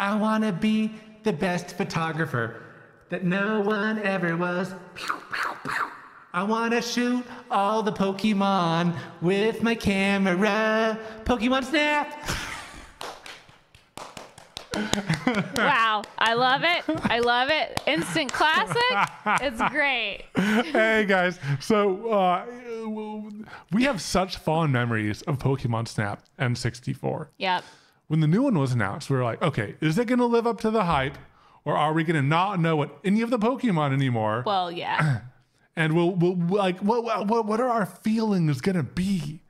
I want to be the best photographer that no one ever was. I want to shoot all the Pokemon with my camera. Pokemon Snap! Wow, I love it. I love it. Instant classic. It's great. Hey guys, so we have such fond memories of Pokemon Snap and 64. Yep. When the new one was announced, we were like, okay, is it going to live up to the hype, or are we going to not know what any of the Pokemon anymore? Well, yeah. And we'll like, what are our feelings going to be?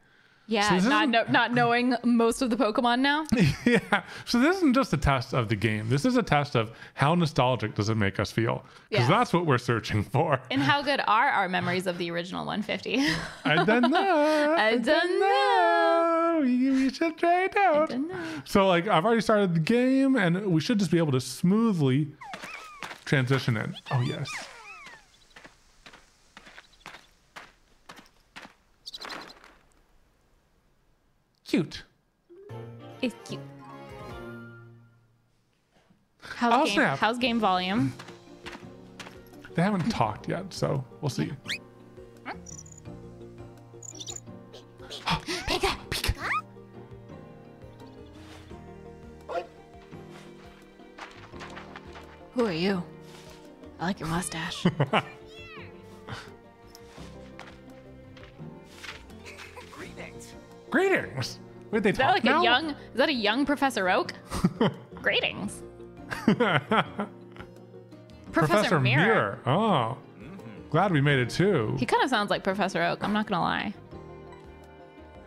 Yeah, so not knowing most of the Pokemon now. Yeah, so this isn't just a test of the game. This is a test of how nostalgic does it make us feel, because that's what we're searching for. And how good are our memories of the original 150? I don't know. I don't know. You should try it out. I don't know. So like, I've already started the game, and we should just be able to smoothly transition in. Oh yes. Cute. It's cute. How's game volume? They haven't talked yet, so we'll see. Pika, Pika. Who are you? I like your mustache. Greetings. Where'd they talk now? Is that a young Professor Oak? Greetings. Professor Mirror. Oh, glad we made it too. He kind of sounds like Professor Oak. I'm not gonna lie.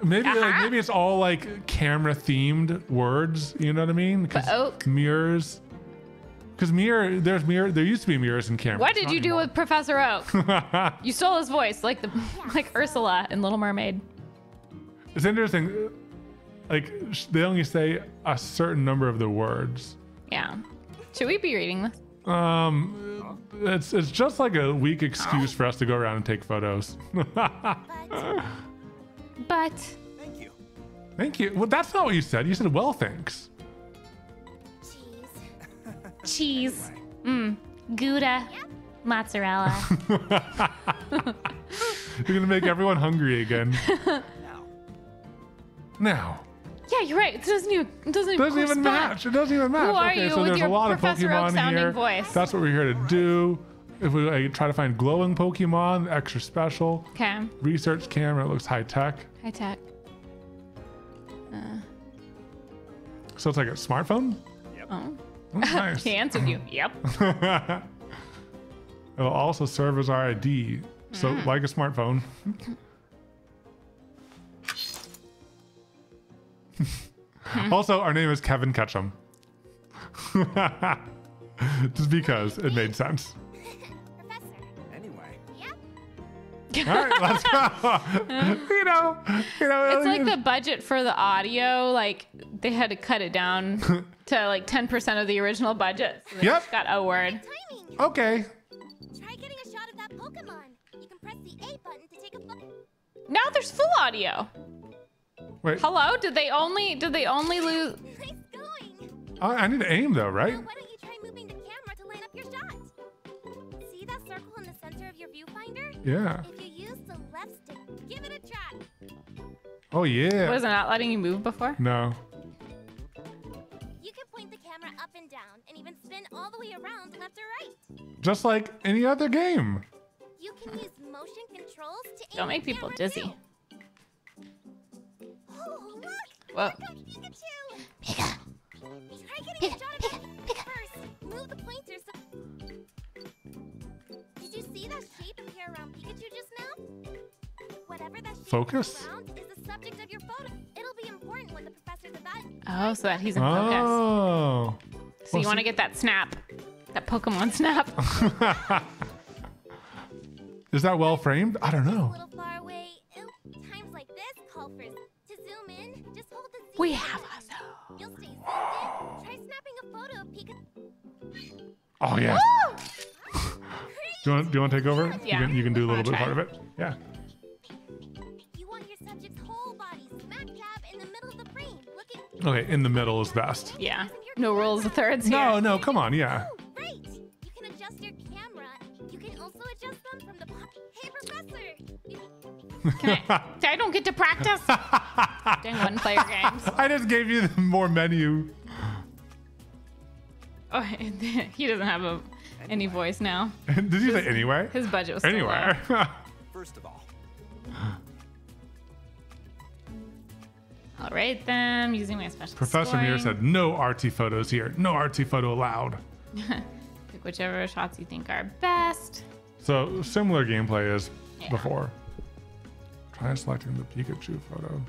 Maybe maybe it's all like camera themed words. You know what I mean? But Oak mirrors. Because there used to be mirrors in cameras. What did you do with Professor Oak? You stole his voice, like Ursula in Little Mermaid. It's interesting, like they only say a certain number of the words. Yeah. Should we be reading this? It's just like a weak excuse for us to go around and take photos. But. Thank you. Thank you. Well, that's not what you said. You said, well, thanks. Cheese. Cheese. Anyway. Gouda. Yep. Mozzarella. You're going to make everyone hungry again. Now. Yeah, you're right. It doesn't even match. It doesn't even match. Who are you with your Professor Oak sounding voice? That's what we're here to do. If we try to find glowing Pokemon, extra special. Okay. Research camera. It looks high tech. High tech. So it's like a smartphone? Yep. Oh. That's nice. He answered you. Yep. It'll also serve as our ID. So like a smartphone. Also, our name is Kevin Ketchum. Just because it made sense. Professor. Anyway. Yep. All right, let's go. It's like the budget for the audio. Like they had to cut it down to like 10% of the original budget. So yep. Got a word. Okay. Try getting a shot of that Pokemon. You can press the A button to take a photo. Now there's full audio. Wait. Hello? Did they only lose? I need to aim though, right? Now, why don't you try moving the camera to line up your shot? See that circle in the center of your viewfinder? Yeah. If you use the left stick, give it a try. Oh yeah. Was it not letting you move before? No. You can point the camera up and down and even spin all the way around left or right. Just like any other game. You can use motion controls to aim. Don't make people dizzy. Too. Oh, look! Whoa. I got Pikachu! Pika! Try getting a shot of Pika first. Move the pointer so... Did you see that shape appear around Pikachu just now? Whatever that shape focus? Around is the subject of your photo. It'll be important when the professor's about it. Oh, so that he's in focus. Oh. So you want to get that snap. That Pokemon snap. Is that well framed? I don't know. We have us. You'll stay in. Try snapping a photo of Pikachu. Oh yeah. Do you want to take over? Yeah. You can do a little bit part of it. Yeah. You want your subject's whole body smack dab in the middle of the frame. Okay, in the middle is best. Yeah. No rules of thirds here. No, no, come on, yeah. Oh, right. You can adjust your camera. You can also adjust them from the... Hey, Professor. I don't get to practice. Doing one-player games. I just gave you the more menu. Oh, he doesn't have a... Any voice now. Did you say anyway? His budget was anywhere. First of all. All right then. I'm using my special. Professor Mirror said no RT photos here. No RT photo allowed. Pick whichever shots you think are best. So similar gameplay as before. Try selecting the Pikachu photo.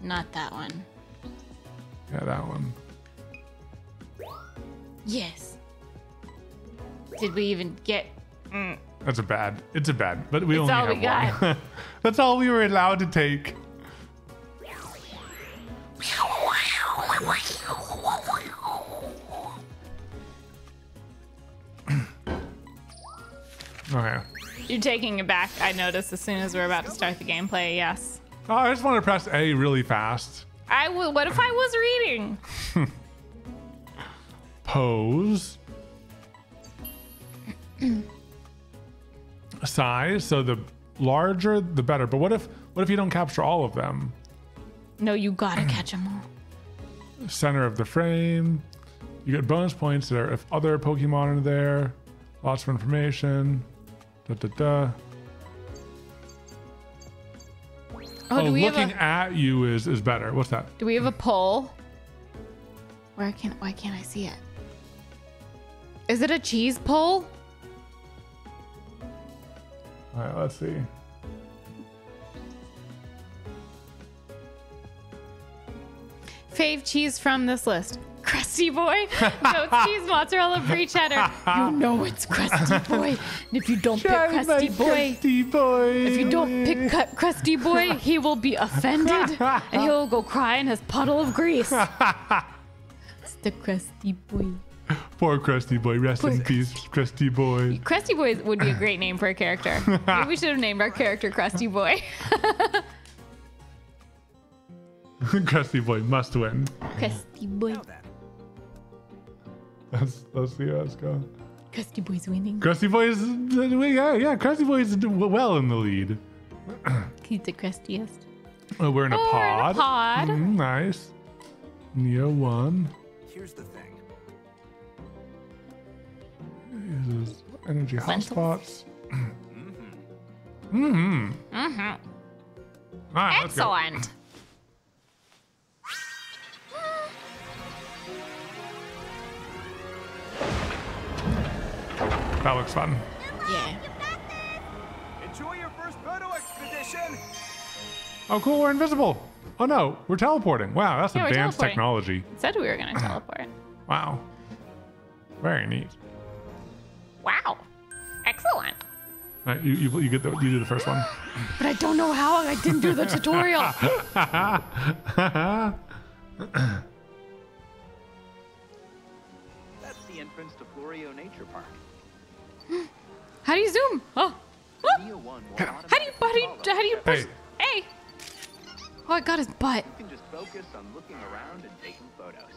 Not that one. Yeah, that one. Yes. Did we even get? Mm. That's a bad. It's a bad. But we only have one. That's all we were allowed to take. Okay. You're taking it back. I noticed as soon as we're about to start the gameplay. Yes. Oh, I just want to press A really fast. What if I was reading? Pose, size. So the larger, the better. But what if you don't capture all of them? No, you gotta catch them all. Center of the frame. You get bonus points there if other Pokemon are there. Lots of information. Da, da, da. Oh, looking at you is better. What's that? Do we have a poll? Why can't I see it? Is it a cheese pole? All right, let's see. Fave cheese from this list. Crusty Boy, goat cheese, mozzarella, brie cheddar. You know it's Crusty Boy. And if you don't pick Crusty Boy, if you don't pick Crusty Boy, he will be offended and he'll go cry in his puddle of grease. The Crusty Boy. Poor Crusty Boy. Rest in peace, Crusty Boy. Crusty Boy would be a great name for a character. Maybe we should have named our character Crusty Boy. Crusty Boy must win. Crusty Boy. Let's see how it's going. Crusty Boy's winning. Crusty Boy is... Yeah, Crusty Boy is well in the lead. He's the crustiest. Oh, we're in a pod. We're in a pod. Nice. Neo 1. Here's the thing. Uses energy hotspots. Right, excellent. That looks fun. Yeah. Enjoy your first photo expedition. Oh, cool! We're invisible. Oh no, we're teleporting. Wow, that's advanced technology. It said we were gonna teleport. Wow. Very neat. Wow. Excellent. All right, you get the, you do the first one. But I don't know how I didn't do the tutorial. That's the entrance to Florio Nature Park. How do you zoom? Oh. How do you push? Hey. Oh, I got his butt. You can just focus on looking around and taking photos.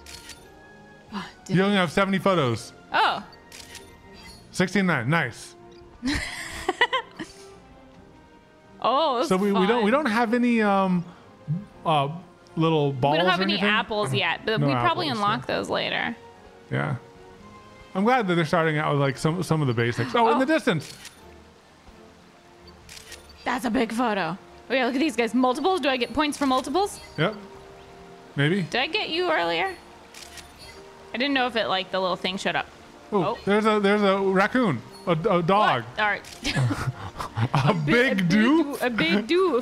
Oh, you only have 70 photos. Oh. 69. Nice. Oh. So we don't have any little balls. We don't have any apples yet, but we probably unlock those later. Yeah. I'm glad that they're starting out with like some of the basics. Oh, in the distance. That's a big photo. Oh yeah, look at these guys. Multiples? Do I get points for multiples? Yep. Maybe. Did I get you earlier? I didn't know if it like the little thing showed up. Ooh, oh, there's a raccoon, a dog. What? All right. A big doof. A big doof.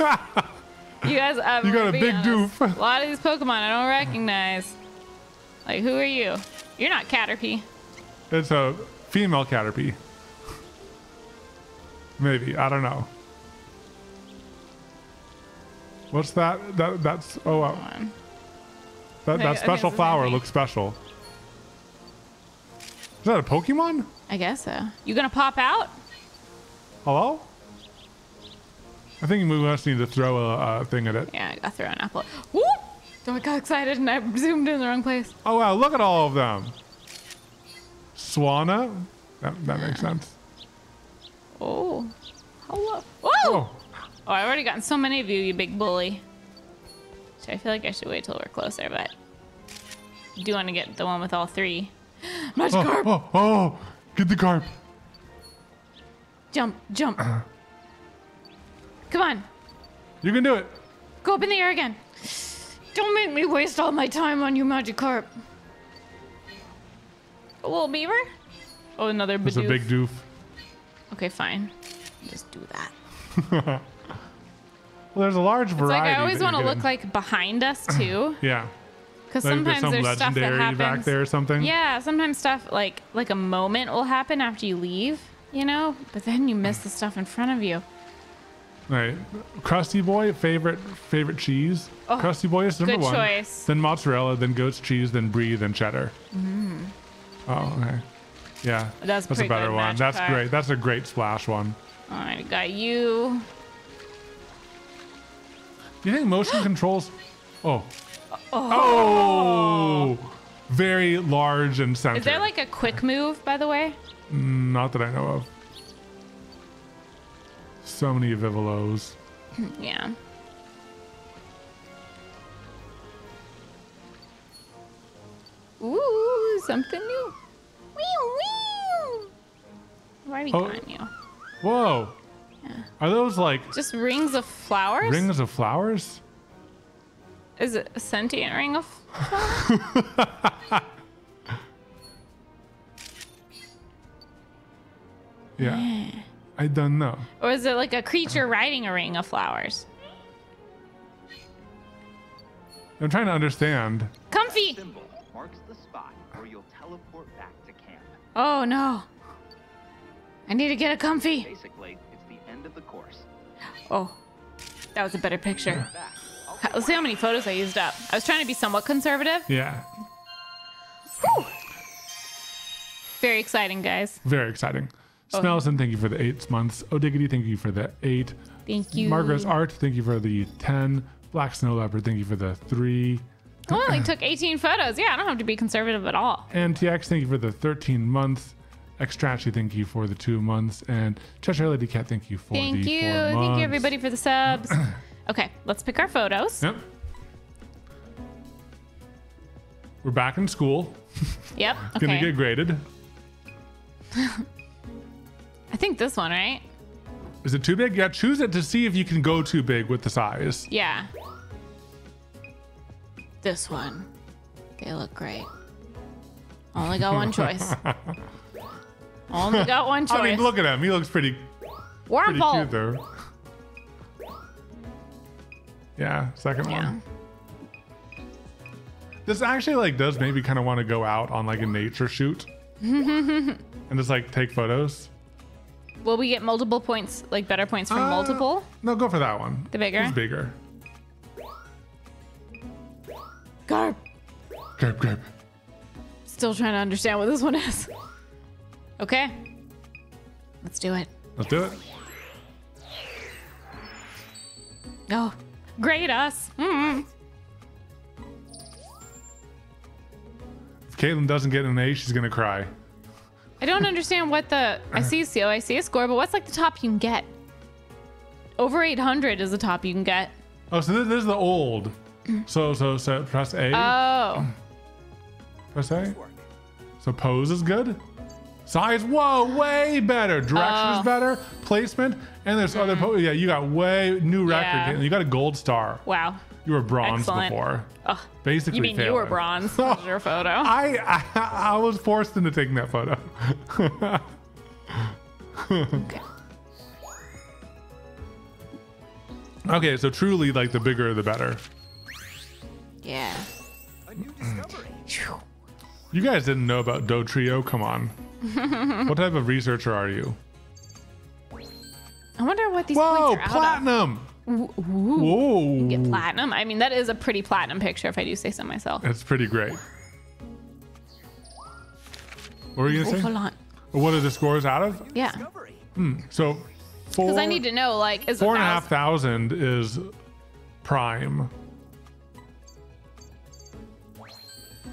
You guys, you got a big doof. A lot of these Pokemon I don't recognize. Like, who are you? You're not Caterpie. It's a female Caterpie. Maybe, I don't know. What's that? That's oh wow. That special flower looks special. Is that a Pokemon? I guess so. You gonna pop out? Hello? I think we must need to throw a thing at it. Yeah, I gotta throw an apple. Whoop! So I got excited and I zoomed in the wrong place. Oh wow, look at all of them. Swanna? That makes sense. Oh. Hello. Whoa! Oh, I've already gotten so many of you, you big bully. So I feel like I should wait till we're closer, but I do want to get the one with all three. Magikarp! Oh, get the carp. Jump. Come on. You can do it. Go up in the air again. Don't make me waste all my time on you, Magikarp. A little beaver? Oh, another Bidoof. It's a big doof. Okay, fine. Just do that. Well, there's a large variety. It's like I always want to look like behind us too. Yeah. Because like sometimes there's stuff that happens back there or something. Yeah, sometimes stuff like a moment will happen after you leave, you know, but then you miss the stuff in front of you. All right, Krusty Boy, favorite cheese. Oh, Krusty Boy is number one. Good choice. Then mozzarella, then goat's cheese, then brie, then cheddar. Mm. Oh, okay. Yeah, that's a better one. That's great. That's a great splash one. All right, I got you. Do you think motion controls? Oh, very large and centered. Is there like a quick move, by the way? Not that I know of. So many Vivalos. Yeah. Ooh, something new. Wee wee. Why are we calling you? Whoa. Yeah. Are those like just rings of flowers? Rings of flowers? Is it a sentient ring of flowers? Yeah. I don't know. Or is it like a creature riding a ring of flowers? I'm trying to understand. Comfey! Symbol marks the spot where you'll teleport back to camp. Oh no. I need to get a comfy. Basically, it's the end of the course. Oh, that was a better picture. Let's see how many photos I used up. I was trying to be somewhat conservative. Yeah. Whew. Very exciting, guys. Very exciting. Smelson, thank you for the 8 months. Odiggity, thank you for the 8. Thank you. Margaret's Art, thank you for the 10. Black Snow Leopard, thank you for the 3. I only took 18 photos. Yeah, I don't have to be conservative at all. And TX, thank you for the 13 months. Extrachi, thank you for the 2 months, and Cheshire Lady Cat, thank you for the 4 months. Thank you everybody for the subs. Okay, let's pick our photos. Yep. We're back in school. Yep. Okay. Gonna get graded. I think this one, right? Is it too big? Yeah, choose it to see if you can go too big with the size. Yeah. This one. They look great. Only got one choice. Only got one choice. I mean, look at him. He looks pretty cute there. Yeah, second one. This actually like does maybe kind of want to go out on like a nature shoot and just like take photos. Will we get multiple points, like better points from multiple? No, go for that one. The bigger? It's bigger. Garp. Garp. Still trying to understand what this one is. Okay, let's do it. Let's do it. Oh, grade us. Mm-hmm. If Caitlin doesn't get an A, she's gonna cry. I don't understand what the I see a score, but what's like the top you can get? Over 800 is the top you can get. Oh, so this is the old. So press A. Oh. Press A. So pose is good. Size, whoa, way better. Direction is better. Placement, and there's other. Yeah, you got new record. Yeah. You got a gold star. Wow. You were bronze before. Oh, basically, you mean failing. You were bronze? That was your photo. I was forced into taking that photo. Okay. Okay, so truly, like the bigger the better. Yeah. A new discovery. You guys didn't know about Dodrio? Come on. What type of researcher are you? I wonder what these points are. Platinum. Out of. Whoa. You get platinum. I mean, that is a pretty platinum picture if I do say so myself. That's pretty great. What were you going to say? What are the scores out of? Yeah. So because I need to know, like, is 4,500 is prime.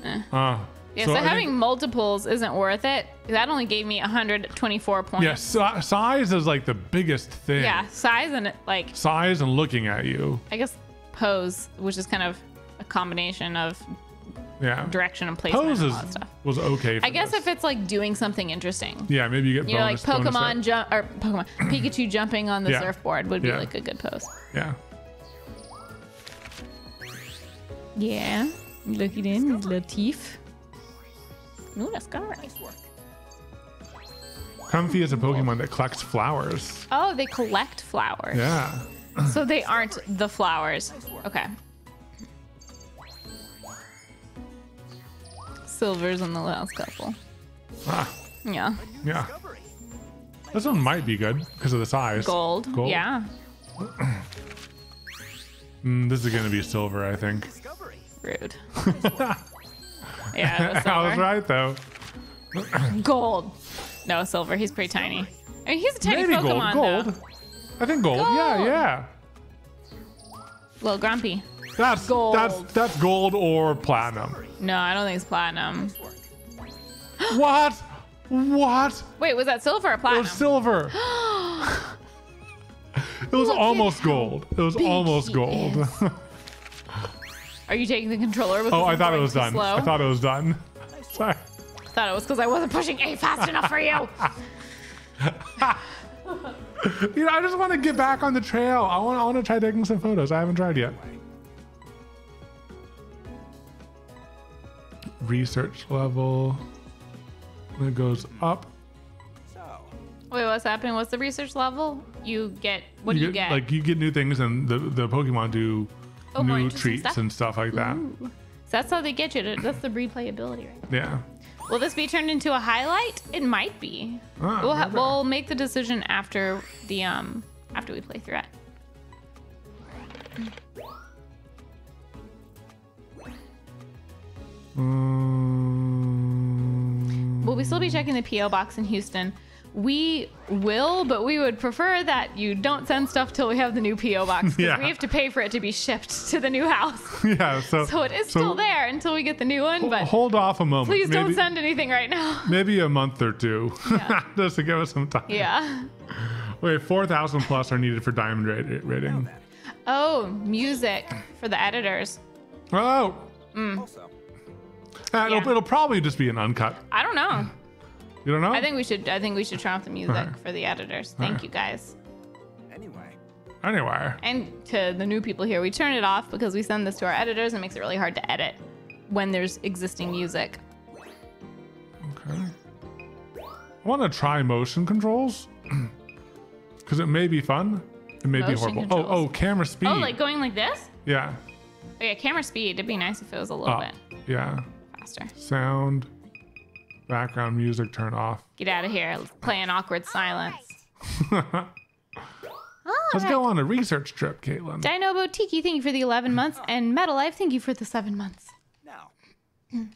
Yeah, so having multiples isn't worth it. That only gave me 124 points. Yeah, size is like the biggest thing. Yeah, size and like... Size and looking at you. I guess pose, which is kind of a combination of direction and placement and all that stuff. Was okay for I guess this. If it's like doing something interesting. Yeah, maybe you get bonus, you know, like Pokemon jump or Pokemon Pikachu jumping on the surfboard would be like a good pose. Yeah. Yeah. Look at him, his little teeth. No, that's got right. Nice work. Comfey is a Pokemon that collects flowers. Oh, they collect flowers. Yeah. So they aren't the flowers. Okay. Silver's in the last couple. Ah. Yeah. Yeah. This one might be good because of the size. Gold. Gold. Yeah. This is going to be silver, I think. Rude. Yeah, it was silver. I was right though. Gold. No, silver. He's pretty tiny. I mean, he's a tiny Pokemon. Gold. I think gold. Yeah, yeah. Little grumpy. That's gold. That's gold or platinum. No, I don't think it's platinum. What? What? Wait, was that silver or platinum? It was silver. It was almost gold. It was almost gold. Are you taking the controller? Oh, I thought it was done. Slow? I thought it was done. Sorry. I thought it was because I wasn't pushing A fast enough for you. You know, I just want to get back on the trail. I want to try taking some photos. I haven't tried yet. Research level. It goes up. Wait, what's happening? What's the research level? You get what do you get? Like you get new things, and the Pokemon do. Oh, new treats and stuff like that. So that's how they get you. That's the replayability, right? Yeah. Will this be turned into a highlight? It might be. Ah, we'll make the decision after the after we play through it. Will we still be checking the PO box in Houston? We will, but we would prefer that you don't send stuff till we have the new PO box. Yeah. We have to pay for it to be shipped to the new house. Yeah. So it is still there until we get the new one. But hold off a moment. Please don't send anything right now. Maybe a month or two, just to give us some time. Yeah. Wait, 4,000 plus are needed for diamond rating. Oh, music for the editors. Oh. It'll probably just be an uncut. I don't know. You don't know? I think we should turn off the music for the editors. Thank you guys. Anyway. And to the new people here, we turn it off because we send this to our editors and it makes it really hard to edit when there's existing music. Okay. I want to try motion controls because it may be fun. It may be horrible. Controls. Oh, camera speed. Oh, like going like this? Yeah. Oh, yeah, camera speed. It'd be nice if it was a little bit. Yeah. Faster. Sound. Background music turn off. Get out of here. Let's play an awkward silence. Let's go on a research trip, Caitlin. Dino Boutique, thank you for the 11 months. And MetaLife, thank you for the 7 months. Now. Can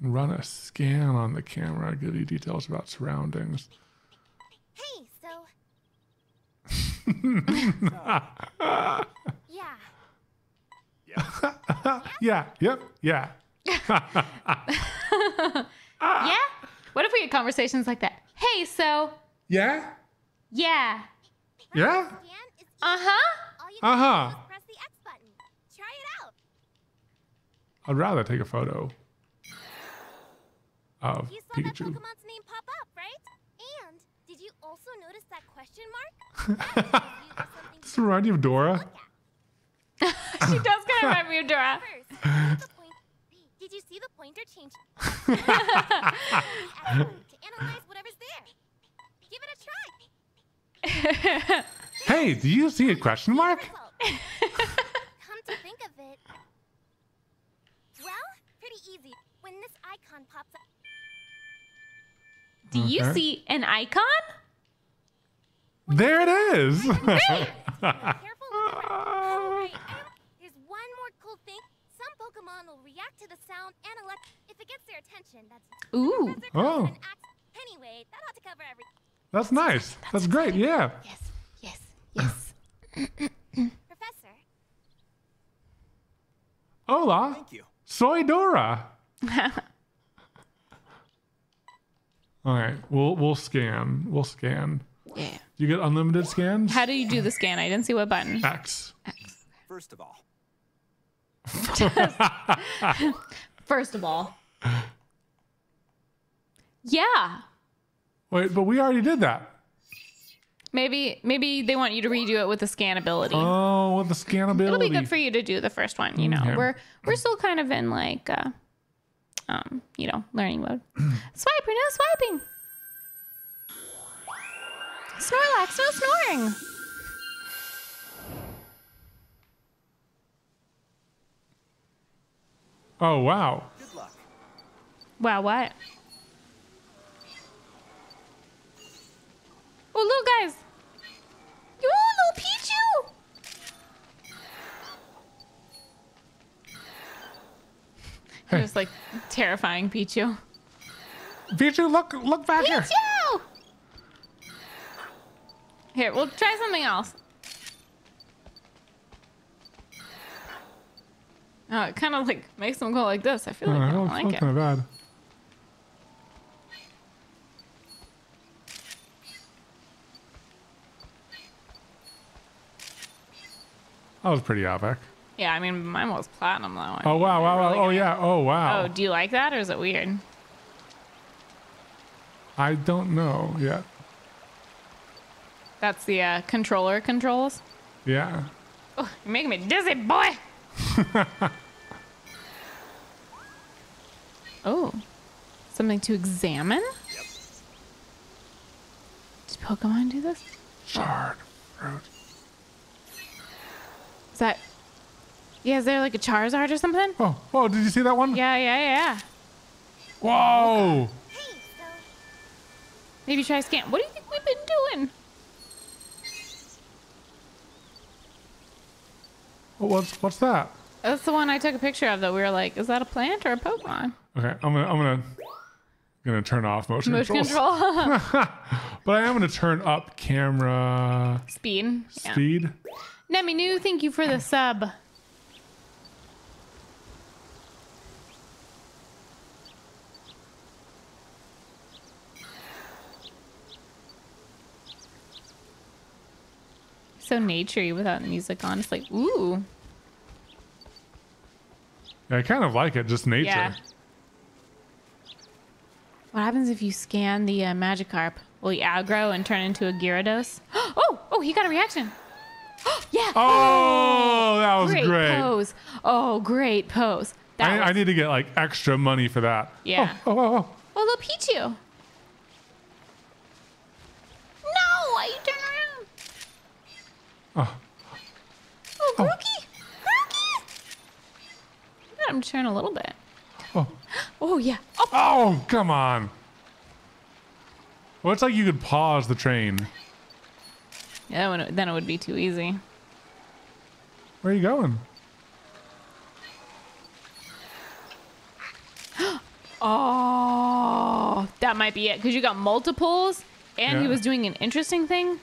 run a scan on the camera. Give you details about surroundings. Hey, so. Yeah. What if we had conversations like that? Hey, so. Yeah. Yeah. Yeah. Press the X button. Try it out. I'd rather take a photo of you saw Pikachu. That Pokemon's name pop up, right? And did you also notice that question mark? Does this remind you of Dora? She does kind of remind me of Dora. Did you see the pointer change? To analyze whatever's there. Give it a try. Hey, do you see a question mark? Come to think of it. Well, pretty easy. When this icon pops up. Do you see an icon? There it is. Great. Careful. There's one more cool thing. Some Pokemon will react to the sound and elect if it gets their attention. That's Anyway, that ought to cover everything. That's nice. That's great. Yeah. Yes. Yes. Yes. Professor. Hola. Thank you. Soydora. All right, we'll scan. Yeah. You get unlimited scans? How do you do the scan? I didn't see what button. X. First of all. Yeah. Wait, but we already did that. Maybe they want you to redo it with the scan ability. Oh, with the scan ability. It'll be good for you to do the first one, you know. Okay. We're still kind of in like you know, learning mode. Swiper, no swiping. Snorlax, no snoring. Oh, wow. Good luck. Wow, what? Oh, little guys. You little Pichu. Hey. Just like terrifying Pichu. Pichu, look back here. Pichu! Here, we'll try something else. Oh, it kind of like makes them go like this. I feel like I don't like it. Kind of bad. That was pretty epic. Yeah, I mean, mine was platinum though. Oh wow, wow, really wow! Oh yeah, oh wow. Oh, do you like that or is it weird? I don't know yet. That's the controller controls. Yeah. Oh, you're making me dizzy, boy. Oh, something to examine? Yep. Did Pokemon do this? Shard fruit. Is that... Yeah, is there like a Charizard or something? Oh, whoa, did you see that one? Yeah. Whoa! Hey, so... Maybe try scan. What do you think we've been doing? What's that? That's the one I took a picture of that we were like, is that a plant or a Pokemon? Okay, I'm gonna turn off motion control. But I am gonna turn up camera speed. Yeah. Nemi New, thank you for the sub. So naturey without music on. It's like, ooh. Yeah, I kind of like it, just nature. Yeah. What happens if you scan the Magikarp? Will he aggro and turn into a Gyarados? Oh, he got a reaction. Yeah. Oh, that was great. Pose. Oh, great pose. I need to get like extra money for that. Yeah. Oh. Oh, little Pichu. No, why you turn around? Oh, Grookey! Grookey! You got him to turn a little bit. Oh yeah. Oh, come on. Well, it's like you could pause the train. Yeah, then it would be too easy. Where are you going? Oh, that might be it, because you got multiples, and he was doing an interesting thing.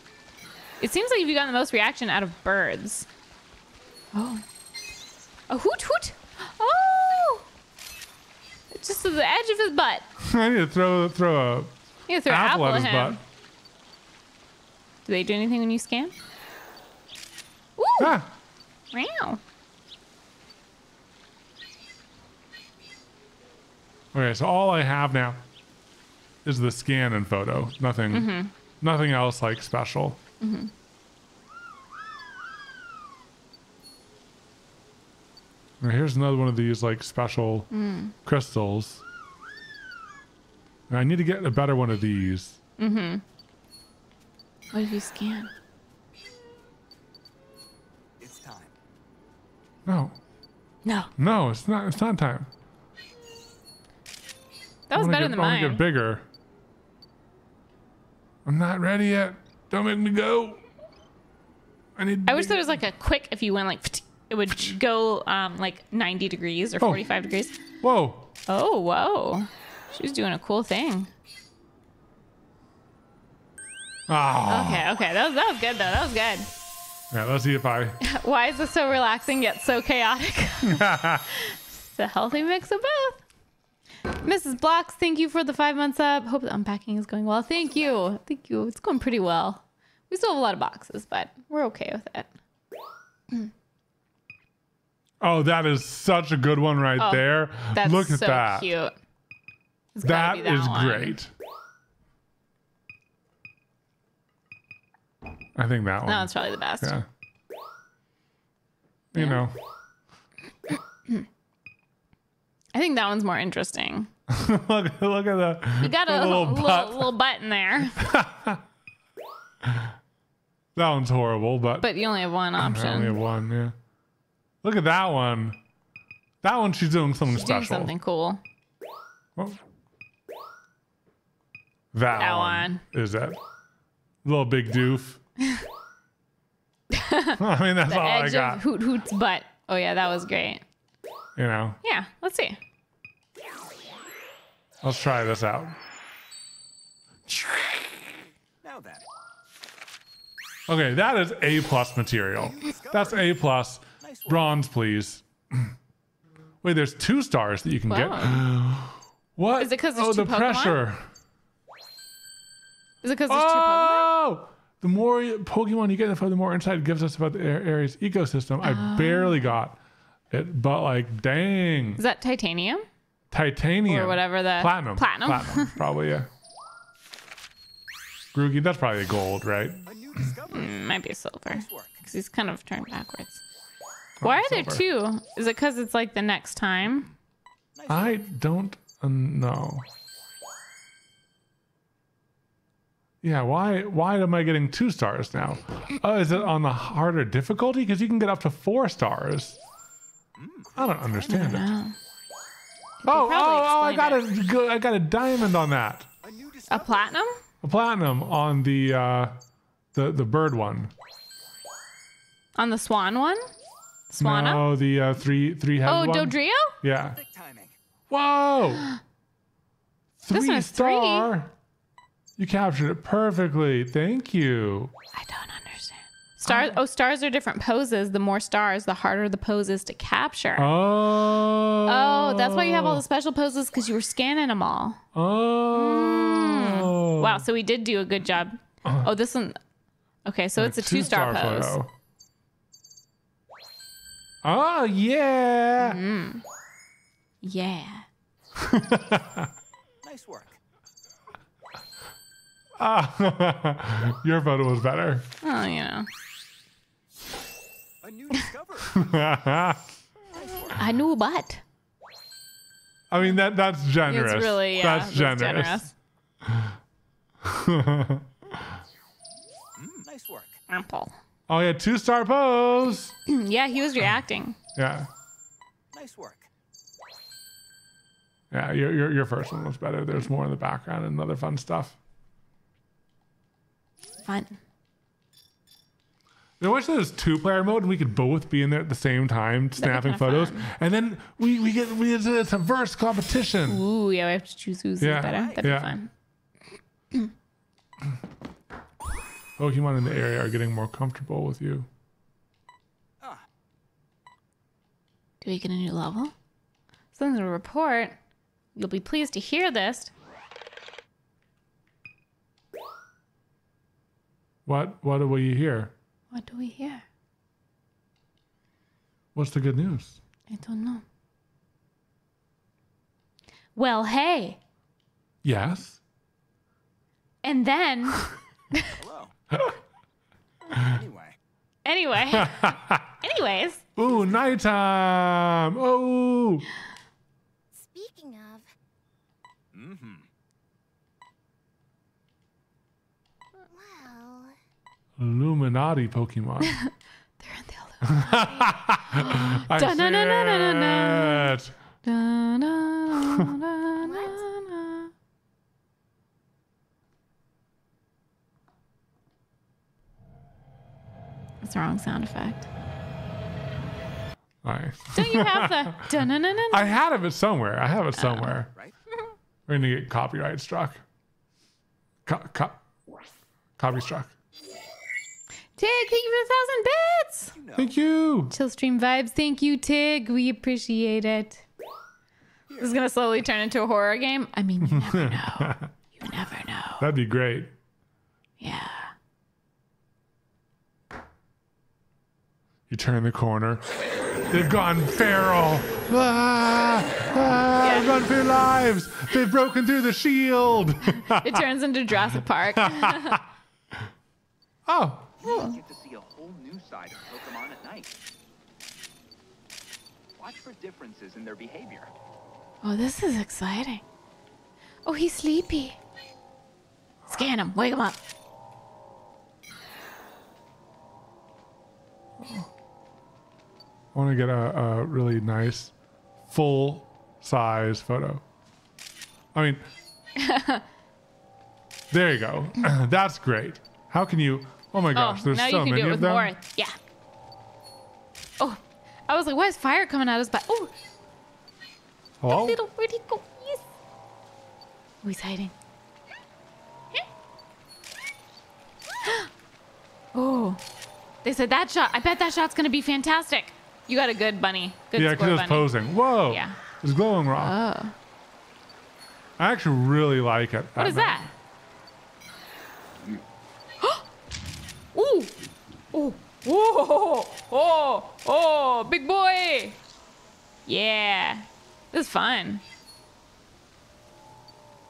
It seems like you've gotten the most reaction out of birds. Oh. A hoot. Oh! It's just to the edge of his butt. I need to throw an apple at his butt. Do they do anything when you scan? Ooh! Ah. Wow. Okay, so all I have now is the scan and photo. Nothing else like special. Mm-hmm. Here's another one of these like special crystals. And I need to get a better one of these. Mm-hmm. What if you scan? It's time. No, it's not time. That was better than mine. I want to get bigger. I'm not ready yet. Don't make me go. I wish there was like a quick, if you went like, it would go like 90 degrees or 45 degrees. Whoa. Oh, whoa. She was doing a cool thing. Oh. Okay. That was good though. That was good. Yeah, let's eat a pie. Why is this so relaxing yet so chaotic? It's a healthy mix of both. Mrs. Blocks, thank you for the 5 months up. Hope the unpacking is going well. Thank you. Thank you. It's going pretty well. We still have a lot of boxes, but we're okay with it. Oh, that is such a good one right there. Look at that. Cute. That is great. I think that one. No, it's probably the best. Yeah. You know. I think that one's more interesting. Look at that. You got a little button there. That one's horrible, but you only have one option. I only have one, yeah. Look at that one. That one, she's doing something special. She's doing something cool. Oh. That one. Is that little big doof? I mean, that's all I got. Hoot Hoot's butt. Oh yeah, that was great. You know. Yeah. Let's see. Let's try this out. Now that. Okay, that is A+ material. That's A+. Bronze, please. Wait, there's 2 stars that you can get. What? Is it because there's 2 Pokemon? Pressure. Is it because there's 2 Pokemon? The more Pokemon you get, the more insight it gives us about the area's ecosystem. I barely got it, but like, dang. Is that titanium? Titanium. Or whatever the... Platinum. Platinum. Platinum. Probably, yeah. Grookey, that's probably gold, right? Might be silver. Because he's kind of turned backwards. Why are there 2? Is it because it's like the next time? I don't know. Yeah, why am I getting 2 stars now? Oh, is it on the harder difficulty? Because you can get up to 4 stars. I don't understand it. Oh, I got a diamond on that. A platinum? A platinum on the bird one. On the swan one? Swanna? No, the three-headed one. Oh, Dodrio? Yeah. Whoa! 3 star. You captured it perfectly. Thank you. I don't understand. Stars. Oh, stars are different poses. The more stars, the harder the pose is to capture. Oh, that's why you have all the special poses, because you were scanning them all. Oh. Wow. So we did do a good job. Oh, this one. Okay, so it's a 2-star pose. Photo. Oh yeah. Mm-hmm. Yeah. Nice work. Your photo was better. Oh, you know. A new discovery. I knew a butt. I mean, that's generous. It's really, yeah, that's generous. Nice work. Wurmple. Oh yeah, 2-star pose. Yeah, he was reacting. Yeah. Nice work. Yeah, your first one was better. There's more in the background and other fun stuff. Fun. I wish there was 2-player mode and we could both be in there at the same time, snapping photos, and then we get a verse competition. Ooh, yeah, we have to choose who's better. That'd be fun. Pokemon in the area are getting more comfortable with you. Do we get a new level? Something to report. You'll be pleased to hear this. What do we hear? What do we hear? What's the good news? I don't know. Well, hey. Yes. And then. Hello. Anyway. Anyways. Ooh, nighttime. Oh. Speaking of. Mm-hmm. Wow. Illuminati Pokemon. They're in the Illuminati. I see it. That's the wrong sound effect. All right. Don't you have the dun-dun-dun-dun? I have it somewhere. Right? We're gonna get copyright struck. Copy struck. Tig, thank you for 1,000 bits. Thank you. Chill stream vibes. Thank you, Tig. We appreciate it. This is going to slowly turn into a horror game. I mean, you never know. You never know. That'd be great. Yeah. You turn the corner. They've gone feral. Yeah. Run for your lives. They've broken through the shield. It turns into Jurassic Park. Oh. You get to see a whole new side of Pokemon at night. Watch for differences in their behavior. Oh, this is exciting. Oh, he's sleepy. Scan him. Wake him up. Oh. I want to get a really nice full size photo. I mean, there you go. That's great. How can you? Oh my gosh, there's now so you can many do it with of more. Them. Yeah. Oh, I was like, why is fire coming out of his butt? Oh, hello? Little pretty go. Yes. Oh, he's hiding. Oh, they said that shot. I bet that shot's gonna be fantastic. You got a good bunny. Good yeah, because it was bunny. Posing. Whoa. Yeah. It was glowing rock. Oh. I actually really like it. What is that? Ooh. Ooh. Whoa. Oh. Oh. Big boy. Yeah. This is fun.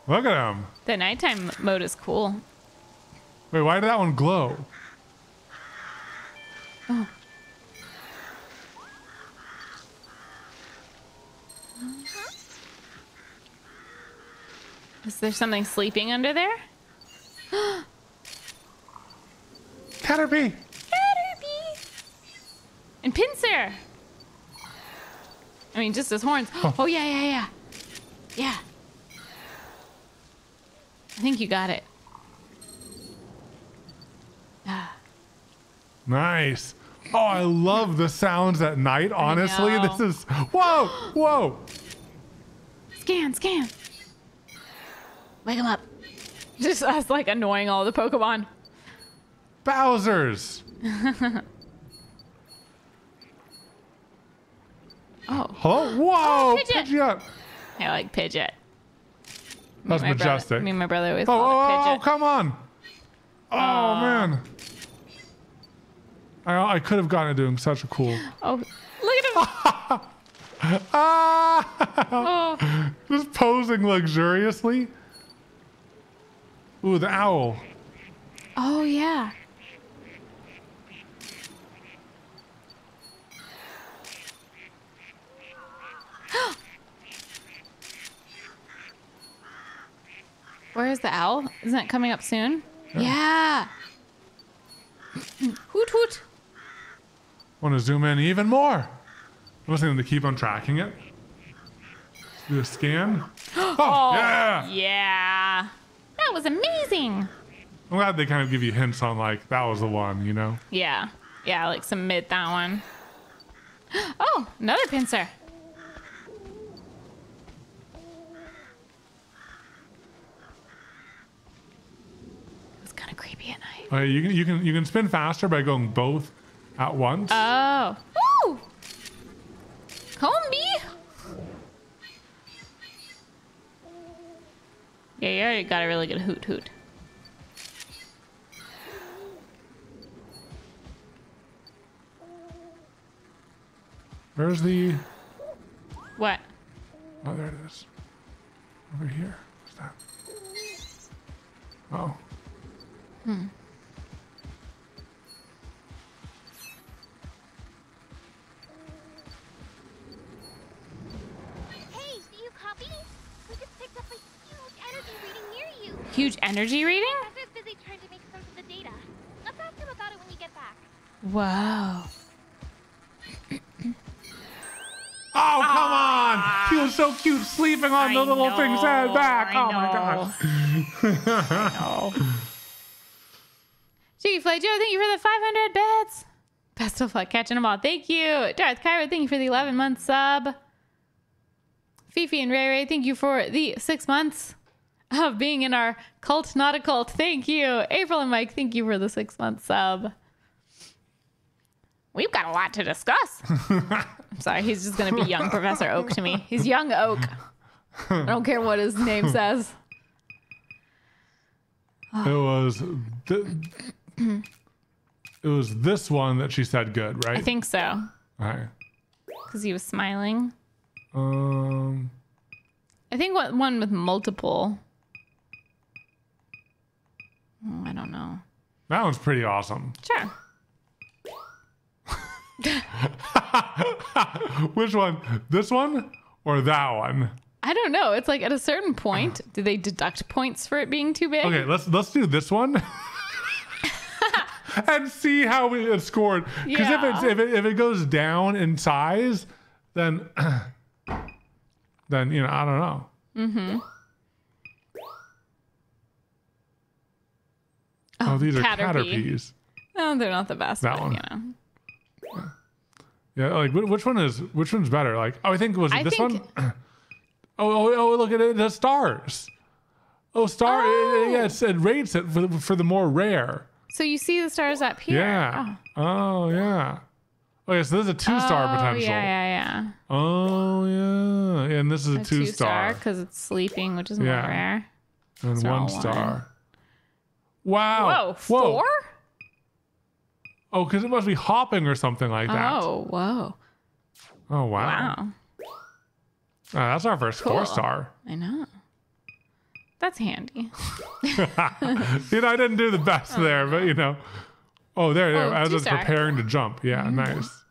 Look at him. The nighttime mode is cool. Wait, why did that one glow? Oh. Is there something sleeping under there? Caterpie! Caterpie! And Pinsir! I mean, just his horns. Oh. Oh, yeah, yeah, yeah. Yeah. I think you got it. Ah. Nice. Oh, I love the sounds at night, honestly. This is... Whoa! Whoa! Scan, scan. Wake him up. Just us, like, annoying all the Pokemon. Bowsers. Oh. Hello? Whoa! Oh, Pidgeot. Pidgeot. I like Pidgeot. That's majestic. Brother, me and my brother always called it Pidgeot. Oh, come on. Oh, man. I could have gotten it doing such a cool... Oh, look at him. Ah! Oh. Just posing luxuriously. Ooh, the owl. Oh, yeah. Where is the owl? Isn't it coming up soon? Yeah. Hoot hoot. Want to zoom in even more. I was going to keep on tracking it. Do a scan. Oh, oh yeah. Yeah. That was amazing. I'm glad they kind of give you hints on like, that was the one, you know? Yeah. Yeah. Like submit that one. Oh, another pincer. It was kind of creepy at night. Right, you can spin faster by going both at once. Oh. Woo! Combee. Yeah, you already got a really good hoot hoot. Where's the... What? Oh, there it is. Over here. What's that? Oh. Hmm. Huge energy reading? Wow. Oh, come on. He was so cute sleeping on the little thing's head back. Oh, my gosh. I know. Jigglyfly Joe, thank you for the 500 bits. Best of luck catching them all. Thank you. Darth Kyra, thank you for the 11-month sub. Fifi and Ray Ray, thank you for the 6 months. Of being in our cult, not a cult. Thank you. April and Mike, thank you for the 6 month sub. We've got a lot to discuss. I'm sorry, he's just going to be young Professor Oak to me. He's young Oak. I don't care what his name says. It was this one that she said good, right? I think so. All right. Because he was smiling. I think what one with multiple. Oh, I don't know. That one's pretty awesome. Sure. Which one? This one or that one? I don't know. It's like at a certain point, do they deduct points for it being too big? Okay, let's do this one. And see how it's scored. Because yeah. if it goes down in size, then you know, I don't know. Mm-hmm. Oh, these are Caterpies. No, they're not the best. That one, you know. Yeah, like which one's better? Like, oh, I think was it this one? oh, look at it. The stars. Oh, star. Oh. Yeah, it rates it for the more rare. So you see the stars up here. Yeah. Oh yeah. Okay, so this is a two-star potential. Yeah. Oh yeah. And this is a two-star because it's sleeping, which is more rare. And so one star. Wow. Whoa. Four? Oh, because it must be hopping or something like that. Oh, whoa. Oh, wow. That's our first four-star. I know. That's handy. You know, I didn't do the best there, but you know. Oh, there. I was preparing to jump. Yeah, nice.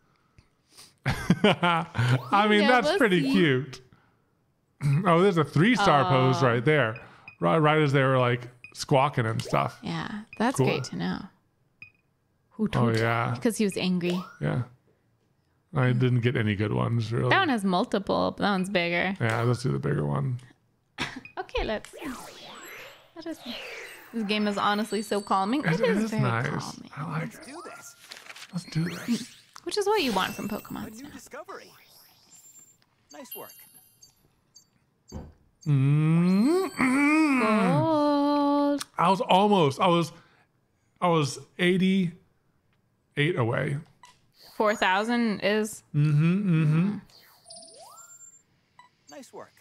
I mean, that's pretty cute. Oh, there's a three-star pose right there. Right as they were like squawking and stuff. Yeah, that's great to know. Hoothoot. Oh, yeah. Because he was angry. Yeah. I didn't get any good ones, really. That one has multiple, but that one's bigger. Yeah, let's do the bigger one. Okay, this game is honestly so calming. It is very nice. Calming. I like it. Let's do this. Which is what you want from Pokemon Snap. Nice work. Gold. I was 80... 8 away. 4,000 is. Nice work.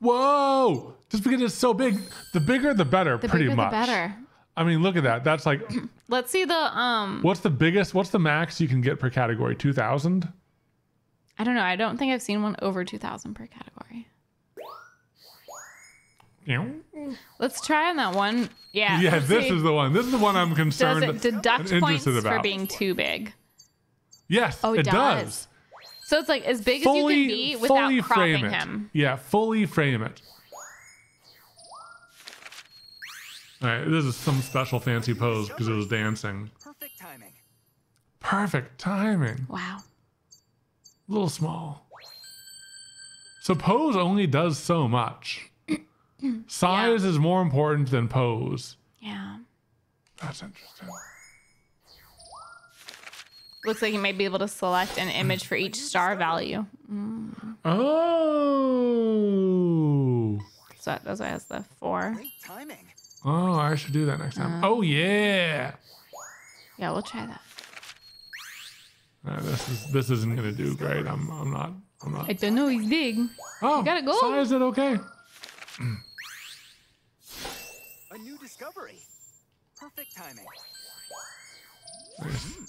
Whoa! Just because it's so big, the bigger the better, pretty much. The better. I mean, look at that. That's like. Let's see the What's the biggest? What's the max you can get per category? 2,000. I don't know. I don't think I've seen one over 2,000 per category. Let's try on that one. Yeah, this is the one. This is the one I'm concerned. Does it deduct points for being too big? Yes, it does. So it's like as big as you can be without cropping him. Yeah, fully frame it. All right, this is some special fancy pose because it was dancing. Perfect timing. Perfect timing. Wow. A little small. So pose only does so much. Size is more important than pose. Yeah. That's interesting. Looks like you might be able to select an image for each star value. Oh. So that's why it has the 4. Oh, I should do that next time. Oh, yeah. Yeah, we'll try that. No, this isn't going to do great. I'm not. I don't know. He's big. Oh, you gotta go. Size it okay? A new discovery. Perfect timing.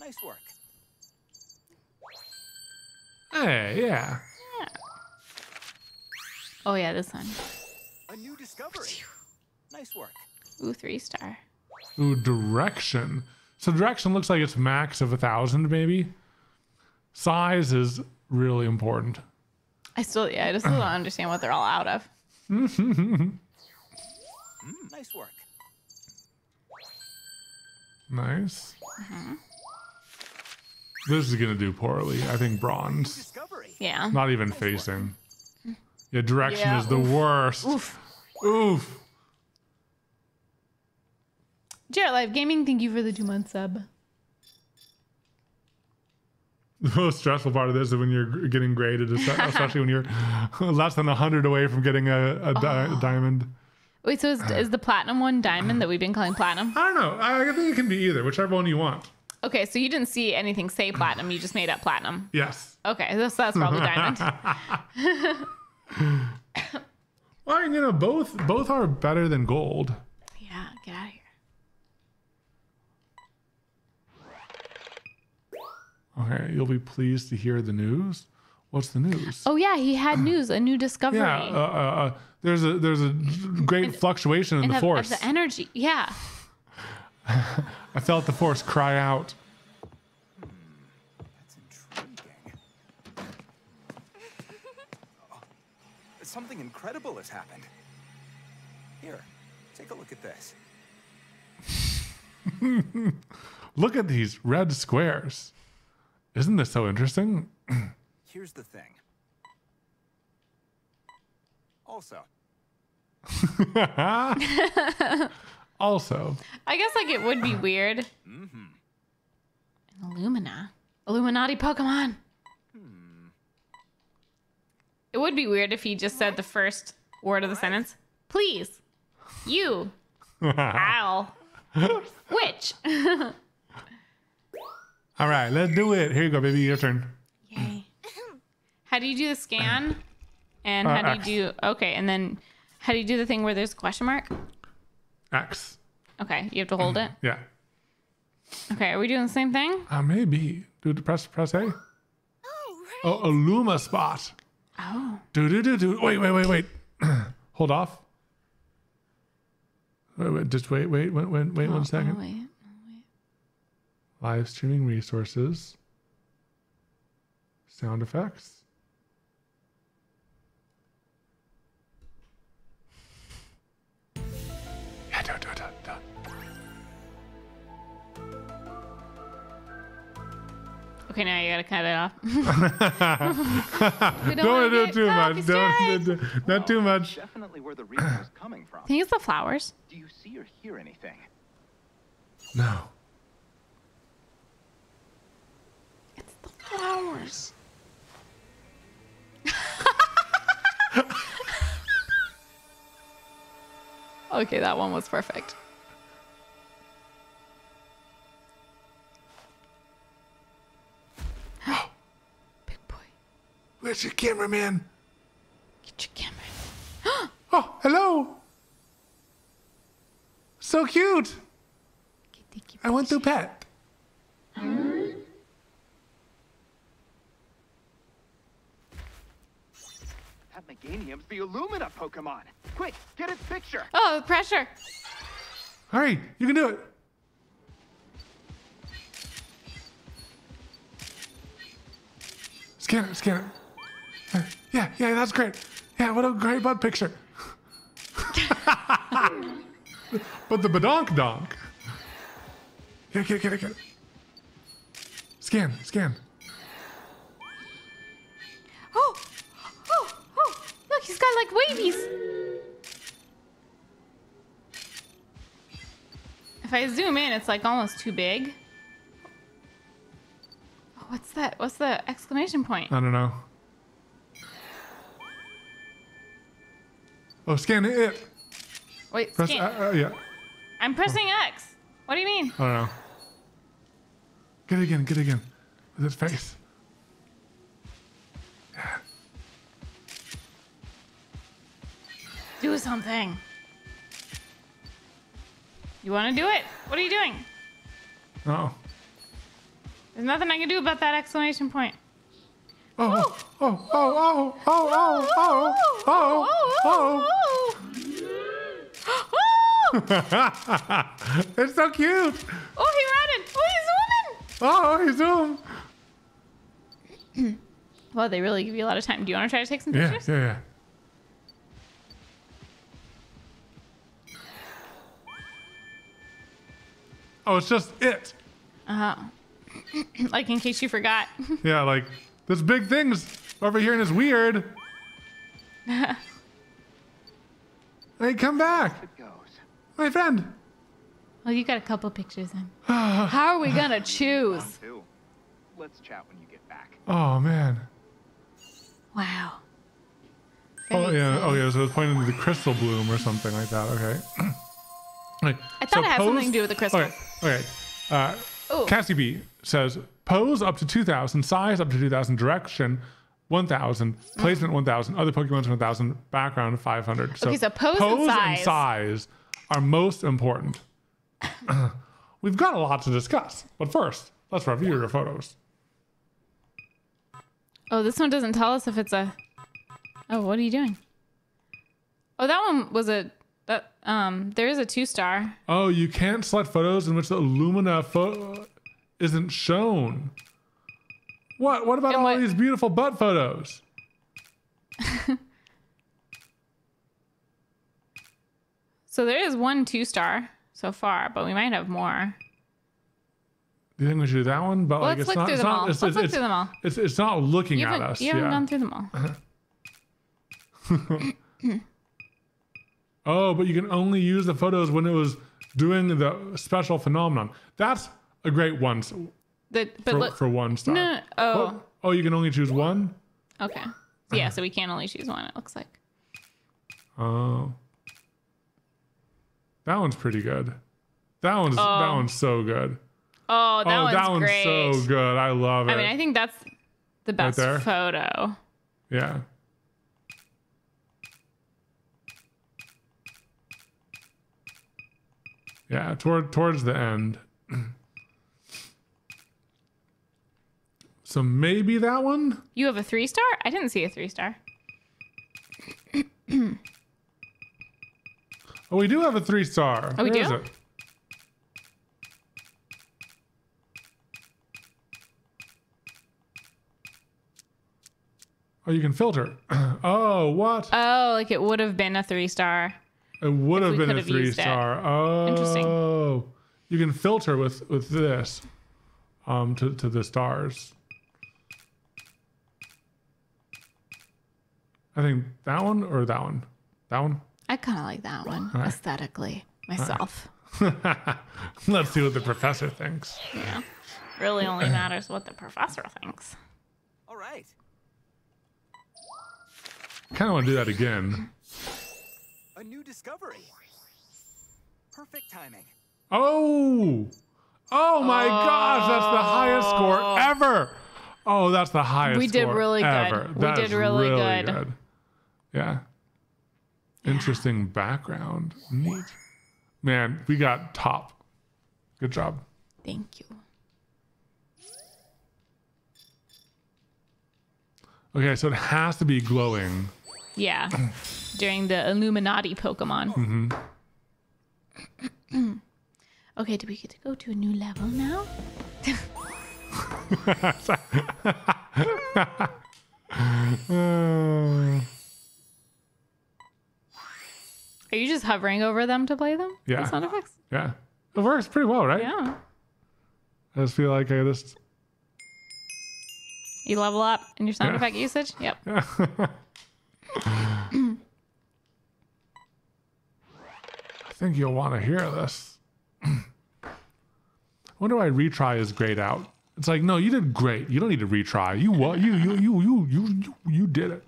Nice work. Hey, yeah. Oh yeah, this one. A new discovery. Nice work. Ooh, 3-star. Ooh, direction. So direction looks like it's max of 1,000, maybe. Size is really important. I just don't understand what they're all out of. Nice work. Nice. This is gonna do poorly. I think bronze. Yeah. Not even facing. Yeah, direction is the worst. Oof. Jarrett Live Gaming, thank you for the 2-month sub. The most stressful part of this is when you're getting graded, especially when you're less than 100 away from getting a diamond. Wait, so is the platinum one diamond that we've been calling platinum? I don't know. I think it can be either, whichever one you want. Okay, so you didn't see anything say platinum. You just made up platinum. Yes. Okay, that's probably diamond. aren't gonna both are better than gold. Yeah, get out of here. Okay, you'll be pleased to hear the news. What's the news? Oh yeah, he had news, a new discovery. Yeah, there's a great fluctuation in the force. Of the energy, yeah. I felt the force cry out. That's intriguing. Oh, something incredible has happened. Here, take a look at this. Look at these red squares. Isn't this so interesting? Here's the thing. Also. Also. I guess like it would be weird. Mm-hmm. An Illumina. Illuminati Pokemon. Hmm. It would be weird if he just said the first word of the sentence. Please. You. Owl. Which. All right, let's do it. Here you go, baby. Your turn. Yay. How do you do the scan? And how do you do... Okay, and then how do you do the thing where there's a question mark? X. Okay, you have to hold it? Yeah. Okay, are we doing the same thing? Maybe. Do the press A. Oh, right. Oh, Illuma spot. Oh. Do. Wait. Hold off. Wait. Just wait 1 second. Wait. Live streaming resources. Sound effects. Okay, now you gotta cut it off. Don't do too much. Definitely where the reason is coming from. I think it's the flowers. Do you see or hear anything? No. It's the flowers. Okay, that one was perfect. Big boy. Where's your cameraman? Get your camera. Oh, hello. So cute. I want to pet. Meganium's the Illumina Pokemon. Quick, get its picture. Oh, pressure. Hurry, you can do it. Scan it. Yeah, that's great. Yeah, what a great butt picture. But the badonk donk. Yeah, get it. Scan. He's got like wavies. If I zoom in, it's like almost too big. Oh, what's that? What's the exclamation point? I don't know. Oh, scan it. Wait, press scan. Yeah. I'm pressing X. What do you mean? I don't know. Get it again. With his face. Yeah. Do something. You want to do it? What are you doing? Oh. There's nothing I can do about that exclamation point. Oh. It's so cute. Oh, he ran it. Oh, he's zooming. Oh, he zoomed. Well, they really give you a lot of time. Do you want to try to take some pictures? Yeah. Oh, it's just it. Like in case you forgot. Yeah, like this big thing's over here and it's weird. Hey, come back. My friend. Well, you got a couple pictures in. How are we gonna choose? Let's chat when you get back. Oh man. Wow. Oh yeah. So it's pointing to the crystal bloom or something like that. Okay. Like, I thought it had something to do with the crystal. Okay. Cassie B says, pose up to 2,000, size up to 2,000, direction 1,000, placement 1,000, other Pokemon's 1,000, background 500. So, okay, so pose and size are most important. We've got a lot to discuss, but first, let's review your photos. Oh, this one doesn't tell us if it's a... Oh, what are you doing? Oh, that one was a... That, there is a 2-star. Oh, you can't select photos in which the Illumina photo isn't shown. What about all these beautiful butt photos? So there is one 2-star so far, but we might have more. Do you think we should do that one? But well, like, let's look through them all. Let's look through them all. It's not looking at us. You haven't gone through them all. Oh, but you can only use the photos when it was doing the special phenomenon. That's a great one. For 1 star. No, oh, you can only choose one? Okay. Yeah, so we can only choose one, it looks like. Oh. That one's pretty good. That one's so good. Oh, that one's great. So good. I love it. I mean, I think that's the best photo. Yeah. Yeah, towards the end. So maybe that one? You have a 3-star? I didn't see a 3-star. Oh, we do have a 3-star. Oh, we do? Where is it? Oh, you can filter. Oh, what? Oh, like it would have been a 3-star. It would have been a 3-star. Oh, interesting. You can filter with this to the stars. I think that one or that one? That one? I kind of like that one aesthetically myself. Right. Let's see what the professor thinks. Yeah. Really only matters what the professor thinks. All right. Kind of want to do that again. A new discovery. Perfect timing. Oh. Oh my gosh, that's the highest score ever. Oh, that's the highest score ever. We did really good. Yeah. Interesting background. Neat. Man, we got top. Good job. Thank you. Okay, so it has to be glowing. Yeah. During the Illuminati Pokemon. Mm-hmm. Okay, do we get to go to a new level now? Are you just hovering over them to play them? Yeah. The sound effects? Yeah. It works pretty well, right? Yeah. I just feel like I just... You level up in your sound effect usage? Yep. Yeah. I think you'll want to hear this. When do I retry is grayed out? It's like, no, you did great. You don't need to retry. You did it.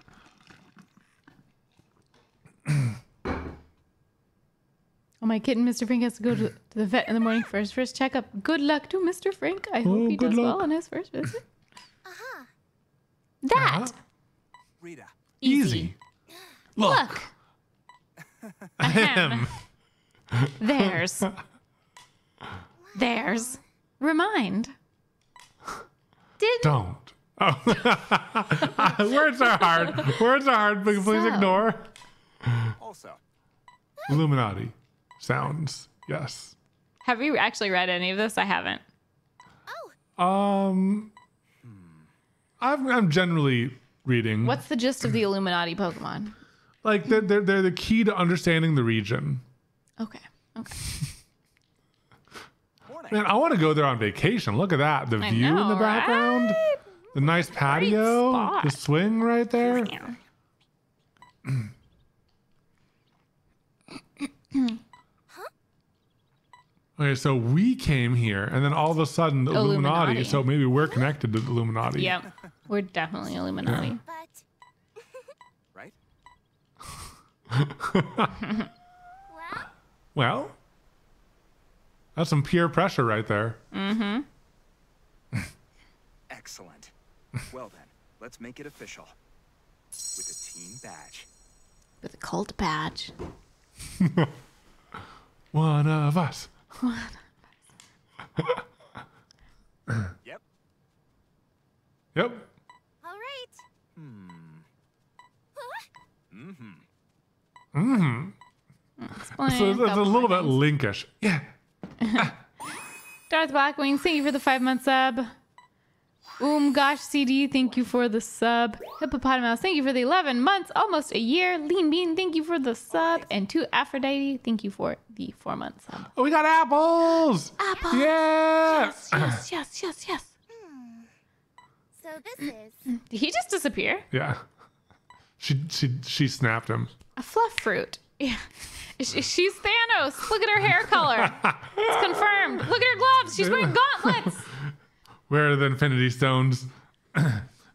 Oh, my kitten, Mr. Frank, has to go to the vet in the morning for his first checkup. Good luck to Mr. Frank. I hope he does well on his first visit. Rita. Easy. Look. Ahem. There's. Remind. Don't. Oh. Words are hard. Words are hard. Please ignore. Also. Illuminati. Sounds. Yes. Have you actually read any of this? I haven't. Oh. I'm generally reading. What's the gist of the Illuminati Pokemon? Like they're the key to understanding the region. Okay. Man, I want to go there on vacation. Look at that. The view in the background. Right? The nice patio. The swing right there. Okay, so we came here, and then all of a sudden, the Illuminati. So maybe we're connected to the Illuminati. Yep. We're definitely Illuminati. Right? Well, that's some peer pressure right there. Mm-hmm. Excellent. Well then. Let's make it official. With a team badge. With a cult badge. One of us. One of us. Yep. Yep. All right. Hmm. Huh? Mm-hmm. Mm-hmm. So that's a little bit linkish. Yeah. Darth Blackwings, thank you for the 5-month sub. Gosh CD, thank you for the sub. Hippopotamus, thank you for the 11 months, almost a year. Lean Bean, thank you for the sub. And to Aphrodite, thank you for the 4-month sub. Oh, we got apples! Apples! Yeah! Yes, yes, yes, yes, yes. Hmm. So this is... Did he just disappear? Yeah. She snapped him. A fluff fruit. Yeah. She's Thanos. Look at her hair color. It's confirmed. Look at her gloves. She's wearing gauntlets. Where are the infinity stones? They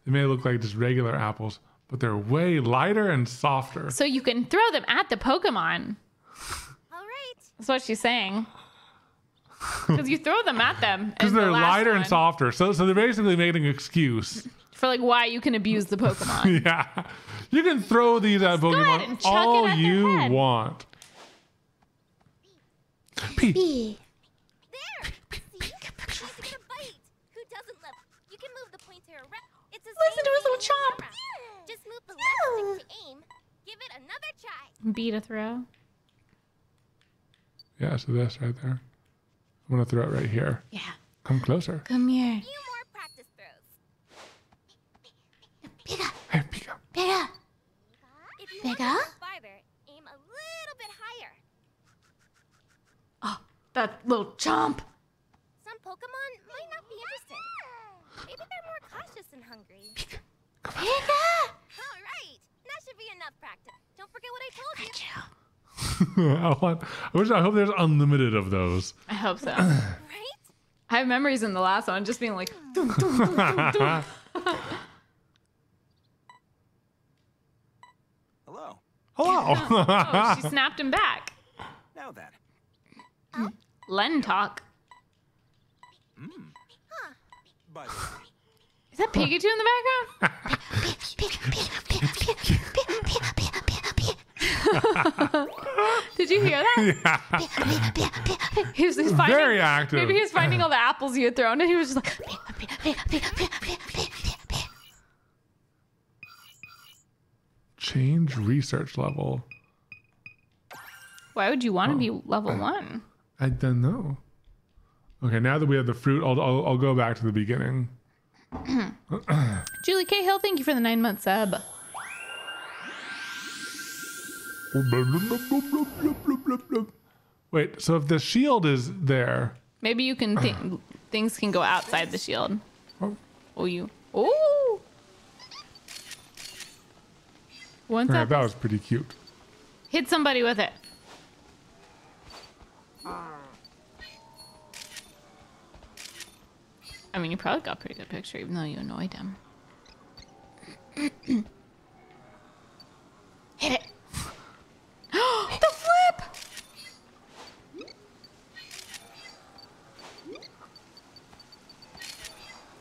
may look like just regular apples, but they're way lighter and softer. So you can throw them at the Pokemon. All right. That's what she's saying. Because you throw them at them. Because they're lighter and softer. So they're basically making an excuse. For like why you can abuse the Pokemon. Yeah. You can throw these at Pokemon all you want. Pee. There. She's gonna bite. Who doesn't love? You can move the pointer around. It's listen to his little chomp. Just move the left stick to aim. Give it another try. Beat a throw. Yeah, so that's right there. I'm gonna throw it right here. Yeah. Come closer. Come here. A few more practice throws. Pika. Hey, Pika. Pika. Pika. That little chomp. Some Pokemon might not be interested. Maybe they're more cautious and hungry. Pika! Come on. Pika! All right, that should be enough practice. Don't forget what I told you. I hope there's unlimited of those. I hope so. Right? I have memories in the last one, just being like. Dum, dum, dum, dum, dum. Hello. Hello. Oh, she snapped him back. Now then. Oh? Len talk. Mm. Huh. Is that Pikachu in the background? Did you hear that? Yeah. He's finding, very active. Maybe he was finding all the apples you had thrown, and he was just like. Change research level. Why would you want to be level 1? I don't know. Okay, now that we have the fruit, I'll go back to the beginning. Julie Cahill, thank you for the 9-month sub. Wait, so if the shield is there, maybe you can things can go outside the shield. Oh, you! Oh, once that was pretty cute. Hit somebody with it. I mean, you probably got a pretty good picture, even though you annoyed him. Hit it! The flip!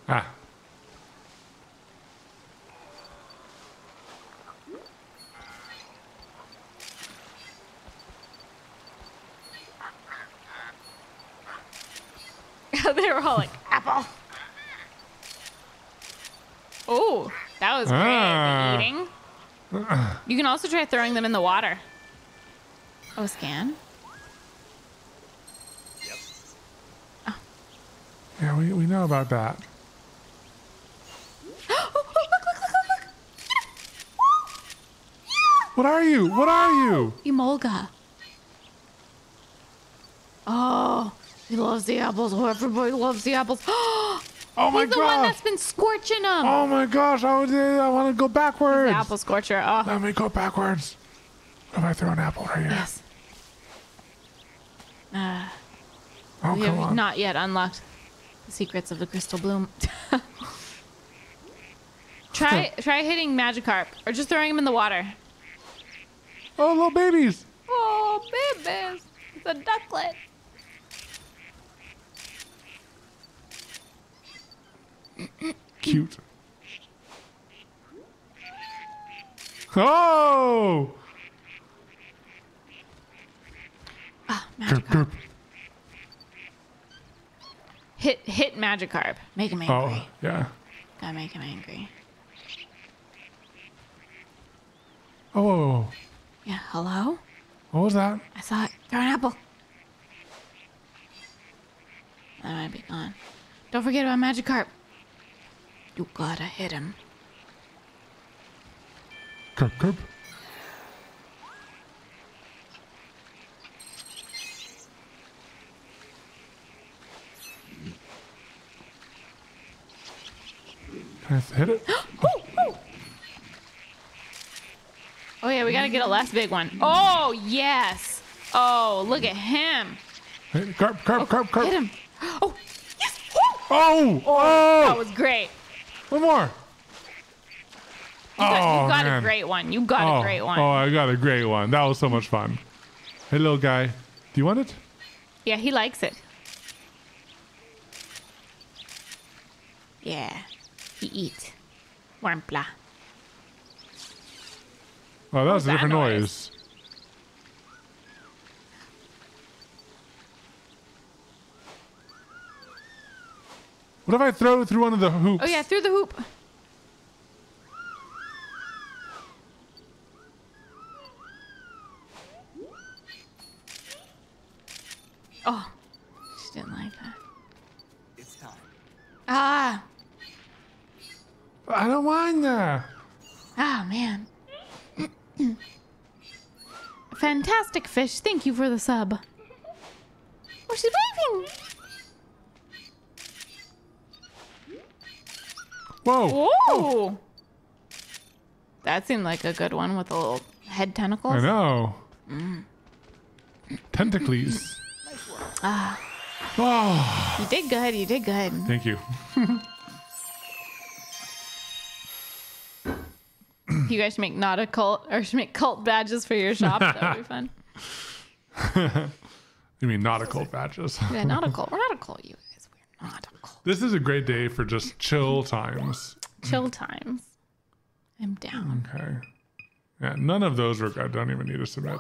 Ah. They were all like, apple. Oh, that was great. Eating. You can also try throwing them in the water. Oh, scan. Yep. Oh. Yeah, we know about that. Oh, look. Yeah. What are you? What are you? Emolga. Oh. He loves the apples. Oh, everybody loves the apples. Oh my god! The one that's been scorching them. Oh my gosh! I want to go backwards. The apple scorcher. Oh. Let me go backwards. If I throw an apple right here. Yes. Oh, we have not yet unlocked the secrets of the crystal bloom. try hitting Magikarp or just throwing him in the water. Oh, little babies! Oh, babies! It's a ducklet. Cute. Oh! Ah, Magikarp. Hit Magikarp. Make him angry. Oh, yeah. Gotta make him angry. Oh. Yeah, hello? What was that? I saw it. Throw an apple. That might be gone. Don't forget about Magikarp. You gotta hit him. Kerp, kerp. Can I hit it? Oh yeah, we gotta get a last big one. Oh yes! Oh, look at him! Hey, carp. Hit him! Oh yes! Oh! That was great. One more. You got a great one. You got a great one. Oh, I got a great one. That was so much fun. Hey, little guy, do you want it? Yeah, he likes it. Yeah, he eats. Wurmple. Oh, that was a different noise. What if I throw through one of the hoops? Oh yeah, through the hoop. Oh, just didn't like that. It's time. Ah. I don't mind that. Oh man. Fantastic fish, thank you for the sub. Oh, she's waving. Whoa. Oh. That seemed like a good one with a little head tentacles. I know. Tentacles. Ah. Oh. You did good, you did good. Thank you. You guys should make cult badges for your shop. That would be fun. You mean nautical badges? Yeah, nautical. We're not a cult, you guys. We're not a cult. This is a great day for just chill times. Chill times. I'm down. Okay. Yeah, none of those work. I don't even need to submit.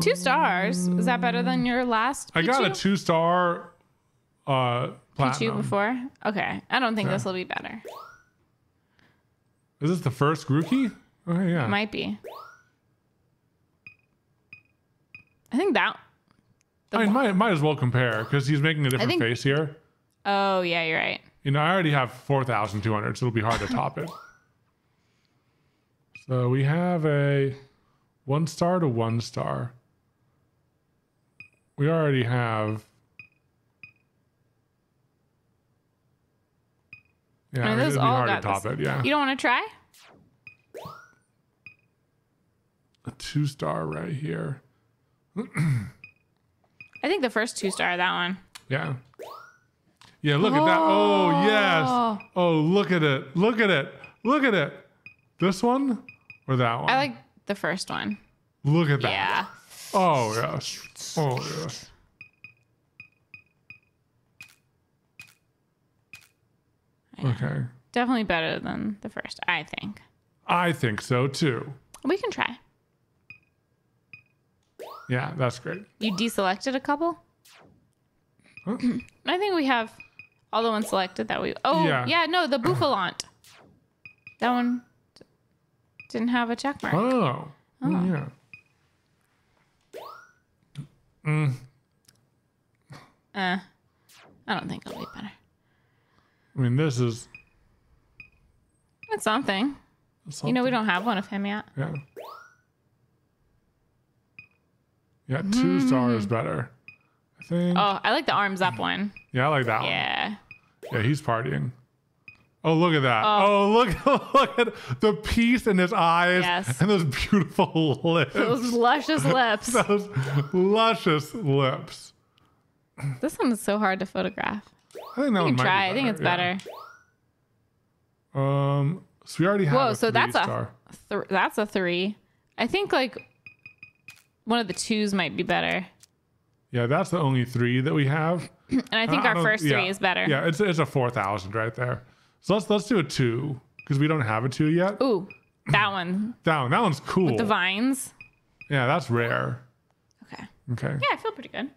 2 stars. Is that better than your last? Pikachu? I got a 2-star. Pikachu before. Okay. I don't think this will be better. Is this the first Grookey? Oh yeah. It might be. I think that. I might as well compare because he's making a different face here. Oh yeah, you're right. You know, I already have 4,200, so it'll be hard to top it. So we have a 1-star to 1-star. We already have. Yeah, I mean, it'd be hard to top it, yeah. You don't want to try? A 2-star right here. I think the first 2-star, that one. Yeah. Yeah, look at that. Oh, yes. Oh, look at it. Look at it. Look at it. This one or that one? I like the first one. Look at that. Yeah. Oh, yes. Oh, yes. Yeah. Okay. Definitely better than the first, I think. I think so too. We can try. Yeah, that's great. You deselected a couple? Huh? I think we have all the ones selected that we... Oh, yeah no, the Bouffalant. That one didn't have a check mark. Oh. Yeah. I don't think it'll be better. I mean, this is... That's something. You know, we don't have one of him yet. Yeah. Yeah, 2 stars better, I think. Oh, I like the arms up one. Yeah, I like that one. Yeah. Yeah, he's partying. Oh, look at that. Oh, look at the peace in his eyes. Yes. And those beautiful lips. Those luscious lips. Those luscious lips. This one is so hard to photograph. I think that one might be better. I think it's better. So we already have. Whoa! So that's a 3. I think like one of the 2s might be better. Yeah, that's the only 3 that we have. And I think our first 3 is better. Yeah, it's a 4,000 right there. So let's do a 2. because we don't have a 2 yet. Ooh, that one. That one's cool. With the vines. Yeah, that's rare. Okay. Okay. Yeah, I feel pretty good.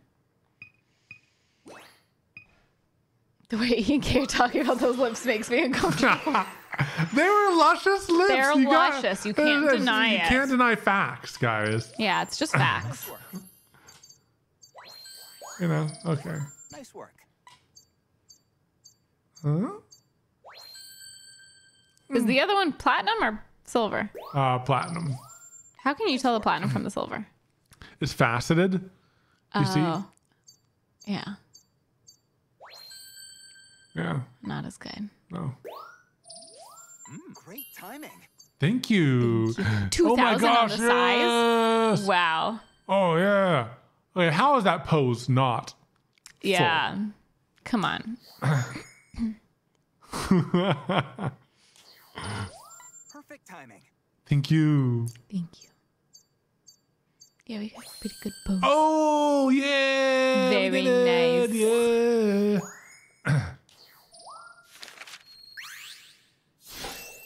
The way you and Kay are talking about those lips makes me uncomfortable. They were luscious lips. They're luscious. You can't deny it. You can't deny facts, guys. Yeah, it's just facts. You know, okay. Nice work. Huh? Is the other one platinum or silver? Platinum. How can you tell the platinum from the silver? It's faceted. You see? Yeah. Yeah. Not as good. No. Great timing. Thank you. 2,000 on the size. Yes. Wow. Oh yeah. Wait, how is that pose not? Yeah. Full? Come on. Perfect timing. Thank you. Thank you. Yeah, we got a pretty good pose. Oh yeah. Very nice. Yeah.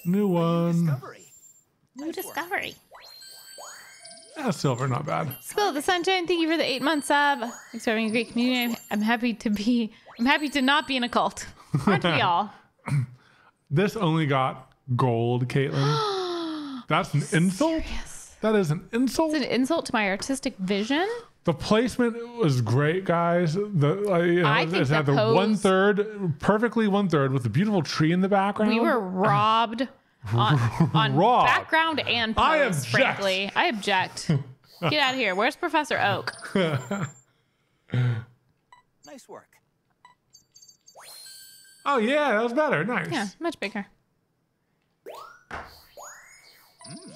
New one. New discovery. Ah, silver, not bad. Spill the sunshine. Thank you for the 8-month sub. Thanks for having a great community. I'm happy to not be in a cult. Aren't we all? This only got gold, Caitlin. That's an insult. Serious? That is an insult. It's an insult to my artistic vision. The placement was great, guys. I think it had the pose, 1/3, perfectly 1/3 with a beautiful tree in the background. We were robbed on robbed. Background and pose, frankly. I object. Get out of here. Where's Professor Oak? Nice work. Oh, yeah, that was better. Nice. Yeah, much bigger.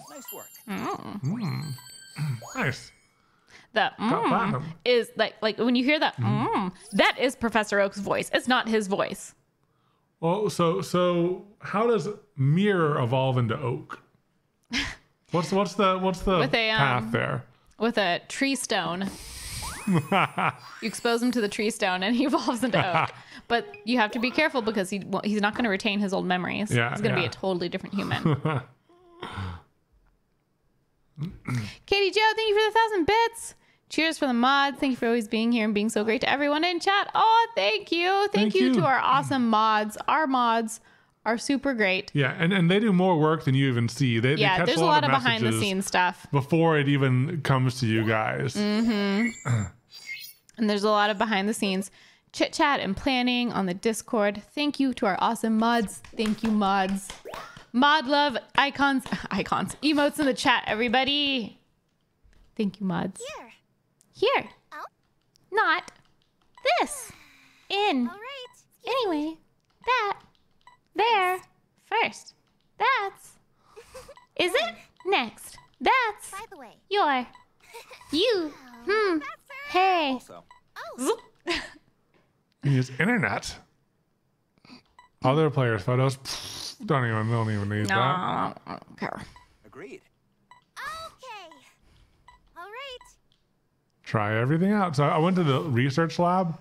Nice work. Nice. The is like when you hear that that is Professor Oak's voice. It's not his voice. Well, so how does Mirror evolve into Oak? What's the with a, path there? With a tree stone. You expose him to the tree stone and he evolves into Oak. But you have to be careful because he's not going to retain his old memories. Yeah, he's going to be a totally different human. Katie Joe, thank you for the 1,000 bits. Cheers for the mods. Thank you for always being here and being so great to everyone in chat. Oh, thank you. Thank you to our awesome mods. Our mods are super great. Yeah, and they do more work than you even see. They catch there's a lot of behind the scenes stuff before it even comes to you guys. And there's a lot of behind the scenes chit chat and planning on the Discord. Thank you to our awesome mods. Thank you, mods. Mod love icons emotes in the chat, everybody. Thank you, mods. Here. Oh. Not this. In. All right. Anyway, that. There. First. That's. Is it? Next. That's. By the way. Your. You. Oh, hey. Also. Oh. Use internet. Other players' photos. Don't even need that. I don't care. Agreed. Okay. All right. Try everything out. So I went to the research lab.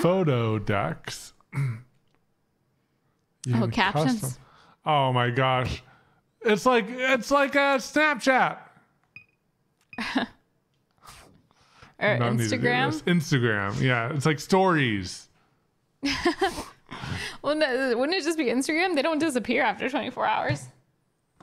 Photo decks. Oh, captions. Oh my gosh. It's like a Snapchat. Or not Instagram. Instagram. Yeah, it's like stories. Well, no, wouldn't it just be Instagram? They don't disappear after 24 hours.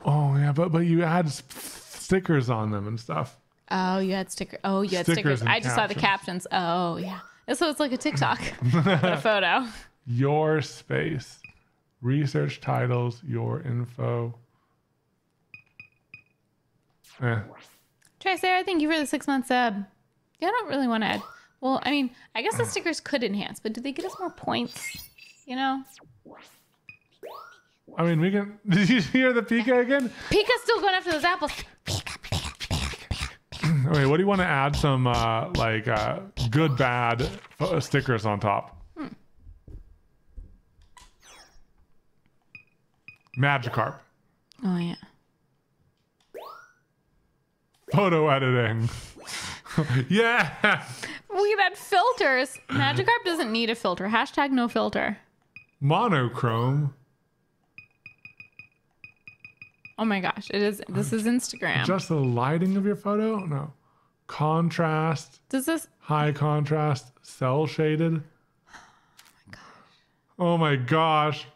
Oh yeah, but you had stickers on them and stuff. Oh, you had stickers. Oh, you had stickers. I just saw the captions. Oh yeah, and so it's like a TikTok, but a photo. Your space, research titles, your info. Try Sarah. Thank you for the 6-month sub. Yeah, I don't really want to add. Well, I mean, I guess the stickers could enhance, but do they get us more points? You know? I mean, we can... Did you hear the Pika again? Pika's still going after those apples. Pika. Okay, what do you want to add? Some, good, bad stickers on top. Magikarp. Oh, yeah. Photo editing. Yeah! We can add filters. Magikarp doesn't need a filter. #no filter. Monochrome. Oh my gosh, it is. This is Instagram. Just the lighting of your photo? No. Contrast. Does this? High contrast, cell shaded. Oh my gosh.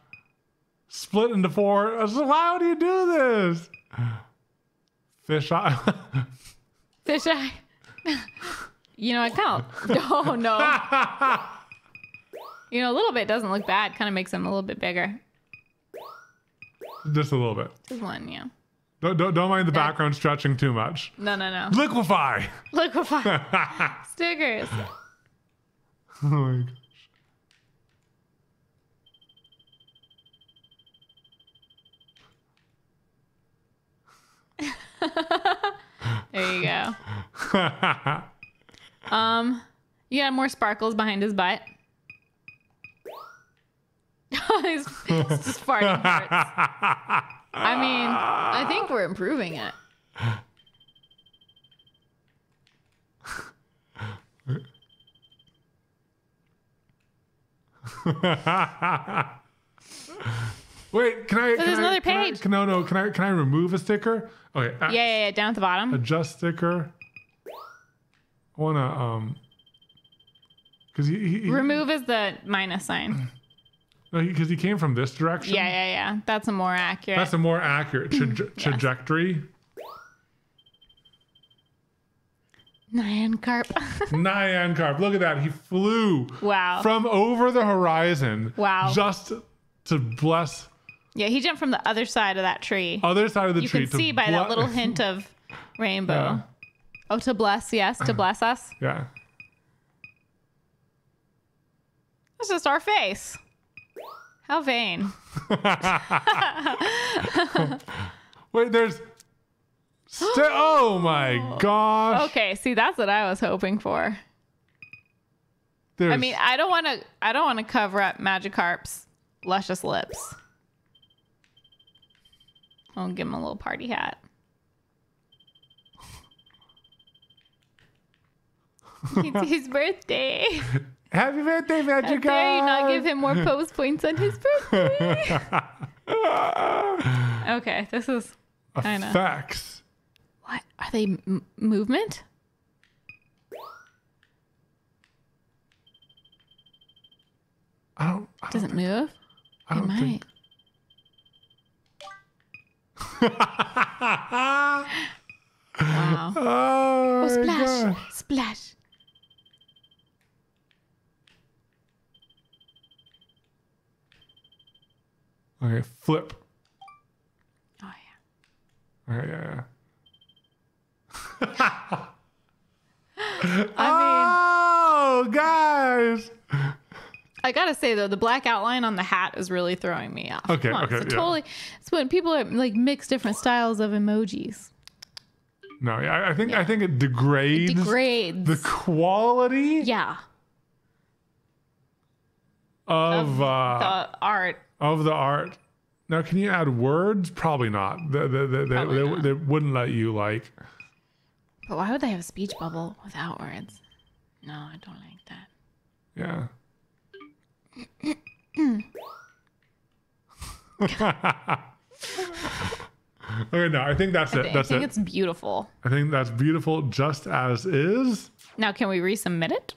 Split into four. How do you do this? Fish eye. Fish eye. You know, I count. Oh no. You know, a little bit doesn't look bad. Kind of makes them a little bit bigger. Just a little bit. Just one, yeah. Don't mind the background stretching too much. No, no, no. Liquefy. Liquefy. Stickers. Oh my gosh. There you go. You got more sparkles behind his butt. He's just farting hurts. I mean, I think we're improving it. Wait, can I? So there's another page. Can I remove a sticker? Okay. Yeah, down at the bottom. Adjust sticker. I wanna because he remove is the minus sign. No, because he came from this direction. Yeah. That's a more accurate. That's a more accurate trajectory. Nyancarp. Nyancarp. Look at that. He flew. Wow. From over the horizon. Wow. Just to bless. Yeah, he jumped from the other side of that tree. Other side of the tree. You can see by that little hint of rainbow. Yeah. Oh, to bless, yes, to bless us. Yeah. That's just our face. How vain. Wait, there's... oh my gosh. Okay, see, that's what I was hoping for. There's... I mean, I don't want to cover up Magikarp's luscious lips. I'll give him a little party hat. It's his birthday. Happy birthday, Magikarp! How dare you not give him more pose points on his birthday? Okay, this is kind of facts. What are they? Movement? I don't Doesn't move. I don't might. Think... Wow! Oh splash! God. Splash! Okay, flip. Oh yeah. All right, yeah. I mean, oh guys. I gotta say though, the black outline on the hat is really throwing me off. Okay, come on, okay, totally. It's when people are like mix different styles of emojis. No, yeah, I think it degrades. It degrades the quality. Yeah. Of the art. Of the art. Now, can you add words? Probably not. They wouldn't let you, like. But why would they have a speech bubble without words? No, I don't like that. Yeah. Okay, no, I think that's it. That's it. I think it's beautiful. I think that's beautiful just as is. Now, can we resubmit it?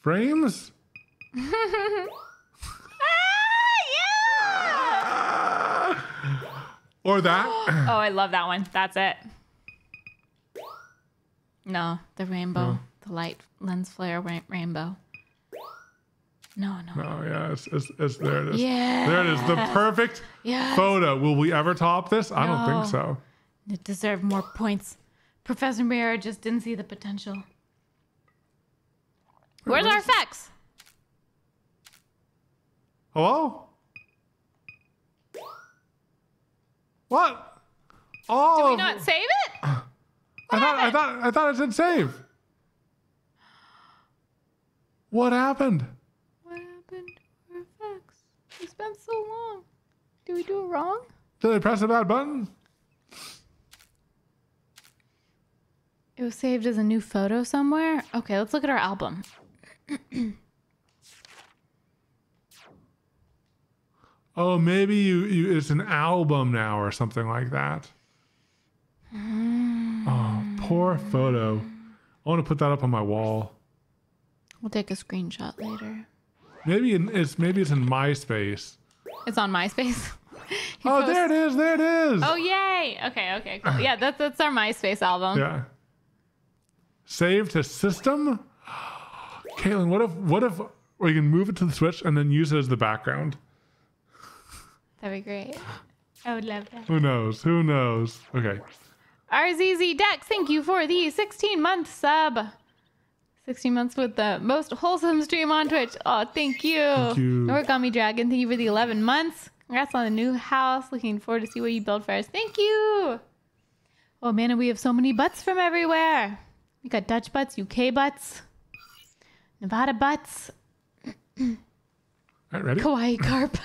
Frames? Or that. Oh, I love that one. That's it. No, the rainbow, the light lens flare rainbow. No. Oh yeah, it's there. It is. Yeah. There it is. The perfect photo. Will we ever top this? I don't think so. It deserved more points. Professor Mirror just didn't see the potential. Where's our effects? Hello. What? Oh! Did we not save it? I thought it said save. What happened? What happened to our effects? We spent so long. Did we do it wrong? Did I press a bad button? It was saved as a new photo somewhere. Okay, let's look at our album. Oh, maybe it's an album now or something like that. Oh, poor photo. I want to put that up on my wall. We'll take a screenshot later. Maybe it's in MySpace. It's on MySpace. Oh, there it is. There it is. Oh, yay. Okay. Okay. Cool. Yeah. That's our MySpace album. Yeah. Save to system. Katelyn, what if we can move it to the Switch and then use it as the background? That'd be great. I would love that. Who knows? Who knows? Okay. RZZ Dex, thank you for the 16-month sub. 16 months with the most wholesome stream on Twitch. Oh, thank you. Thank you. Origami Dragon, thank you for the 11 months. Congrats on the new house. Looking forward to see what you build for us. Thank you. Oh, man, and we have so many butts from everywhere. We got Dutch butts, UK butts, Nevada butts. All right, ready? Kawaii carp.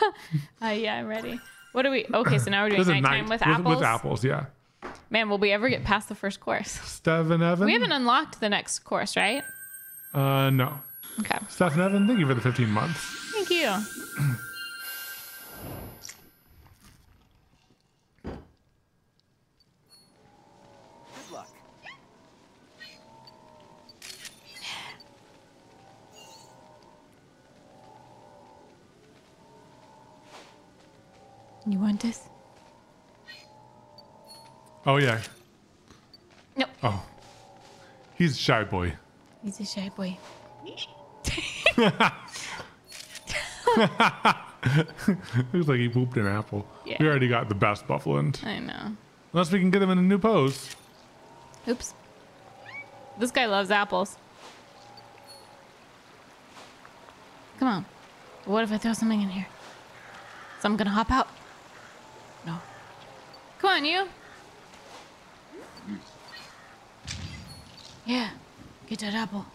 Yeah, I'm ready. What are we? Okay, so now we're doing nighttime with apples. With apples, yeah. Man, will we ever get past the first course? Steph and Evan? We haven't unlocked the next course, right? No. Okay. Steph and Evan, thank you for the 15 months. Thank you. Good luck. You want this? Oh, yeah. No. Oh. He's a shy boy. He's a shy boy. Looks like he pooped an apple. Yeah. We already got the best Bouffalant. I know. Unless we can get him in a new pose. Oops. This guy loves apples. Come on. What if I throw something in here? Something gonna hop out? No. Come on, you. Yeah, get that apple.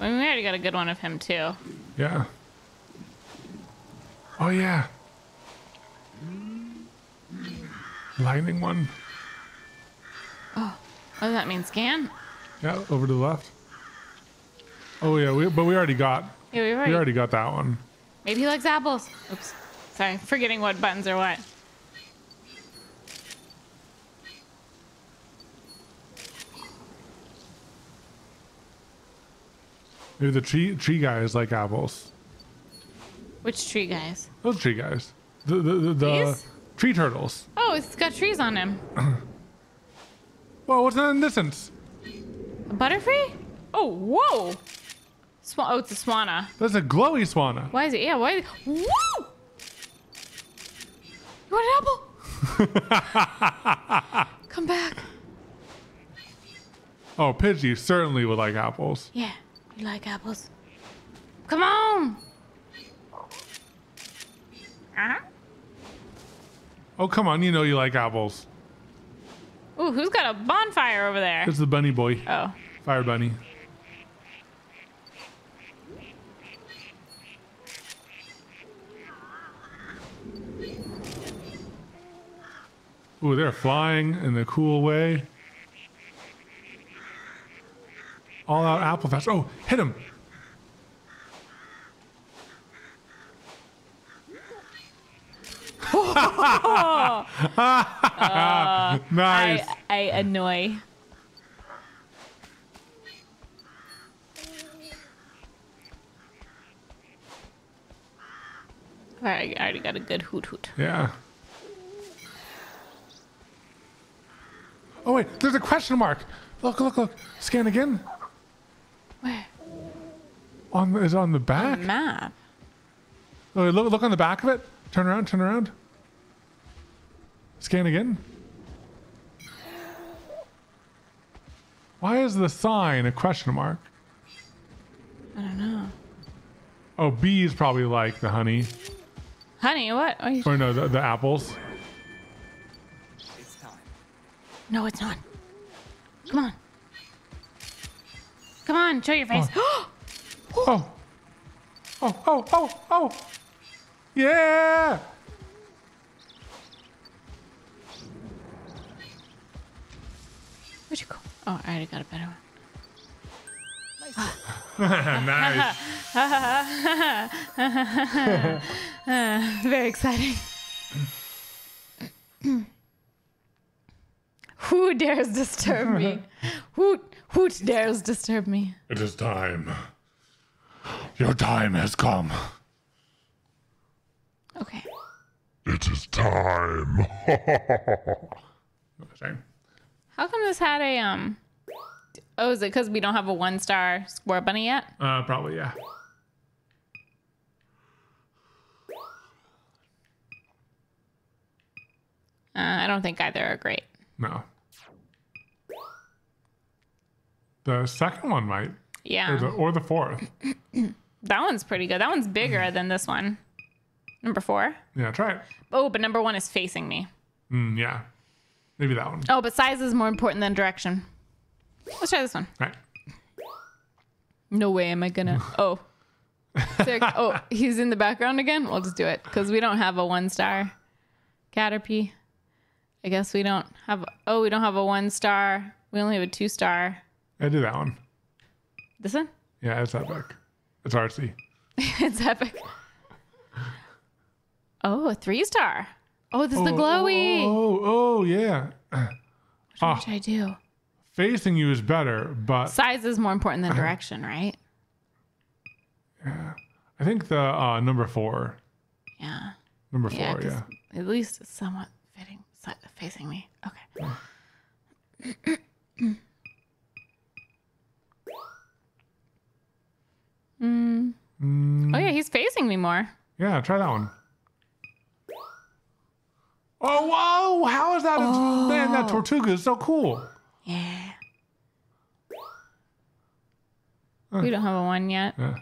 I mean, we already got a good one of him too. Yeah. Oh yeah. Lightning one. Oh, what does that mean? Scan? Yeah, over to the left. Oh yeah, we already got. Yeah, we already got that one. Maybe he likes apples. Oops, sorry, forgetting what buttons are what. Maybe the tree guys like apples. Which tree guys? Those tree guys. The tree turtles. Oh, it's got trees on him. Whoa, what's in the distance? A Butterfree? Oh, whoa. Oh, it's a Swanna. That's a glowy Swanna. Why is it? Yeah, why is it? Woo! You want an apple? Come back. Oh, Pidgey certainly would like apples. Yeah. You like apples? Come on! Uh-huh. Oh, come on. You know you like apples. Ooh, who's got a bonfire over there? It's the bunny boy. Oh. Fire bunny. Ooh, they're flying in the cool way. All out apple fest. Oh, hit him. Oh. Nice. I annoy. All right, I already got a good Hoothoot. Yeah. Oh, wait, there's a question mark. Look, look, look. Scan again. Where? Is it on the back? On the map. Oh, look on the back of it. Turn around, turn around. Scan again. Why is the sign a question mark? I don't know. Oh, bees probably like the honey. Honey, what? Or no, the apples. It's time. No, it's not. Come on. Come on, show your face. Oh. Oh. Oh, oh, oh, oh. Yeah. Where'd you go? Oh, I already got a better one. Nice. Very exciting. Who dares disturb me? Who dares disturb me? It is time. Your time has come. Okay. It is time. How come this had a Oh, is it because we don't have a 1-star square bunny yet? Probably, yeah. I don't think either are great. No. The second one might. Yeah. Or the fourth. That one's pretty good. That one's bigger than this one. Number 4. Yeah, try it. Oh, but number 1 is facing me. Yeah. Maybe that one. Oh, but size is more important than direction. Let's try this one. All right. No way am I gonna... Oh. Oh, he's in the background again? We'll just do it. Because we don't have a 1-star Caterpie. I guess we don't have... Oh, we don't have a 1-star. We only have a 2-star. I do that one. This one? Yeah, it's epic. It's artsy. It's epic. Oh, a 3-star. Oh, this is the glowy. Oh, yeah. What should I do? Facing you is better, but... Size is more important than direction, right? Yeah. I think the number 4. Yeah. Number 4, yeah. At least it's somewhat fitting, facing me. Okay. Oh, yeah, he's facing me more. Yeah, try that one. Oh, whoa! How is that? Oh. Man, that Tortuga is so cool. Yeah. We don't have a 1 yet. Yeah.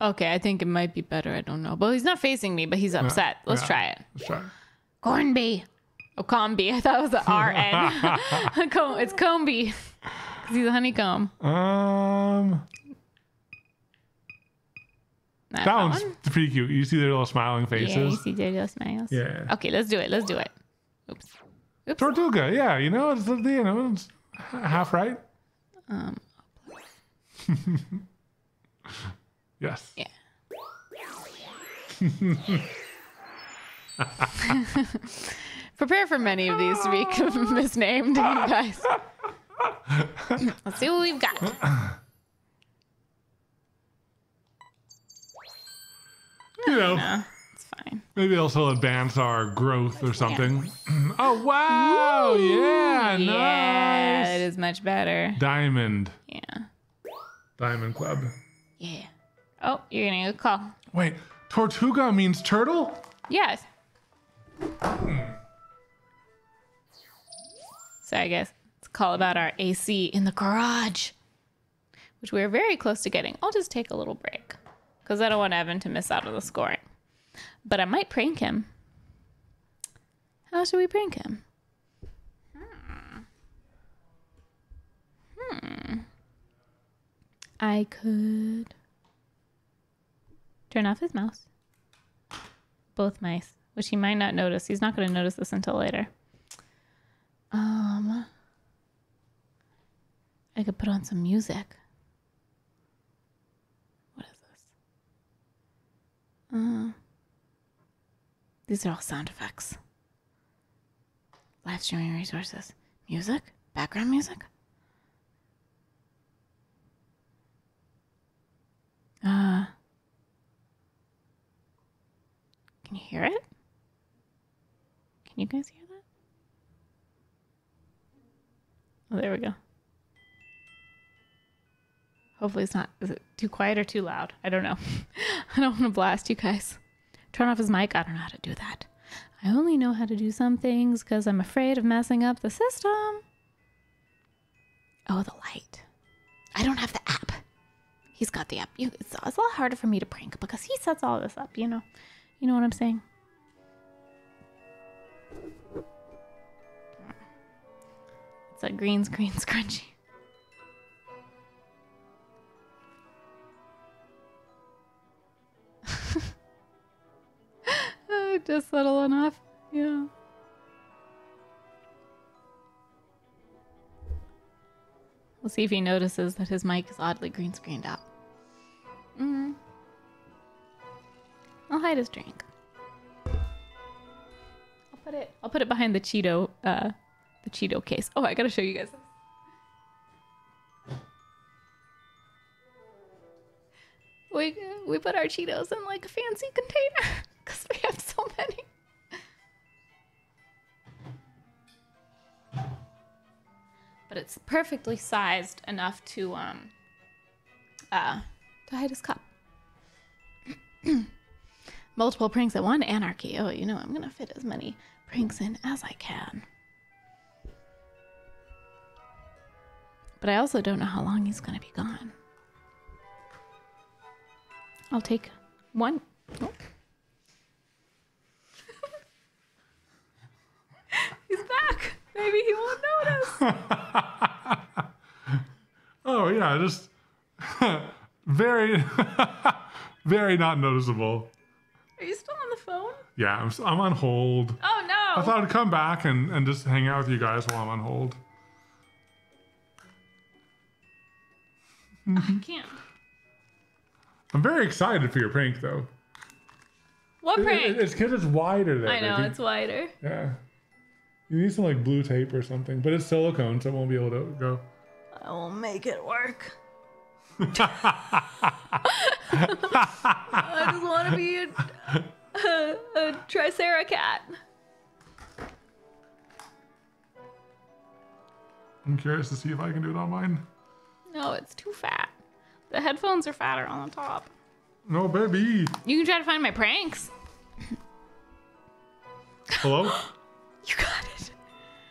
Okay, I think it might be better. I don't know. But he's not facing me, but he's upset. Yeah. Let's try it. Let's try it. Cornbee. Oh, Combee. I thought it was the RN. It's Combee. Because he's a honeycomb. That one's pretty cute. You see their little smiling faces. Yeah, you see their little smiles. Yeah. Okay, let's do it. Let's do it. Oops. Oops. Tortuga. Yeah, it's half right. Yes. Yeah. Prepare for many of these to be misnamed, you guys. Let's see what we've got. You know, no, it's fine. Maybe also advance our growth or something. Yeah. Oh, wow. Ooh, yeah, nice. Yeah, it is much better. Diamond. Yeah. Diamond Club. Yeah. Oh, you're going to get a call. Wait, Tortuga means turtle? Yes. So I guess it's a call about our AC in the garage, which we're very close to getting. I'll just take a little break. Because I don't want Evan to miss out on the scoring. But I might prank him. How should we prank him? I could turn off his mouse. Both mice. Which he might not notice. He's not going to notice this until later. I could put on some music. These are all sound effects. Live streaming resources. Music? Background music? Can you hear it? Can you guys hear that? Oh, there we go. Hopefully it's not. Is it too quiet or too loud? I don't know. I don't want to blast you guys. Turn off his mic. I don't know how to do that. I only know how to do some things because I'm afraid of messing up the system. Oh, the light. I don't have the app. He's got the app. It's a lot harder for me to prank because he sets all this up, you know. You know what I'm saying? It's a green screen scrunchie. Just subtle enough, yeah. We'll see if he notices that his mic is oddly green screened out. I'll hide his drink. I'll put it behind the Cheeto case. Oh, I gotta show you guys this. We put our Cheetos in like a fancy container because we have so many. But it's perfectly sized enough to hide his cup. Multiple pranks at one? Anarchy. Oh, you know, I'm gonna fit as many pranks in as I can. But I also don't know how long he's gonna be gone. I'll take one. Oh. He's back. Maybe he won't notice. Oh, yeah, just very, very not noticeable. Are you still on the phone? Yeah, I'm on hold. Oh, no. I thought I'd come back and just hang out with you guys while I'm on hold. I can't. I'm very excited for your prank, though. What prank? It's because it's wider there. I know, it's wider. Yeah. You need some, like, blue tape or something. But it's silicone, so it won't be able to go. I will make it work. I just want to be a Triceracat. I'm curious to see if I can do it on mine. No, it's too fat. The headphones are fatter on the top. No, baby. You can try to find my pranks. Hello? You got it.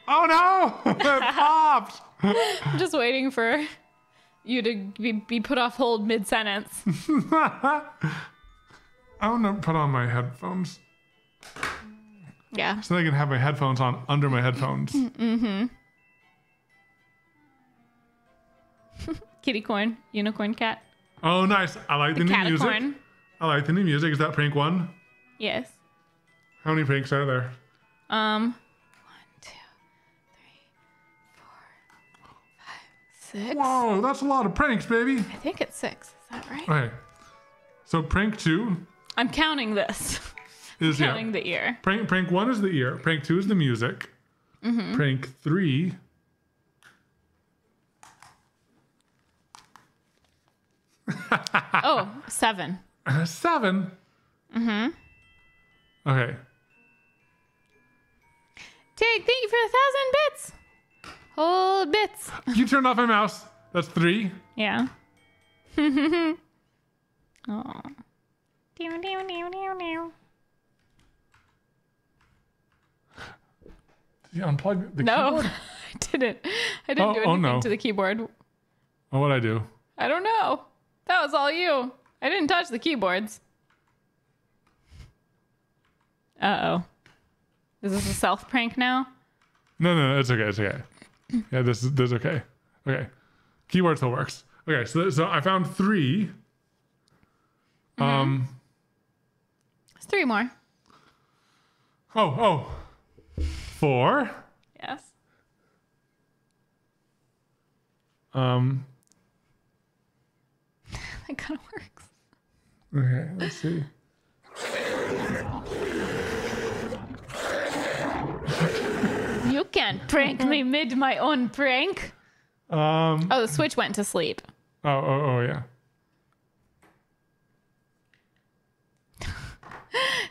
Oh, no. It popped. I'm just waiting for you to be put off hold mid-sentence. I want to put on my headphones. Yeah. So they can have my headphones on under my headphones. Mm-hmm. Kitty corn, unicorn cat. Oh, nice. I like the new music. Corn. I like the new music. Is that prank one? Yes. How many pranks are there? 1, 2, 3, 4, 5, 6. Whoa, that's a lot of pranks, baby. I think it's 6. Is that right? Okay. So prank 2. I'm counting this. Is counting the ear. Prank 1 is the ear. Prank 2 is the music. Mm-hmm. Prank 3. Oh, 7. 7? Mm-hmm. Okay. Tig, thank you for 1,000 bits. Whole bits. You turned off my mouse. That's 3. Yeah. Oh. Down, down, down, down, down. Did you unplug the keyboard? No, I didn't. I didn't do anything to the keyboard. Oh, what'd I do? I don't know. That was all you. I didn't touch the keyboards. Uh-oh. Is this a self prank now? No, it's okay. It's okay. Yeah, this is okay. Okay. Keyword still works. Okay, so I found 3. Mm-hmm. It's 3 more. Oh. 4. Yes. That kind of works. Okay, let's see. You can't prank me mid my own prank. Oh, the Switch went to sleep. Oh, yeah.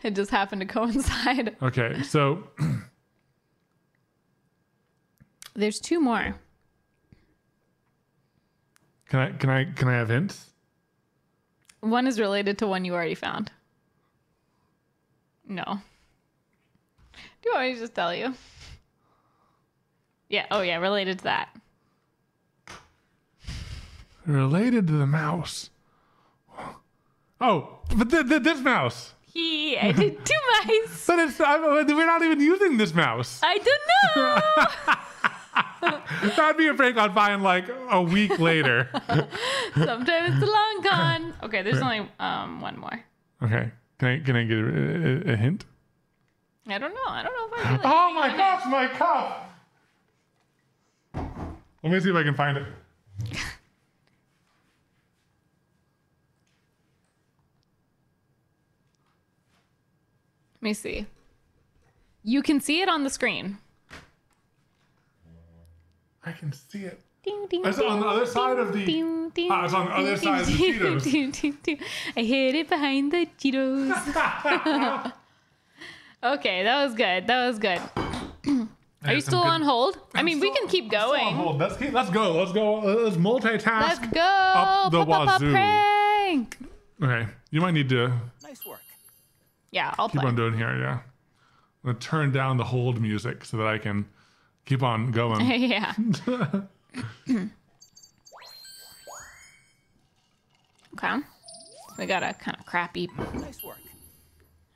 It just happened to coincide. Okay, so there's 2 more. Can I have hints? 1 is related to 1 you already found. No. Do you want me to just tell you? Yeah. Oh, yeah. Related to that. Related to the mouse. Oh, but this mouse. Yeah, I did 2 mice. But we're not even using this mouse. I don't know. That'd be a prank on buying like a week later. Sometimes it's a long con. Okay, there's only 1 more. Okay, can I get a hint? I don't know. If I really. Oh my gosh, my cup! Let me see if I can find it. Let me see. You can see it on the screen. I can see it. It's on the other side of the... It's on the other side of the Cheetos. I hid it behind the Cheetos. Okay, that was good. That was good. Are you still on hold? I mean, we can keep going. On hold. Let's go. Let's go. Let's multitask. Let's go. Up the wazoo. Prank. Okay, you might need to... Nice work. Yeah, I'll keep on doing here, yeah. I'm going to turn down the hold music so that I can keep on going. Yeah. Okay. We got a kind of crappy... Nice work.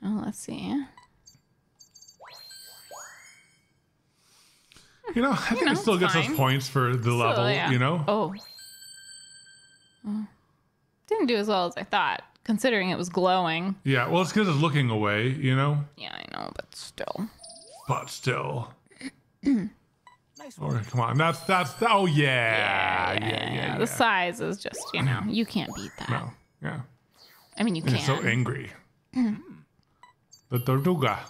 Oh, let's see. You know, I think it still gets us points for the level, yeah. You know? Oh. Didn't do as well as I thought, considering it was glowing. Yeah, well, it's because it's looking away, you know? Yeah, I know, but still. But still. Nice one. Right, come on, that's, oh yeah. Yeah. The size is just, you know, you can't beat that. No, yeah. I mean, you can. It's so angry. The Tortuga.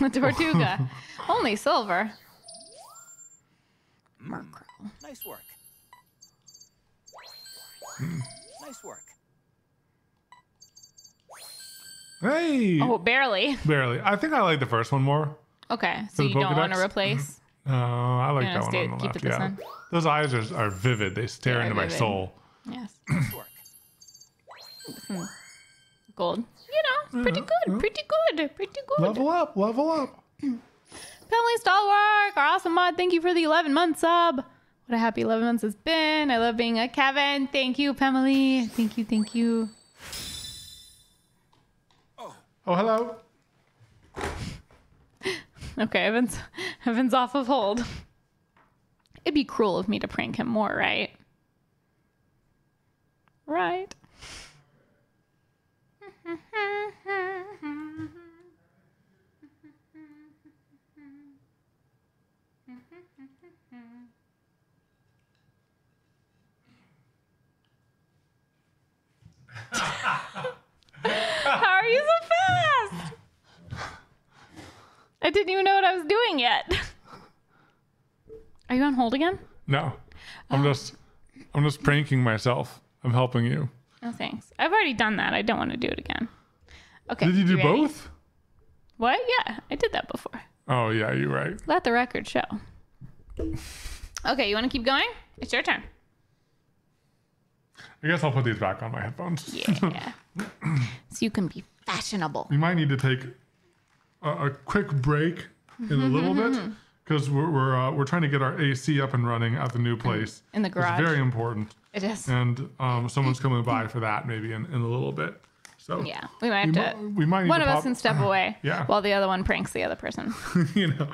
The Tortuga. Only silver. Murkrow. Nice work. Nice work. Hey. Oh, barely. Barely. I think I like the first one more. Okay, so you don't want to replace? No, I like that one on the left. Yeah. Those eyes are vivid. They stare into my soul. Yes. Nice work. Gold. You know, pretty good. Pretty good. Pretty good. Level up. Level up. Family Stalwark, our awesome mod. Thank you for the 11 month sub. What a happy 11 months it's been. I love being a Kevin. Thank you, Pemily. Thank you, thank you. Oh, hello. Okay, Evan's off of hold. It'd be cruel of me to prank him more, right? Right. How are you so fast? I didn't even know what I was doing yet. Are you on hold again? No, I'm just pranking myself. I'm helping you. Oh, thanks. I've already done that. I don't want to do it again. Okay. Did you do both? What? Yeah, I did that before. Oh yeah, you're right. Let the record show. Okay, you want to keep going? It's your turn. I guess I'll put these back on my headphones. Yeah. So you can be fashionable. We might need to take a quick break in a little bit because we're trying to get our AC up and running at the new place. In the garage. It's very important. It is. And someone's coming by for that maybe in a little bit. So yeah, we might have we might need one to of us can step away while the other one pranks the other person. You know,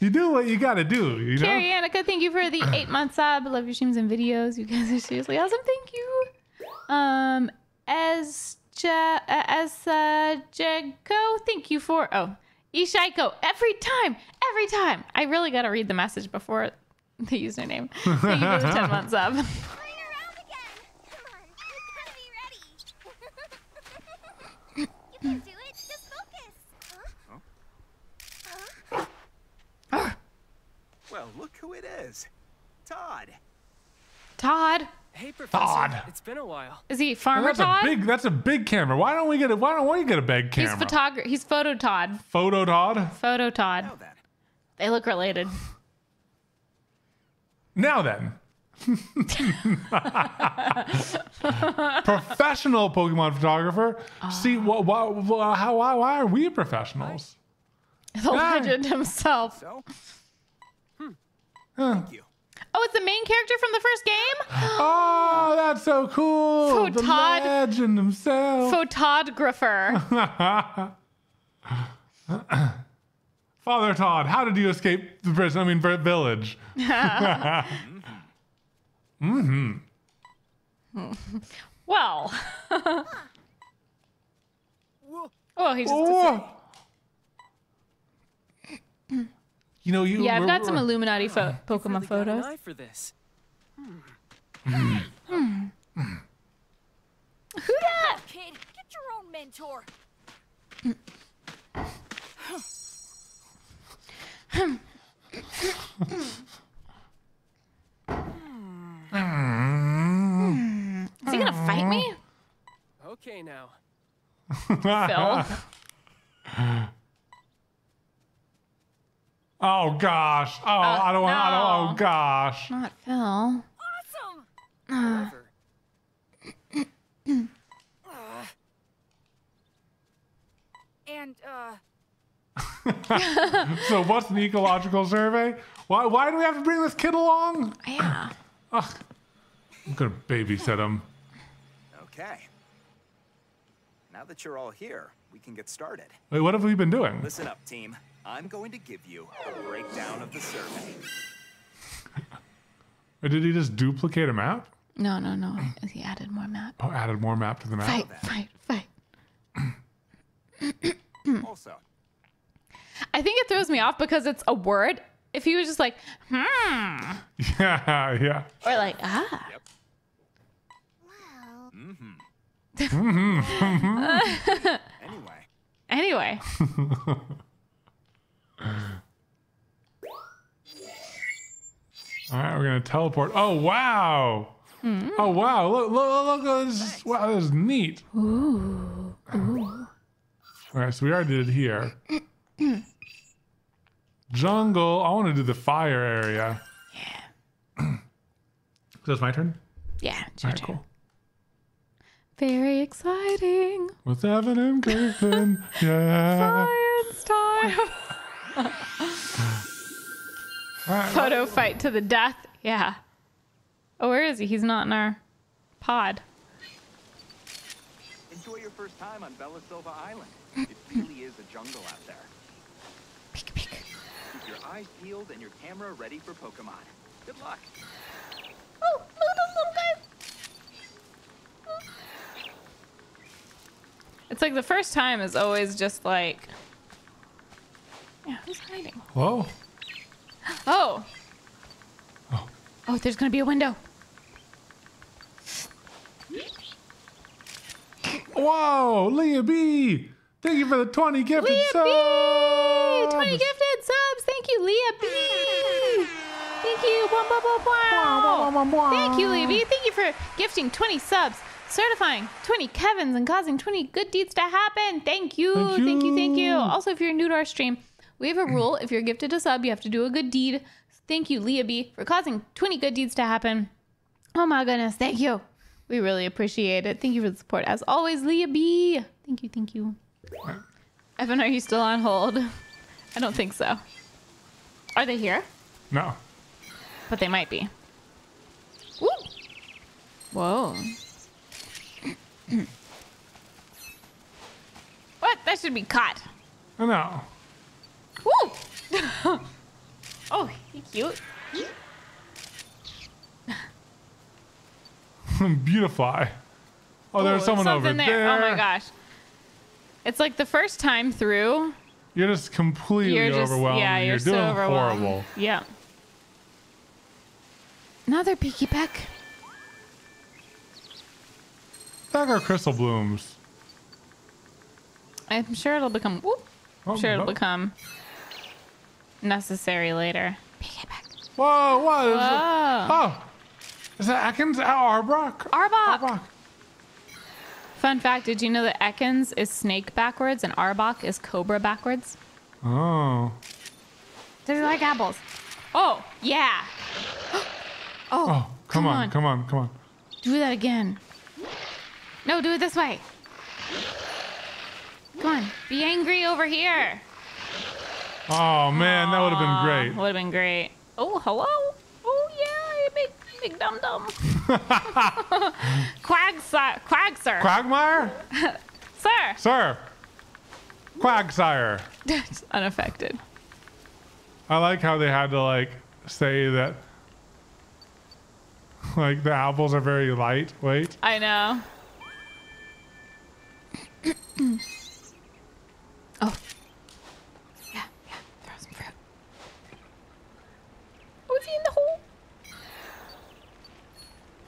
you do what you gotta do. You Carrie know? Annika, thank you for the 8 month sub. Love your streams and videos. You guys are seriously awesome. Thank you. Jago, thank you for Ishaiko. Every time. I really gotta read the message before the username. Thank you for the 10 month sub. Do it. Just focus. Huh? Huh? Well, look who it is. Todd. Todd. Hey, Professor. Todd. It's been a while. Is he Farmer Todd? That's a big camera. Why don't we get a big camera? He's photographer. He's Photo Todd. Photo Todd. Photo Todd. They look related. Now then. Professional Pokemon photographer. See, why are we professionals? The legend himself. So? Thank you. Oh, it's the main character from the first game? Oh, that's so cool. Photod, the legend himself. Photographer. Father Todd, how did you escape the prison? I mean, village. Well. Oh, he just you know, you I've got some Illuminati Pokemon photos. Got an eye for this. Who that? Kid, get your own mentor. Is he gonna fight me? Okay, now. Phil. Oh gosh! Oh, I don't want. No. I don't. Oh gosh! Not Phil. Awesome. So what's an ecological survey? Why do we have to bring this kid along? Yeah. Ugh. I'm gonna babysit him. Okay. Now that you're all here, we can get started. Wait, what have we been doing? Listen up, team. I'm going to give you a breakdown of the survey. Or did he just duplicate a map? No, no, no. He added more map. Oh, added more map to the map. Fight. Also, I think it throws me off because it's a word. If he was just like, yeah. Or like, Yep. Wow. Anyway. All right, we're gonna teleport. Oh wow. Oh wow. Look. This is, wow, this is neat. Ooh. Ooh. All right, so we already did here. Jungle. I want to do the fire area. Yeah. So it's my turn? Yeah, it's your turn. Cool. Very exciting. With Evan and Katelyn. Yeah. Science time. Right, Photo fight to the death. Yeah. Oh, where is he? He's not in our pod. Enjoy your first time on Bellusilva Island. It really is a jungle out there. Pikipek. Keep your eyes peeled and your camera ready for Pokemon. Good luck. Oh, look at those little guys. Oh. It's like the first time is always just like. Yeah, who's hiding? Whoa. Oh. Oh. Oh, there's gonna be a window. Whoa, Leah B! Thank you for the 20 gifted subs. Leah B! 20 gifted subs. Thank you, Leah B. Thank you. Blah, blah, blah, blah. Blah, blah, blah, blah. Thank you, Leah B. Thank you for gifting 20 subs, certifying 20 Kevins, and causing 20 good deeds to happen. Thank you. Thank you. Thank you. Thank you. Also, if you're new to our stream, we have a rule. If you're gifted a sub, you have to do a good deed. Thank you, Leah B, for causing 20 good deeds to happen. Oh my goodness, thank you. We really appreciate it. Thank you for the support. As always, Leah B. Thank you, thank you. Evan, are you still on hold? I don't think so. Are they here? No. But they might be. Woo! Whoa. What? That should be caught. Oh, no. Woo! Oh, he's cute. Beautify. Oh, there's someone over there. Oh my gosh. It's like the first time through. You're just completely overwhelmed. Yeah, you're doing so horrible. Yeah. Another Pikipek. Back our crystal blooms. I'm sure it'll become. Whoop. I'm sure it'll become necessary later. Pikipek. Whoa! Whoa! Oh. Is that Ekans? Oh, Arbok. Arbok. Fun fact, did you know that Ekans is snake backwards and Arbok is cobra backwards? Oh. They're like apples. Oh, yeah. Oh, come on. Do that again. No, do it this way. Come on, be angry over here. Oh, man, that would have been great. Would have been great. Oh, hello. Oh, yeah, you big dum-dum. Quagsire. Quagmire? Sir. Quagsire. That's unaffected. I like how they had to, like, say that, like, the apples are very lightweight. I know. Oh. Yeah. Throw some fruit. Oh, is he in the hole?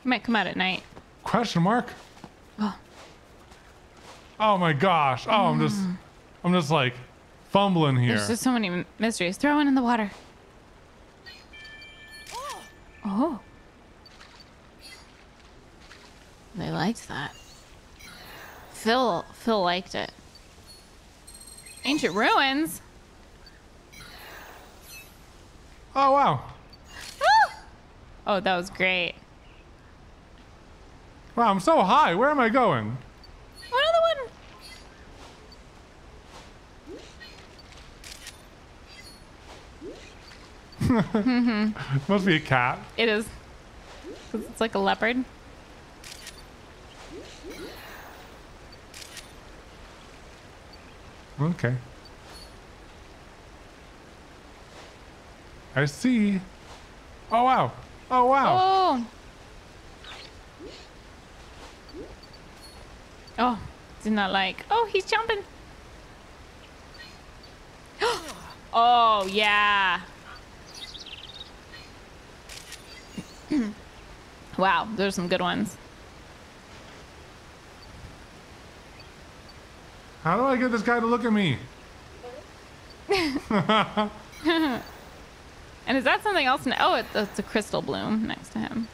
He might come out at night. Question mark. Oh. Oh my gosh. Oh, I'm just like fumbling here. There's just so many mysteries. Throw one in the water. Oh. They liked that. Phil liked it. Ancient ruins. Oh wow. Oh, that was great. Wow, I'm so high. Where am I going? Another one. Must be a cat. It is. It's like a leopard. Okay. I see. Oh wow. Oh wow. Oh. Oh, did not like. Oh, he's jumping. Oh, yeah. Wow, there's some good ones. How do I get this guy to look at me? And is that something else? Oh, it's a crystal bloom next to him.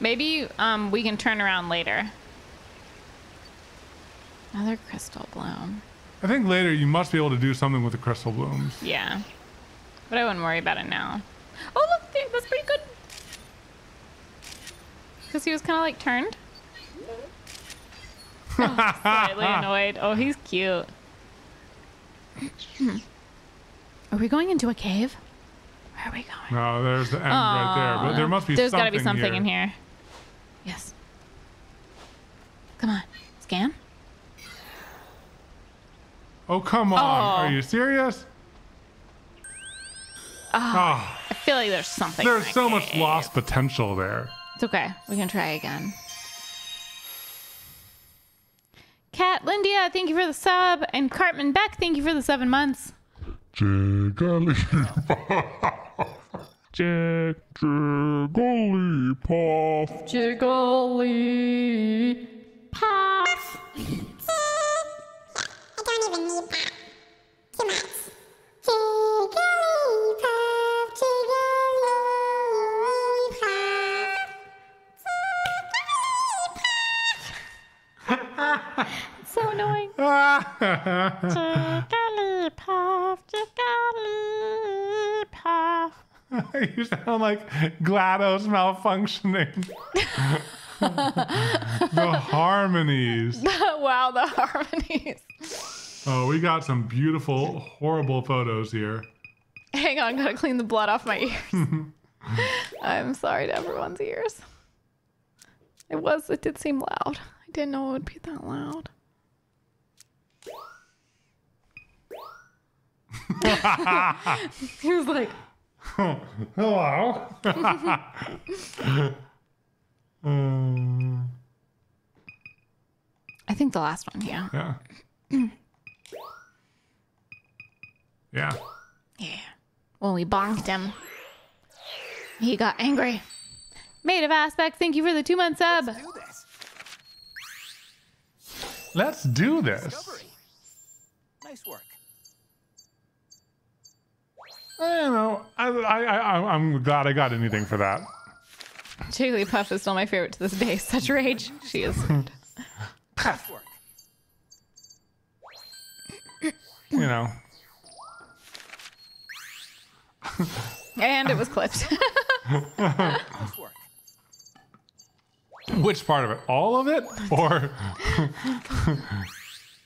Maybe we can turn around later. Another crystal bloom. I think later you must be able to do something with the crystal blooms. Yeah, but I wouldn't worry about it now. Oh, look, there, that's pretty good. Because he was kind of like turned. Oh, slightly annoyed. Oh, he's cute. Are we going into a cave? Where are we going? No, there's the end right there. But there must be something. There's got to be something in here. Yes. Come on, scan. Oh, come on. Oh. Are you serious? Oh. I feel like there's something. There's so much lost potential there. It's okay. We can try again. Kat, Lindia, thank you for the sub. And Cartman Beck, thank you for the 7 months. Jigglypuff. Jigglypuff. Jigglypuff. Don't even need that. Too much. Jigglypuff, Jigglypuff, Jigglypuff. So annoying. Jigglypuff, Jigglypuff. You sound like GLaDOS malfunctioning. The harmonies. Wow, the harmonies. Oh, we got some beautiful, horrible photos here. Hang on, gotta clean the blood off my ears. I'm sorry to everyone's ears. It did seem loud. I didn't know it would be that loud. He was like, hello. I think the last one, yeah. Yeah. Yeah. Yeah. When we bonked him, he got angry. Made of Aspect, thank you for the 2-month sub. Let's do this. Let's do this. Discovery. Nice work. I don't know. I'm glad I got anything for that. Jigglypuff is still my favorite to this day. Such rage. She is. Puff. You know. And it was clipped. Which part of it? All of it? Or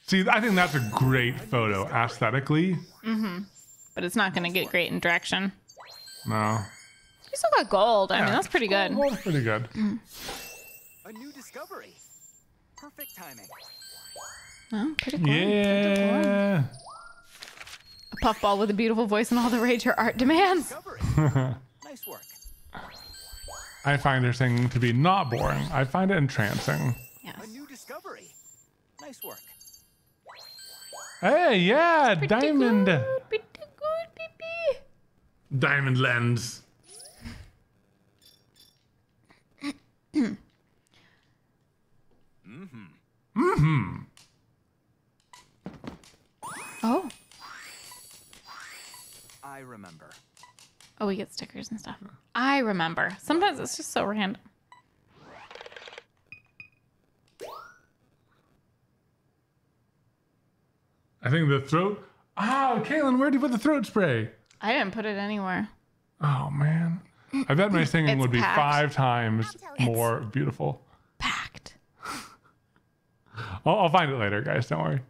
see, I think that's a great photo aesthetically. Mm-hmm. But it's not gonna get great in direction. No. You still got gold. I mean, that's pretty good. Gold's pretty good. A new discovery. Perfect timing. Oh, pretty cool. Yeah. A puffball with a beautiful voice and all the rage her art demands. Nice work. I find her singing to be not boring. I find it entrancing. Yes. A new discovery. Nice work. Hey, yeah, diamond. Pretty good, baby. Diamond lens. Mm-hmm. Mm-hmm. Oh. I remember. Oh, we get stickers and stuff. I remember. Sometimes it's just so random. I think the throat. Oh, Katelyn, where'd you put the throat spray? I didn't put it anywhere. Oh, man. I bet my singing would be packed. 5 times more beautiful. Packed. I'll find it later, guys. Don't worry.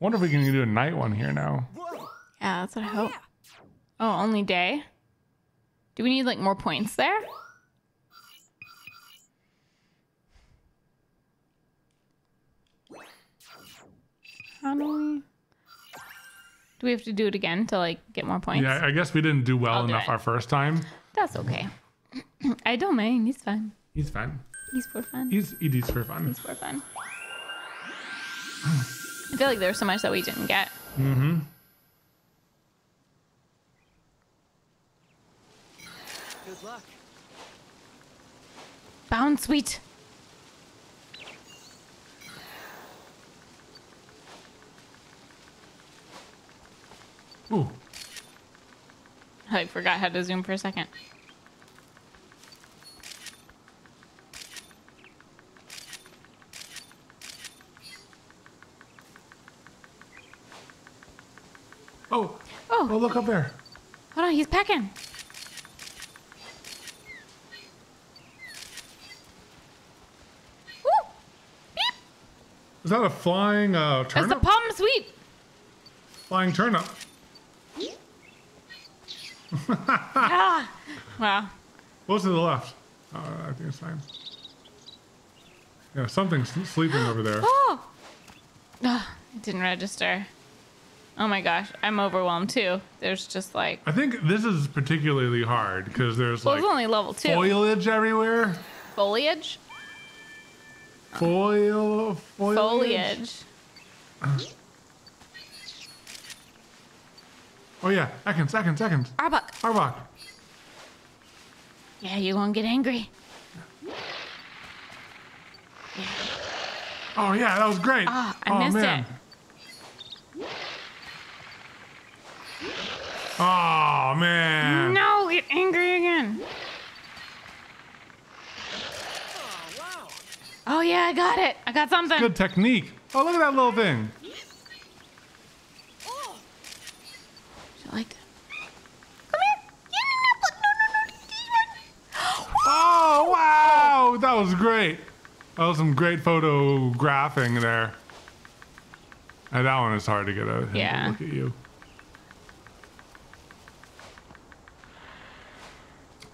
Wonder if we can do a night one here now. Yeah, that's what I hope. Oh, only day? Do we need, like, more points there? How do we... Do we have to do it again to, like, get more points? Yeah, I guess we didn't do well enough our first time. That's okay. I don't mind. He's fine. He's fine. He's for fun. It is for fun. He's for fun. I feel like there was so much that we didn't get. Mm-hmm. Good luck. Bounsweet. Ooh. I forgot how to zoom for a second. Oh. Oh. Oh, look up there. Hold on, he's packing. Woo! Beep. Is that a flying turnip? That's a palm sweet. Flying turnip. Ah. Wow. What's to the left? I think it's fine. Yeah, something's sleeping over there. Oh. Oh, it didn't register. Oh my gosh, I'm overwhelmed too. There's just like... I think this is particularly hard because there's like... Well, it's only level 2. Foliage everywhere. Foliage? Foliage. Oh yeah, Ekans. Arbok. Yeah, you won't get angry. Yeah. Oh yeah, that was great. Oh, I missed it. Oh man. No, get angry again. Oh, wow. Oh yeah, I got it. I got something. Good technique. Oh, look at that little thing. Like that. Come here. No. Oh, wow. That was great. That was some great photographing there. And that one is hard to get a look at you.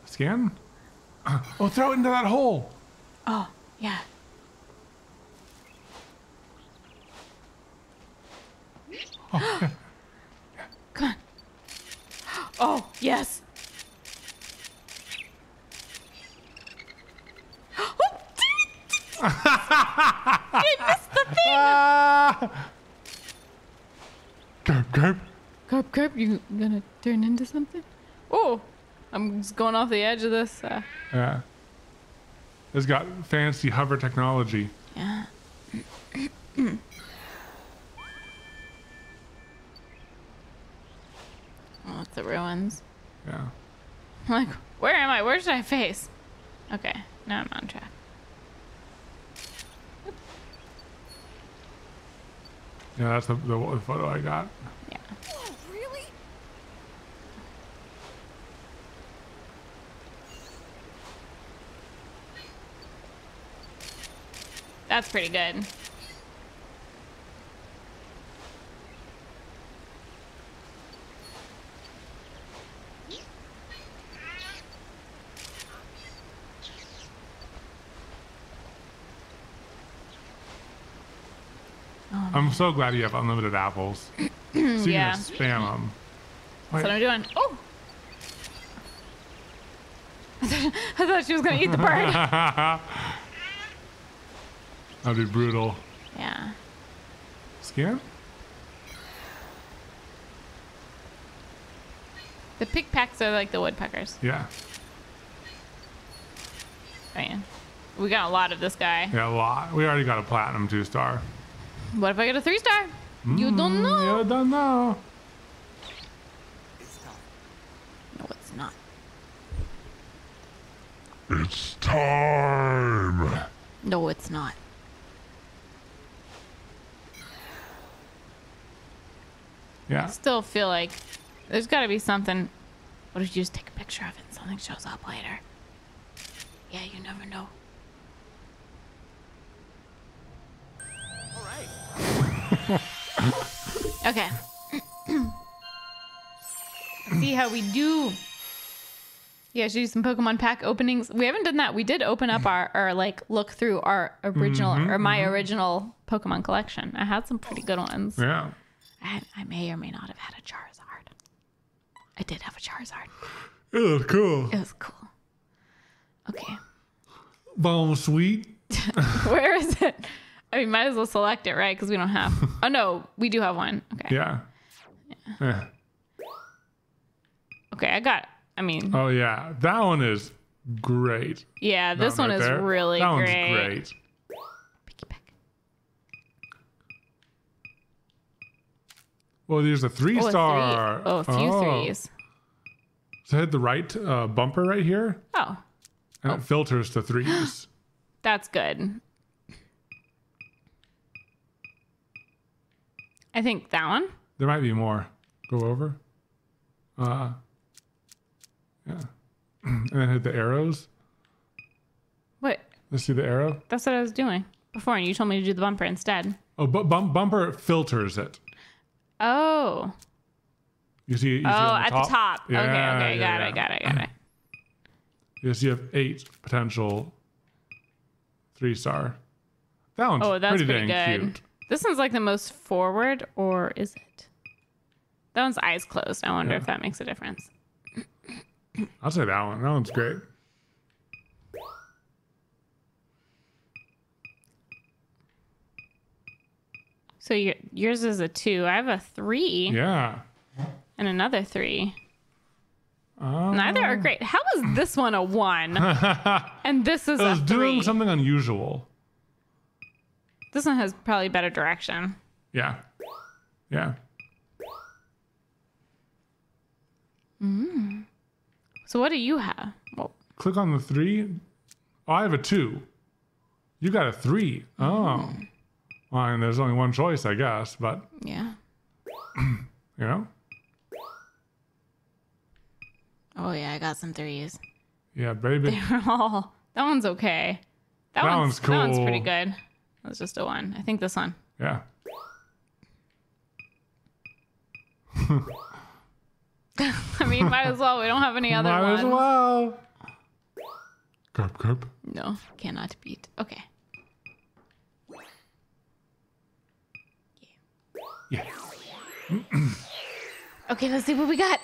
Scan? Oh, throw it into that hole. Oh, yeah. Oh, yeah. Come on. Oh, yes. I missed the thing. Carp, you gonna turn into something? Oh, I'm just going off the edge of this. Yeah. It's got fancy hover technology. Yeah. Oh, it's the ruins. Yeah. I'm like, where am I? Where should I face? Okay, now I'm on track. Oops. Yeah, that's the photo I got. Yeah. Oh, really? That's pretty good. I'm so glad you have unlimited apples. So you can spam them. Wait. That's what I'm doing. Oh! I thought she was going to eat the bird. That'd be brutal. Yeah. Scan? The pickpacks are like the woodpeckers. Yeah. Man. We got a lot of this guy. Yeah, a lot. We already got a platinum 2-star. What if I get a 3-star? You don't know. You don't know. It's time. No, it's not. It's time. No, it's not. Yeah. I still feel like there's got to be something. What if you just take a picture of it and something shows up later? Yeah, you never know. All right. Okay. Let's see how we do. Yeah, should do some Pokemon pack openings. We haven't done that. We did open up our like look through our original or my original Pokemon collection. I had some pretty good ones. Yeah. I may or may not have had a Charizard. I did have a Charizard. It was cool. It was cool. Okay. Bounsweet. Where is it? I mean, might as well select it, right? Because we don't have. Oh no, we do have one. Okay. Yeah. Yeah. Okay, I got. I mean. Oh yeah, that one is great. Yeah, this one is really great. That one's great. Pikipek. Well, there's a 3-star. Oh, a few threes. So hit the right bumper right here. Oh. And it filters to threes. That's good. I think that one. There might be more. Go over. Yeah. And then hit the arrows. What? Let's see the arrow. That's what I was doing before, and you told me to do the bumper instead. Oh, but bumper filters it. Oh. You see it? Oh, at the top. Yeah, okay, got it. Yes, you have 8 potential 3-star. That one's pretty dang cute. This one's like the most forward, or is it? That one's eyes closed. I wonder if that makes a difference. I'll say that one. That one's great. So yours is a 2. I have a 3. Yeah. And another 3. Neither are great. How is this one a 1? And this is a 3. Doing something unusual. This one has probably better direction. Yeah. Yeah. So what do you have? Well, click on the 3. Oh, I have a 2. You got a 3. Oh. Well, and there's only one choice, I guess, but... Yeah. You know? Oh yeah, I got some 3s. Yeah, baby. They were all... That one's okay. That one's cool. That one's pretty good. That was just a 1. I think this one. Yeah. I mean, might as well. We don't have any other ones. Might as well. Carp, carp. No, cannot beat. Okay. Yeah. Okay, let's see what we got.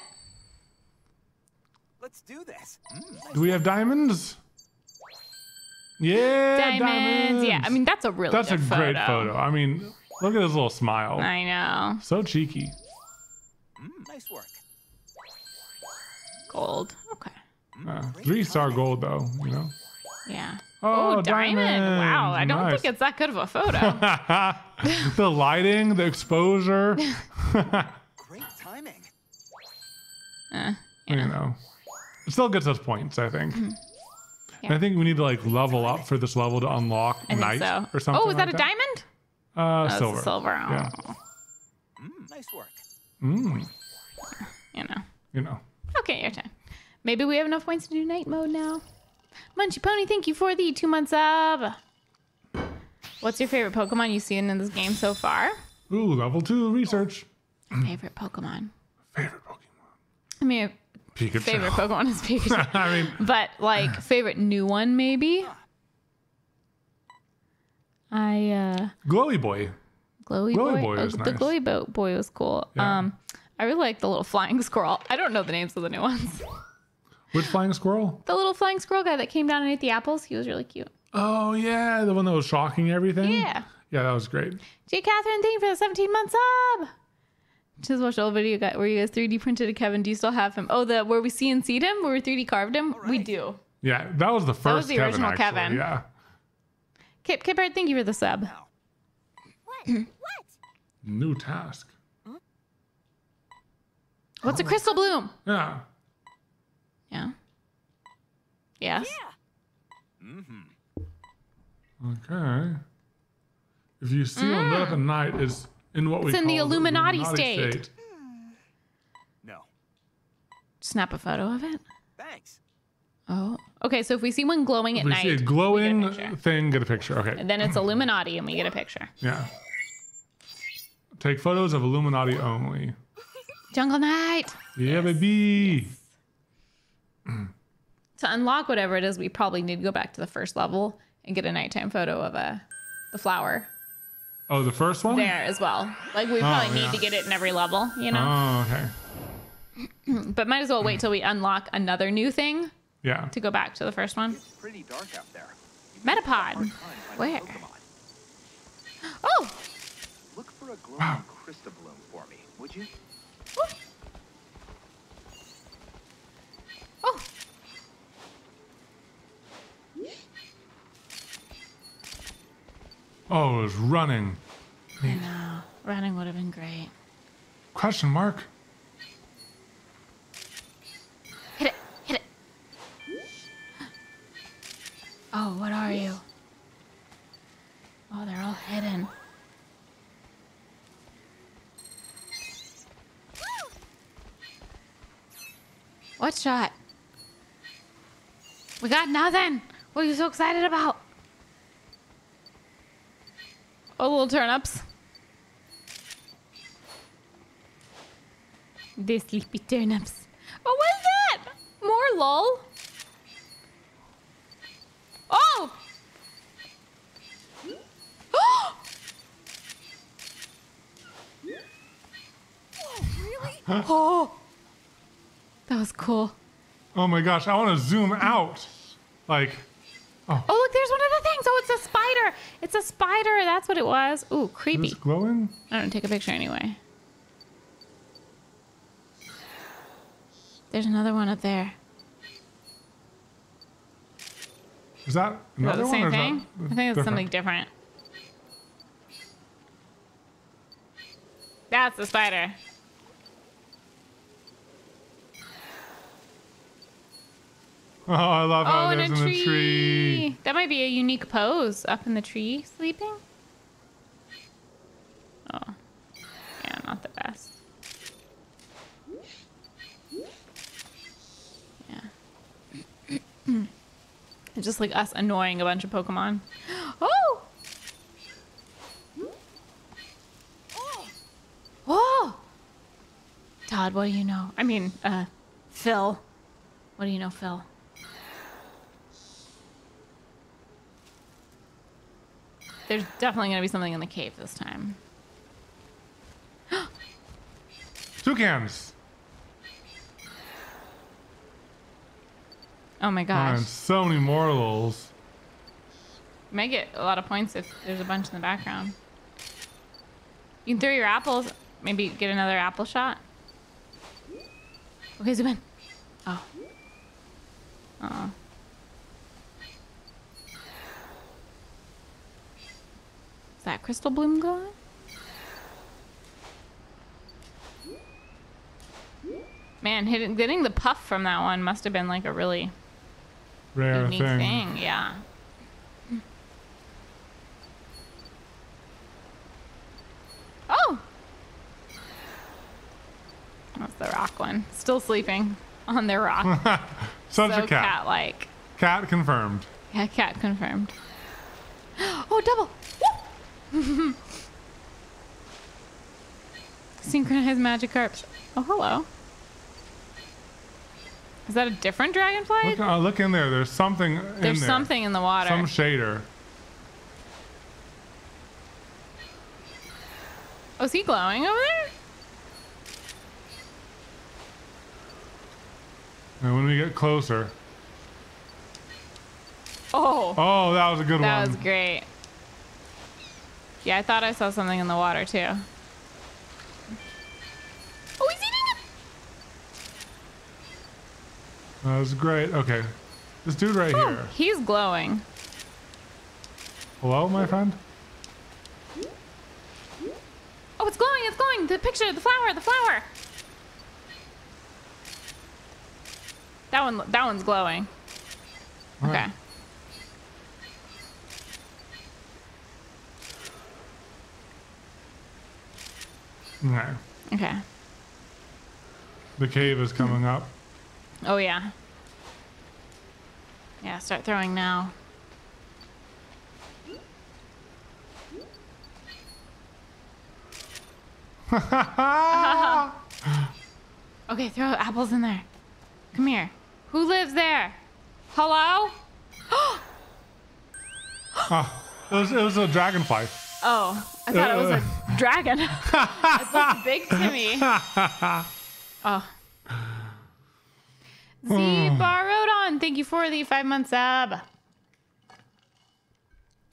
Let's do this. Do we have diamonds? Yeah, diamonds. Yeah, I mean, that's a really good photo. That's a great photo. I mean, look at his little smile. I know. So cheeky. Nice work. Gold. Okay. 3-star gold, though, you know? Yeah. Oh, diamond. Wow, I don't think it's that good of a photo. The lighting, the exposure. Great timing. You know. It still gets us points, I think. Yeah. I think we need to like level up for this level to unlock night or something. Oh, is that like a diamond? No, silver. Silver. Oh. Yeah. Nice work. You know. You know. Okay, your turn. Maybe we have enough points to do night mode now. Munchie Pony, thank you for the 2 months of. What's your favorite Pokemon you've seen in this game so far? Ooh, level 2 research. Favorite Pokemon. Favorite Pokemon. I mean. Pikachu. Favorite Pokemon is Pikachu. I mean, but like favorite new one maybe. Glowy Boy. Glowy Boy was nice. The Glowy Boy was cool. Yeah. I really like the little flying squirrel. I don't know the names of the new ones. Which flying squirrel? The little flying squirrel guy that came down and ate the apples. He was really cute. Oh yeah, the one that was shocking everything. Yeah. Yeah, that was great. J. Catherine, thank you for the 17-month sub. Just watched all video guy where you guys 3D printed a Kevin. Do you still have him? Oh, the where we CNC'd him, where we 3D carved him. Right. We do. Yeah, that was the first. That was the original Kevin. Yeah. Kip Kippard, thank you for the sub. What? New task. What's a crystal bloom? Yeah. Yeah. Yes. Yeah. Mm-hmm. Okay. If you steal that at night, it's in what we call the Illuminati state. No. Snap a photo of it. Thanks. Oh. Okay, so if we see one glowing at night. We see a glowing thing, get a picture. Okay. And then it's Illuminati and we get a picture. Yeah. Take photos of Illuminati only. Jungle Night. Yeah, baby. Yes. To unlock whatever it is, we probably need to go back to the first level and get a nighttime photo of the flower. Oh, the first one? There as well. Like, we probably need to get it in every level, you know? Oh, okay. But might as well wait till we unlock another new thing. Yeah. To go back to the first one. It's pretty dark out there. Metapod. Where? Oh! Look for a glowing crystal bloom for me, would you? Oh! Oh! Oh, it was running. I know. Running would have been great. Question mark. Hit it. Hit it. Oh, what are you? Oh, they're all hidden. What shot? We got nothing. What are you so excited about? Oh, little turnips. The sleepy turnips. Oh, what is that? More lol. Oh! Oh! Really? Huh? Oh! That was cool. Oh my gosh, I want to zoom out. Like... Oh. Oh, look, there's one of the things. Oh, it's a spider. It's a spider. That's what it was. Ooh, creepy. Is this glowing? I don't take a picture anyway. There's another one up there. Is that another one? Is that the same thing? I think it's something different. That's the spider. Oh, I love how it is in the tree. That might be a unique pose, up in the tree, sleeping. Oh, yeah, not the best. Yeah. It's just like us annoying a bunch of Pokemon. Oh! Oh! Todd, what do you know? I mean, Phil. What do you know, Phil? There's definitely going to be something in the cave this time. Toucans. Oh my gosh. And so many mortals. You might get a lot of points if there's a bunch in the background. You can throw your apples. Maybe get another apple shot. Okay, zoom in. Oh. Uh-oh. That crystal bloom going? Man, getting the puff from that one must have been like a really rare unique thing. Yeah. Oh! That's the rock one. Still sleeping on their rock. Such a cat. Cat-like. Cat confirmed. Yeah, cat confirmed. Oh, double! Synchronized Magikarp. Oh, hello. Is that a different dragonfly? Look, look in there. There's something in there. There's something in the water. Some shader. Oh, is he glowing over there? And when we get closer. Oh. Oh, that was a good one. That was great. Yeah, I thought I saw something in the water, too. Oh, he's eating it! That was great. Okay. This dude right here. He's glowing. Hello, my friend? Oh, Oh, it's glowing, it's glowing! The picture, the flower, the flower! That one's glowing. All okay. Right. No. Okay. The cave is coming up. Oh, yeah. Yeah, start throwing now. Okay, throw apples in there. Come here. Who lives there? Hello? Oh, it was a dragonfly. Oh, I thought it was a dragon. It looked big to me. Oh. Zbarrodon, thank you for the 5-month sub.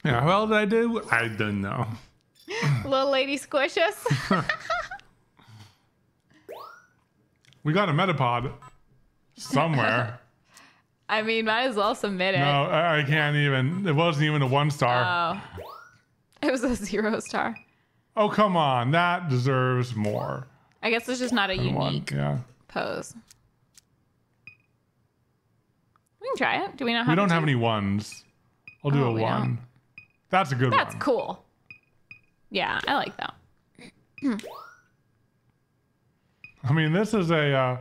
Yeah, how well did I do? I don't know. Little lady squish us. We got a Metapod somewhere. I mean, might as well submit it. No, I can't even. It wasn't even a 1-star. Oh. It was a 0-star. Oh, come on. That deserves more. I guess it's just not a unique pose. We can try it. Do we not have We don't have any ones. I'll do a 1. Don't. That's a good one. That's cool. Yeah, I like that. I mean, this is a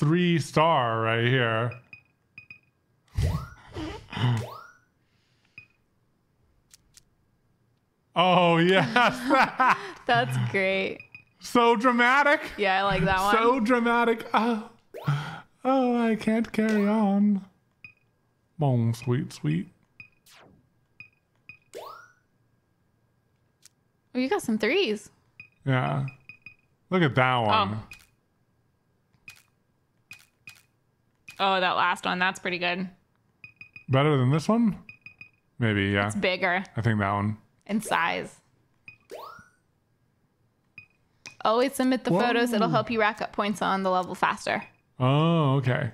3-star right here. Oh, yes. That's great. So dramatic. Yeah, I like that one. So dramatic. Oh, I can't carry on. Bounsweet, sweet. Oh, you got some 3s. Yeah. Look at that one. Oh, that last one. That's pretty good. Better than this one? Maybe, yeah. It's bigger. I think that one. In size. Always submit the photos. It'll help you rack up points on the level faster. Oh, okay.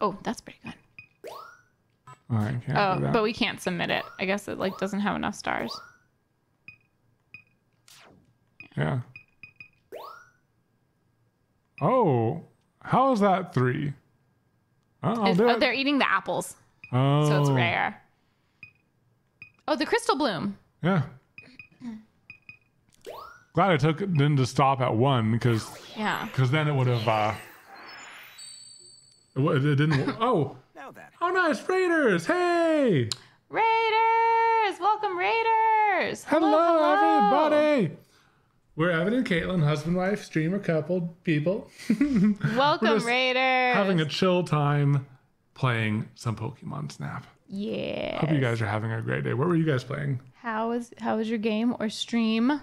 Oh, that's pretty good. Oh, I can't do that. But we can't submit it. I guess it like doesn't have enough stars. Yeah. Oh, how is that 3? Oh, they're eating the apples. Oh. So it's rare. Oh, the crystal bloom. Yeah. Glad I took it didn't just stop at 1 because then it would have it didn't. Oh. Oh, nice Raiders! Hey. Raiders, welcome Raiders. Hello everybody. We're Evan and Katelyn, husband, wife, streamer, couple, people. Welcome, Raiders. Having a chill time playing some Pokemon Snap. Yeah. Hope you guys are having a great day. What were you guys playing? How was your game or stream?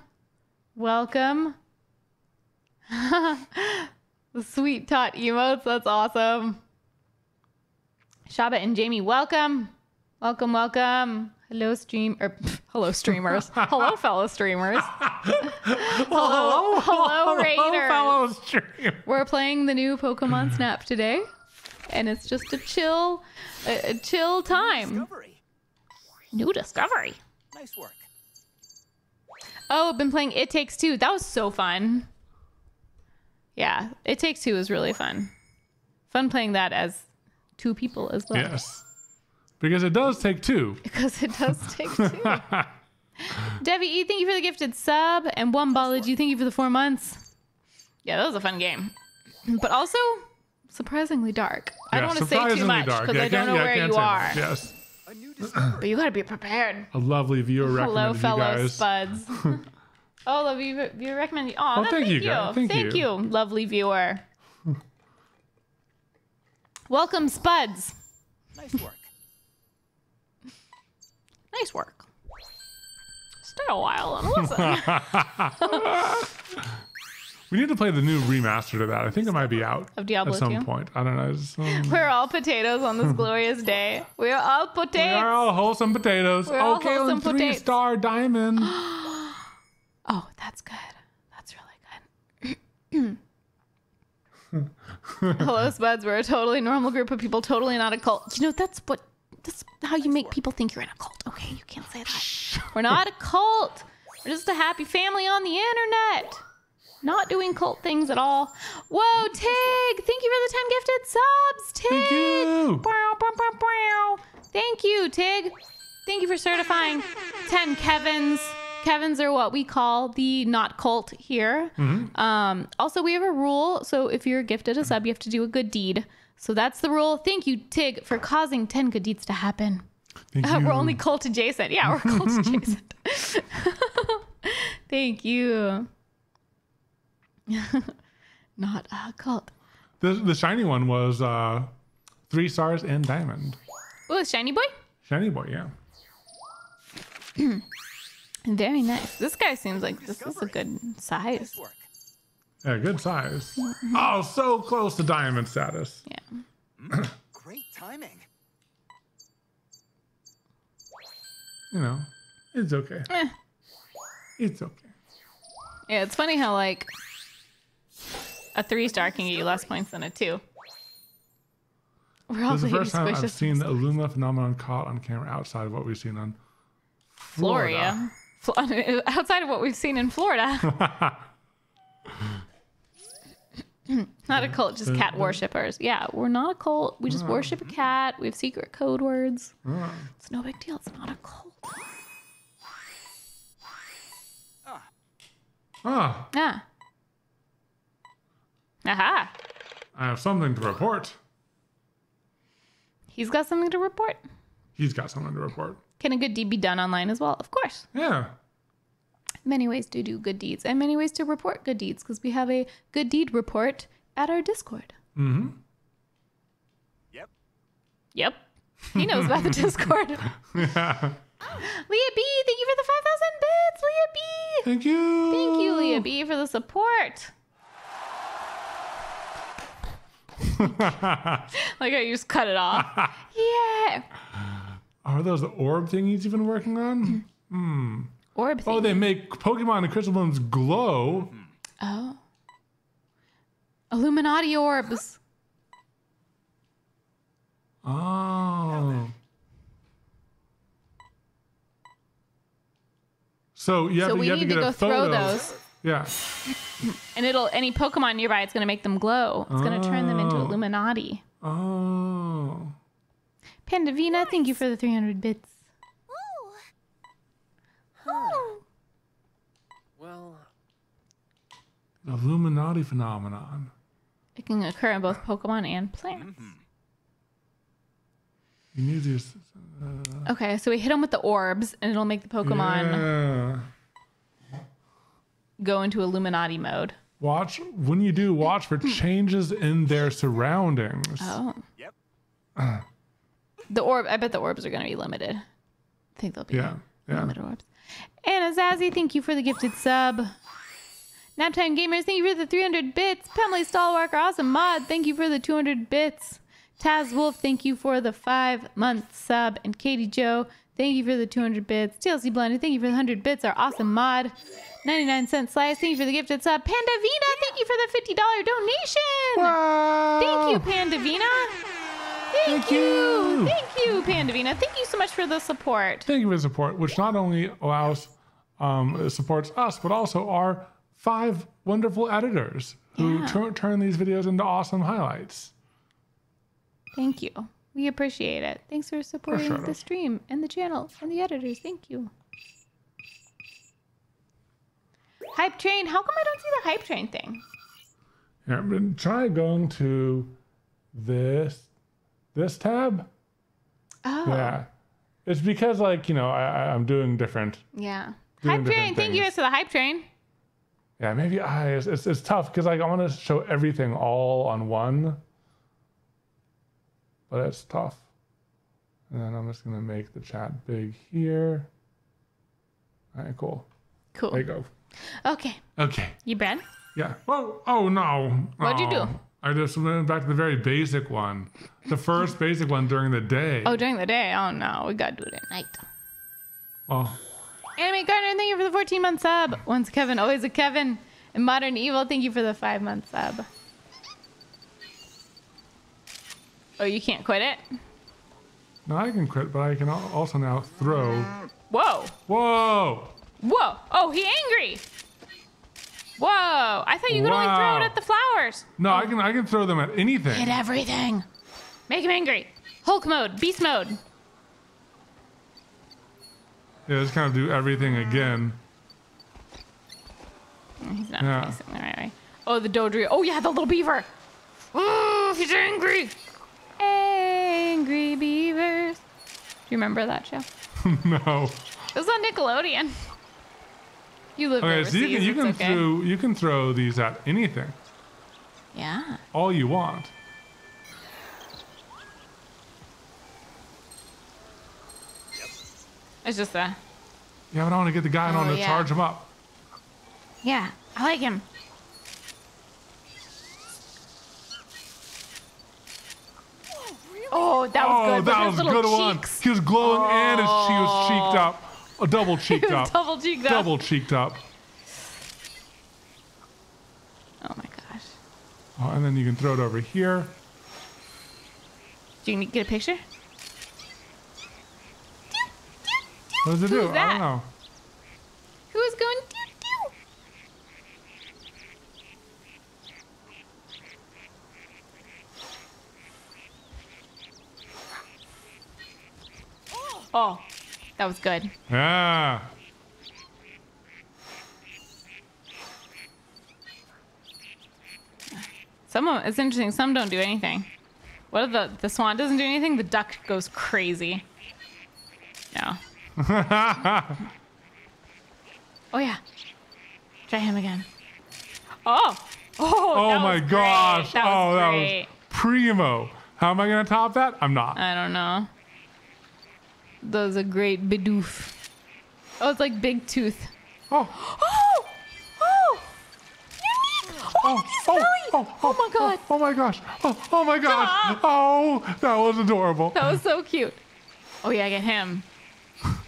Welcome. The sweet tot emotes. That's awesome. Shaba and Jamie, welcome. Welcome, welcome. Hello, hello streamers. Hello, fellow streamers. hello, Raiders. Hello, fellow streamers. We're playing the new Pokemon Snap today, and it's just a chill time. New discovery. Nice work. Oh, I've been playing It Takes Two. That was so fun. Yeah, It Takes Two was really fun. Fun playing that as 2 people as well. Yes. Because it does take 2. Because it does take 2. Debbie E, thank you for the gifted sub. And Wombology, thank you for the 4 months. Yeah, that was a fun game. But also, surprisingly dark. Yeah, I don't want to say too much because I don't know where you are. Yes. But you got to be prepared. A lovely viewer recommended you guys. Hello, fellow spuds. Oh, lovely viewer recommended. Oh, well, thank you. Thank you, lovely viewer. Welcome, spuds. Nice work. Nice work. Stay a while and listen. We need to play the new remaster to that. I think it might be out of Diablo at some point. I don't know. We're all potatoes on this glorious day. We are all potatoes. We are all wholesome potatoes. We're all wholesome potatoes. 3-star diamond. Oh, that's good. That's really good. Hello, Spuds. We're a totally normal group of people. Totally not a cult. You know, that's how you make people think you're in a cult. Okay, you can't say that. We're not a cult. We're just a happy family on the internet. Not doing cult things at all. Whoa, Tig! Thank you for the time gifted subs, Tig! Thank you! Bow, bow, bow, bow. Thank you, Tig. Thank you for certifying 10 Kevins. Kevins are what we call the not cult here. Mm-hmm. Also, we have a rule. So if you're gifted a sub, you have to do a good deed. So that's the rule. Thank you, Tig, for causing 10 good deeds to happen. We're only cult adjacent. Yeah, we're cult adjacent. Thank you. Not a cult. The shiny one was 3 stars and diamond. Oh, shiny boy? Shiny boy, yeah. Very nice. This guy seems like this is a good size. Yeah, good size. Oh, so close to diamond status. Yeah. Great timing. You know, it's okay. Eh. It's okay. Yeah, it's funny how like a 3-star can get you less points than a 2. We're all the first time I've seen the Illumina phenomenon caught on camera outside of what we've seen on Florida. Outside of what we've seen in Florida. Not a cult, just cat worshippers. Yeah, we're not a cult. We just worship a cat. We have secret code words. It's no big deal. It's not a cult. Ah. Yeah. Aha. I have something to report. He's got something to report. He's got something to report. Can a good deed be done online as well? Of course. Yeah. Many ways to do good deeds and many ways to report good deeds, because we have a good deed report at our Discord. Mm-hmm. Yep. Yep. He knows about the Discord. Yeah. Leah B, thank you for the 5,000 bits, Leah B. Thank you. Thank you, Leah B, for the support. Like I just cut it off. Yeah. Are those the orb thingies you've been working on? Orb thingies. Oh, they make Pokemon and Crystal Blooms glow. Oh. Illuminati orbs. Oh. So yeah, so we need to go throw those. Yeah. And it'll any Pokemon nearby, it's gonna make them glow. It's gonna turn them into Illuminati. Oh. Pandavina, thank you for the 300 bits. Well, the Illuminati phenomenon. It can occur in both Pokemon and plants. You need these. Okay, so we hit them with the orbs, and it'll make the Pokemon go into Illuminati mode. Watch when you do. Watch for changes in their surroundings. Oh. Yep. The orb. I bet the orbs are going to be limited. I think they'll be limited orbs. Anna Zazie, thank you for the gifted sub. Naptime Gamers, thank you for the 300 bits. Pemley Stalwalker, awesome mod, thank you for the 200 bits. Taz Wolf, thank you for the 5-month sub. And Katie Joe, thank you for the 200 bits. TLC Blondie, thank you for the 100 bits, our awesome mod. 99¢ Slice, thank you for the gifted sub. Pandavina, thank you for the $50 donation. Wow. Thank you, Pandavina. Thank you. Thank you, Pandavina. Thank you so much for the support. Thank you for the support, which not only allows, supports us, but also our 5 wonderful editors who turn these videos into awesome highlights. Thank you. We appreciate it. Thanks for supporting the stream and the channel and the editors. Thank you. Hype train. How come I don't see the hype train thing? Yeah, but try going to this tab. Oh. Yeah. It's because, like, you know, I'm doing different. Yeah. Hype train. Thank you guys for the hype train. Yeah, maybe it's tough because, like, I want to show everything all on one. But it's tough. And then I'm just going to make the chat big here. All right, cool. Cool. There you go. Okay. Okay. You bad? Yeah. Oh, oh no. What'd you do? I just went back to the very basic one. The first basic one during the day. Oh, during the day? Oh, no. We got to do it at night. Oh. Anime Gardner, thank you for the 14-month sub. Once Kevin, always a Kevin. And Modern Evil, thank you for the 5-month sub. Oh, you can't quit it? No, I can quit, but I can also now throw. Whoa. Whoa. Whoa. Oh, he angry. Whoa. I thought you could only throw it at the flowers. No, oh. I can throw them at anything. Hit everything. Make him angry. Hulk mode. Beast mode. Yeah, just kind of do everything again. He's not facing the right way. Oh, the Dodrio. Oh, yeah, the little beaver. Oh, he's angry. Angry beavers. Do you remember that show? No. It was on Nickelodeon. You live overseas. So you can throw these at anything. Yeah. All you want. It's just that. Yeah, but I want to get the guy on to charge him up. Yeah, I like him. Oh, really? Oh, that was good. That was a good one. He was glowing and he was cheeked up. Oh, double cheeked up. Double cheeked up. Double cheeked up. Oh my gosh. Oh, and then you can throw it over here. Do you get a picture? What does it do? I don't know. Who is going doo-doo? Oh, that was good. Yeah. Some of it's interesting. Some don't do anything. What if the swan doesn't do anything? The duck goes crazy. No. Oh yeah, try him again. Oh my gosh, that was primo. How am I gonna top that? I'm not. I don't know. That was a great Bidoof. Oh, it's like Big Tooth. Oh my god. Oh my gosh. Oh my gosh. Stop. Oh, that was adorable. That was so cute. Oh yeah, get him.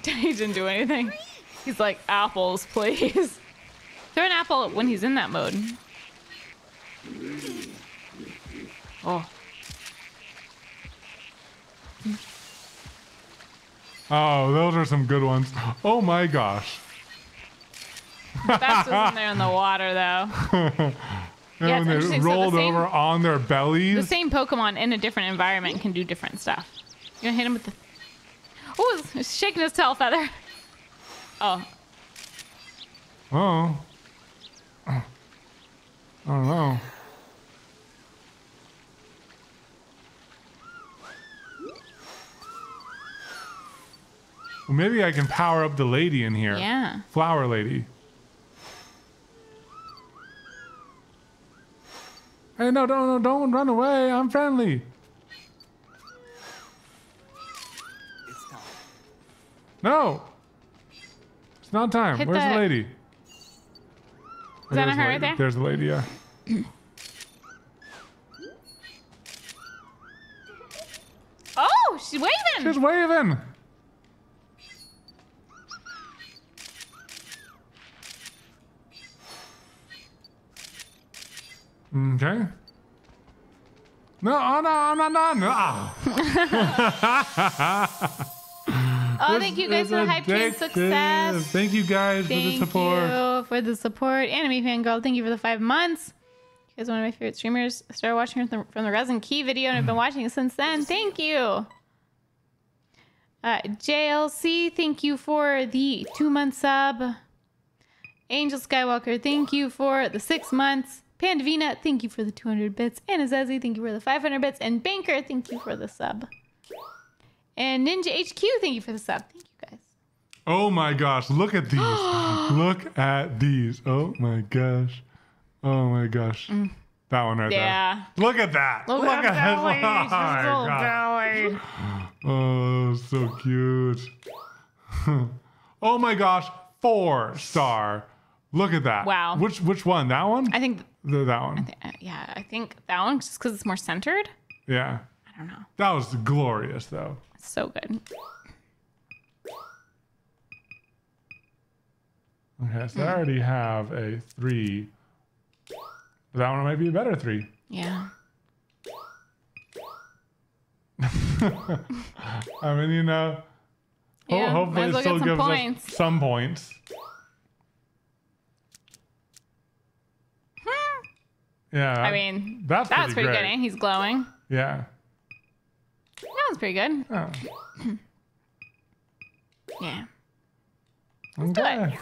He didn't do anything. He's like, apples, please. Throw an apple when he's in that mode. Oh. Oh, those are some good ones. Oh my gosh. That's when they're in the water, though. Yeah, when they rolled over on their bellies. The same Pokemon in a different environment can do different stuff. You're gonna hit him with the. Oh, it's shaking his tail feather. Oh. Oh. I don't know. Well, maybe I can power up the lady in here. Yeah. Flower lady. Hey, no, don't run away. I'm friendly. No! It's not time. Hit Where's the lady? Is that her right there? There's the lady, yeah. Oh, she's waving! She's waving! Okay. No, I'm not. No. Oh, thank you guys for the hype train success. Thank you guys for the support. Thank you for the support. Anime Fangirl, thank you for the 5 months. You guys are one of my favorite streamers. I started watching her from the Resin Key video, and I've been watching it since then. Thank you. JLC, thank you for the 2-month sub. Angel Skywalker, thank you for the 6 months. Pandavina, thank you for the 200 bits. Anazazi, thank you for the 500 bits. And Banker, thank you for the sub. And Ninja HQ, thank you for the sub. Thank you guys. Oh my gosh, look at these. Look at these. Oh my gosh. Oh my gosh. Mm. That one right there. Look at that. Look at that. Oh, oh, so cute. Oh my gosh, 4-star. Look at that. Wow. Which one? That one? I think that one. I think that one just because it's more centered. Yeah. I don't know. That was glorious though. So good. Okay, so I already have a 3. That one might be a better 3. Yeah. I mean, you know, hopefully it still gives us some points. Yeah. I mean, that's pretty good. Eh? He's glowing. Yeah. That was pretty good. Oh. Yeah. Let's okay. do it.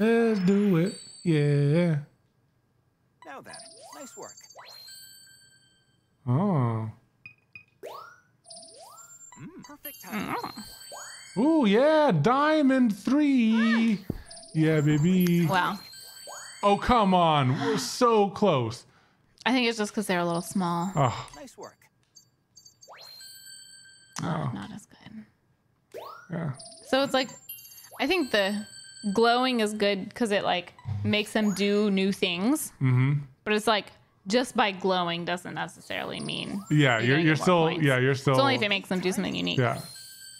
Let's do it. Yeah. Now then, nice work. Oh. Perfect time. Mm. Ooh, yeah, diamond 3. Yeah, baby. Wow. Oh, come on. We're so close. I think it's just because they're a little small. Oh. Nice work. Oh. Not as good. Yeah. So it's like, I think the glowing is good because it like makes them do new things. Mm-hmm. But it's like, just by glowing doesn't necessarily mean. Yeah, you're still. Points. Yeah, you're still. It's only if it makes them do something unique. Yeah.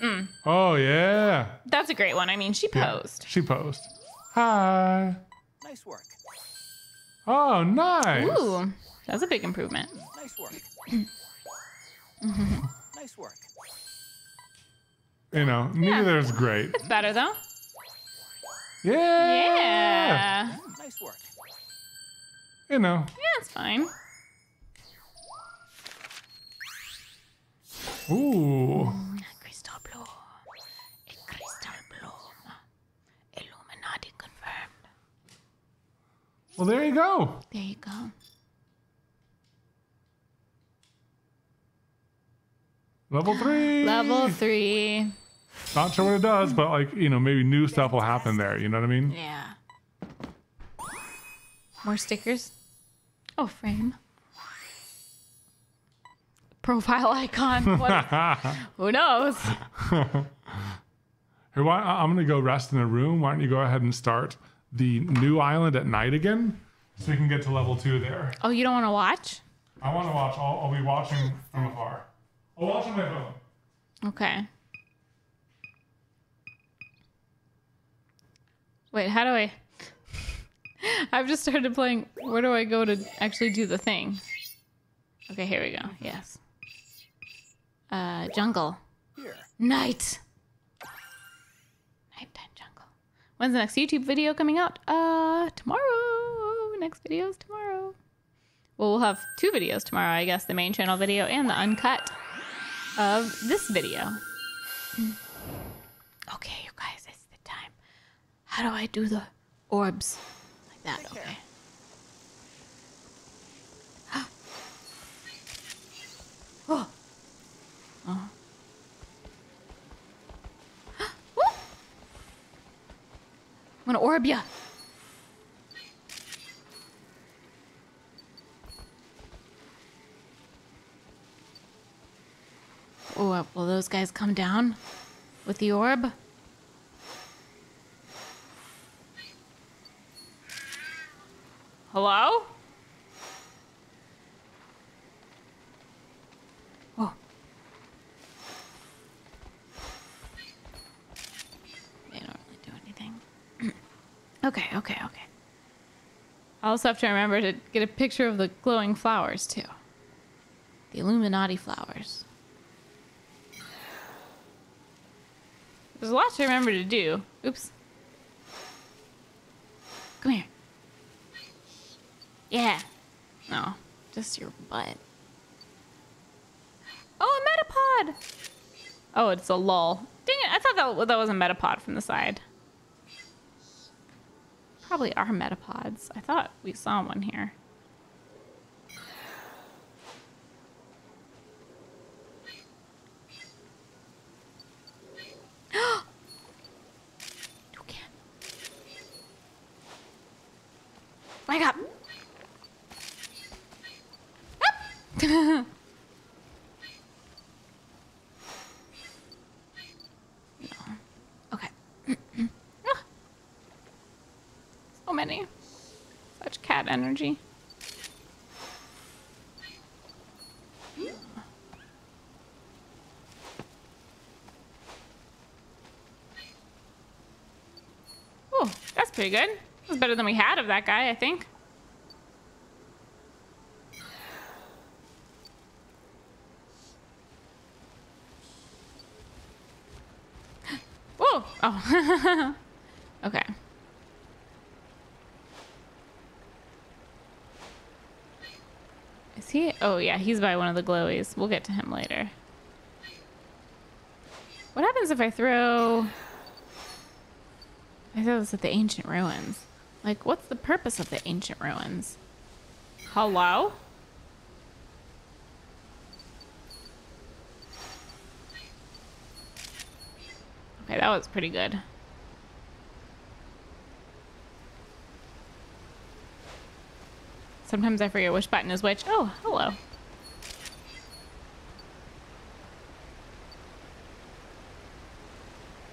Mm. Oh yeah. That's a great one. I mean, she posed. Yeah, she posed. Hi. Nice work. Oh, nice. Ooh, that's a big improvement. Nice work. Nice work. You know, neither is great. It's better though. Yeah. Yeah. Nice work. You know. Yeah, it's fine. Ooh. Crystal Bloom. A Crystal Bloom. Illuminati confirmed. Well, there you go. There you go. Level 3. Level 3. Not sure what it does, but like, you know, maybe new stuff will happen there. You know what I mean? Yeah. More stickers. Oh, frame. Profile icon. What is, who knows? Hey, why, I'm going to go rest in a room. Why don't you go ahead and start the new island at night again so we can get to level 2 there. Oh, you don't want to watch? I want to watch. I'll be watching from afar. I'll watch on my phone. Okay. Wait, how do I... I've just started playing. Where do I go to actually do the thing? Okay, here we go. Yes. Jungle. Here. Night. Nighttime jungle. When's the next YouTube video coming out? Tomorrow. Next video is tomorrow. Well, we'll have 2 videos tomorrow, I guess. The main channel video and the uncut of this video. Okay, you guys, it's the time. How do I do the orbs? That, okay. Oh. Oh. Woo. I'm gonna orb ya. Oh, will those guys come down with the orb? Hello? Oh. They don't really do anything. Okay. I also have to remember to get a picture of the glowing flowers, too. The Illuminati flowers. There's a lot to remember to do. Oops. Come here. Yeah. No, just your butt. Oh, a Metapod! Oh, it's a lull. Dang it, I thought that was a Metapod from the side. Probably are Metapods. I thought we saw one here. Toucan. Wake up! Okay. So many. Such cat energy. Oh, that's pretty good. That's better than we had of that guy, I think. Oh. Okay. Is he? Oh yeah, he's by one of the glowies. We'll get to him later. What happens if I throw... I thought it was at the ancient ruins. Like, what's the purpose of the ancient ruins? Hello? Okay, that was pretty good. Sometimes I forget which button is which. Oh, hello.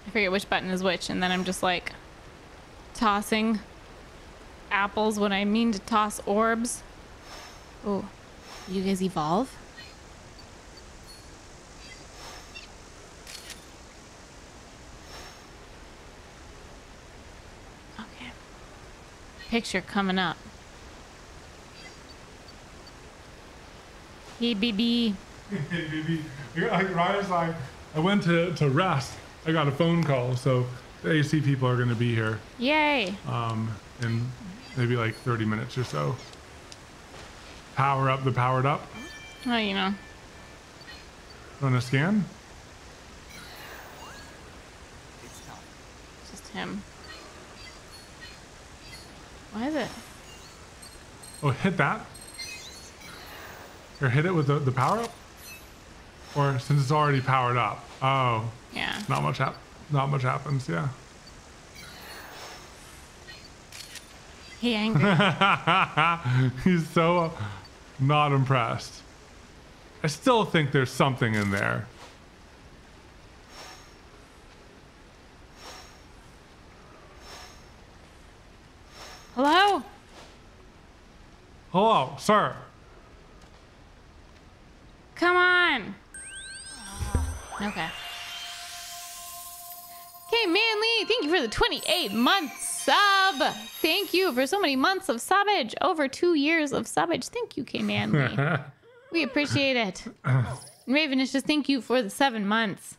I forget which button is which, and then I'm just like tossing apples when I mean to toss orbs. Oh, you guys evolve? Okay. Picture coming up. Hey, baby. Hey, baby. Right as I went to rest, I got a phone call. So the AC people are going to be here. Yay. In maybe like 30 minutes or so. Power up the powered up. Oh, you know. Want to scan? It's not. It's just him. Why is it? Oh, hit that. Or hit it with the power up, or since it's already powered up. Oh, yeah. Not much happens. Yeah. He angry. He's so not impressed. I still think there's something in there. Hello. Hello, sir. Come on. Okay. Okay, Manly, thank you for the 28-month sub. Thank you for so many months of subbage. Over 2 years of subbage. Thank you, K Manly. We appreciate it. Ravenicious, just thank you for the 7 months.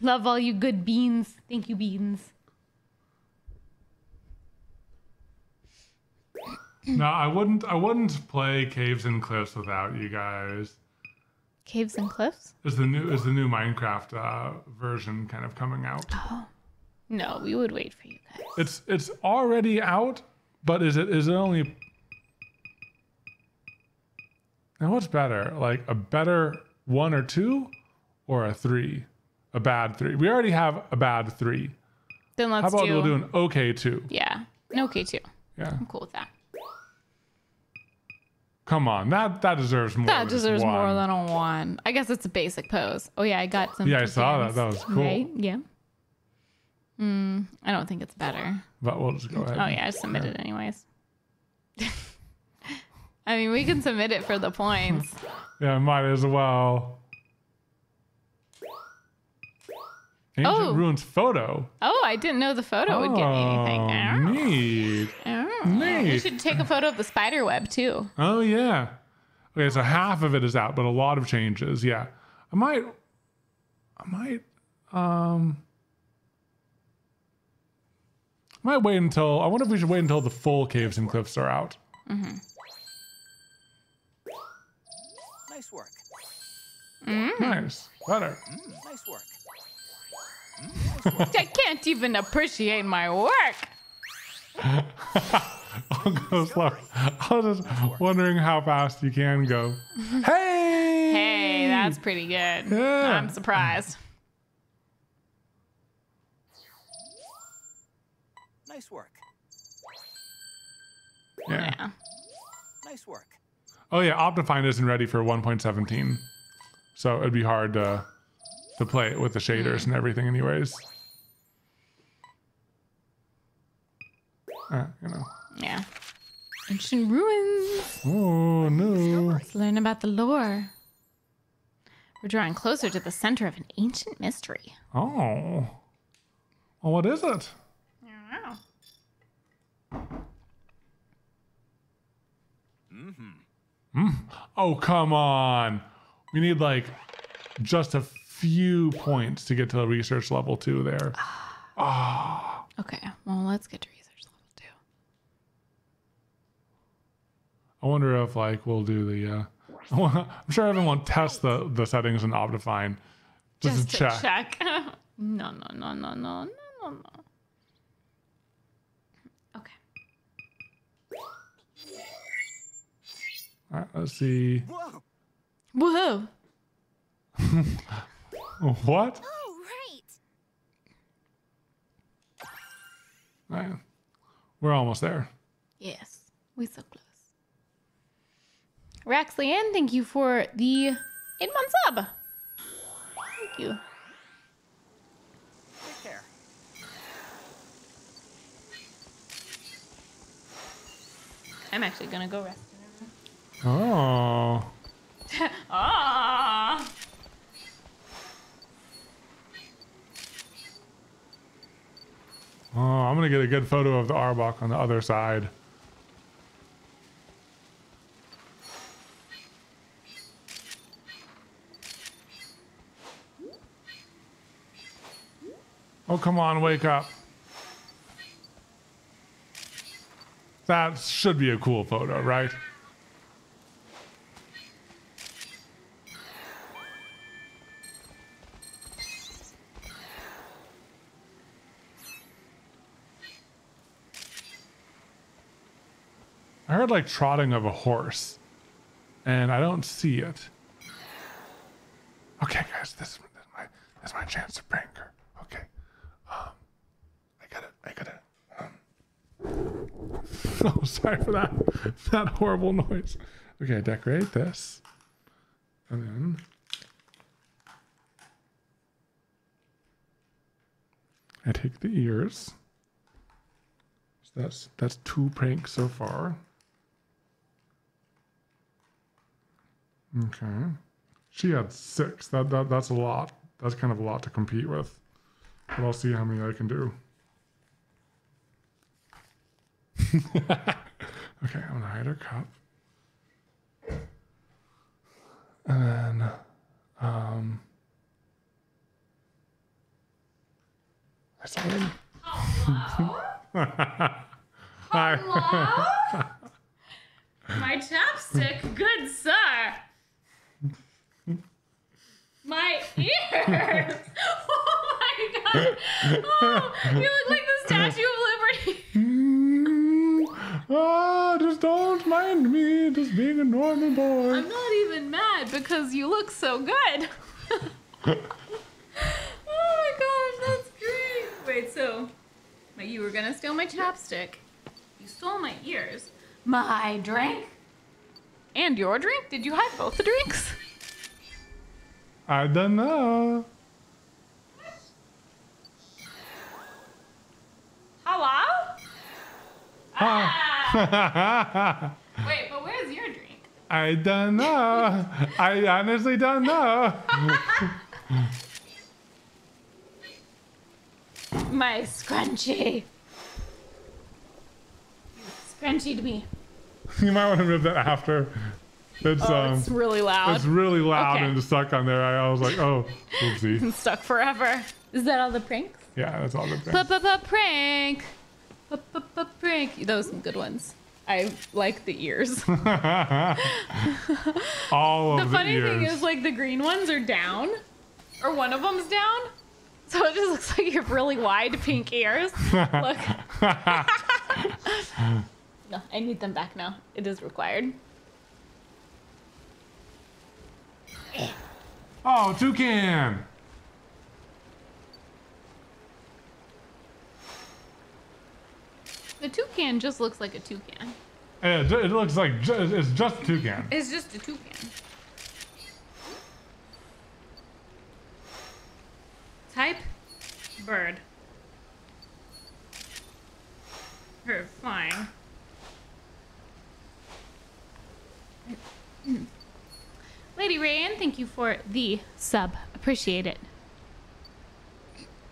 Love all you good beans. Thank you, beans. No, I wouldn't play Caves and Cliffs without you guys. Caves and Cliffs is the new Minecraft version kind of coming out. Oh no, we would wait for you guys. It's already out, but is it only now? What's better, like a better 1 or 2 or a 3? A bad 3. We already have a bad 3. Then let's do. How about we'll do an okay 2? Yeah, an okay 2. Yeah, I'm cool with that. Come on, that deserves more. That deserves more than a 1. I guess it's a basic pose. Oh yeah, I got some. Yeah, I saw that. That was cool. Right? Yeah. I don't think it's better. But we'll just go ahead. Oh yeah, I submitted anyways. I mean, we can submit it for the points. Yeah, might as well. Ancient Ruins photo. Oh, I didn't know the photo would get me anything. Oh, neat. You should take a photo of the spider web too. Oh yeah. Okay, so half of it is out, but a lot of changes. Yeah, I might wait until. I wonder if we should wait until the full Caves and Cliffs are out. Mm-hmm. Nice work. Mm-hmm. Nice. Better. Mm, nice work. I can't even appreciate my work. I'll go slow. I was just wondering how fast you can go. Hey, that's pretty good. Yeah. I'm surprised. Nice work. Yeah. Nice work. Oh yeah, Optifine isn't ready for 1.17, so it'd be hard to play it with the shaders and everything anyways. You know. Yeah. Ancient ruins. Oh no. Let's learn about the lore. We're drawing closer to the center of an ancient mystery. Oh. Well, what is it? I don't know. Oh, come on. We need like just a few points to get to the research level 2 there. Ah. Oh. Okay, well, let's get to research level 2. I wonder if like we'll do the I'm sure everyone tests the settings in Optifine just to check. No. Okay. All right, let's see. Whoa. What? Oh, right. All right. We're almost there. Yes, we're so close. Raxlian, thank you for the 8-month sub. Thank you. Take care. I'm actually gonna go rest. Oh. Oh. Oh, I'm gonna get a good photo of the Arbok on the other side. Oh, come on, wake up. That should be a cool photo, right? I heard like trotting of a horse, and I don't see it. Okay, guys, this is my chance to prank her. Okay. I gotta oh, sorry for that horrible noise. Okay, decorate this. And then I take the ears. So that's two pranks so far. Okay. She had 6. That's a lot. That's kind of a lot to compete with. But I'll see how many I can do. Okay, I'm gonna hide her cup. And then, I started. Hello? Hello? My chapstick, good sir. My ears. Oh my god. Oh, you look like the Statue of Liberty. Ah, just don't mind me, just being a normal boy. I'm not even mad because you look so good. Oh my gosh, that's great. Wait, so you were gonna steal my chapstick. You stole my ears, my drink, and your drink. Did you hide both the drinks? I don't know. Hello? Ah. Wait, but where's your drink? I don't know. I honestly don't know. My scrunchie. You scrunchied me. You might want to move that after. It's, it's really loud. It's really loud, okay. And it's stuck on there. I was like, oh, oopsie. It's stuck forever. Is that all the pranks? Yeah, that's all the pranks. Prank. Prank. Those are some good ones. I like the ears. All of the funny ears. Thing is, like, the green ones are down, or one of them's down, so it just looks like you have really wide pink ears. Look. No, I need them back now. It is required. Oh, toucan. The toucan just looks like a toucan. Yeah, it looks like it's just a toucan. It's just a toucan. Type bird. Her flying. Lady Rayan, thank you for the sub. Appreciate it.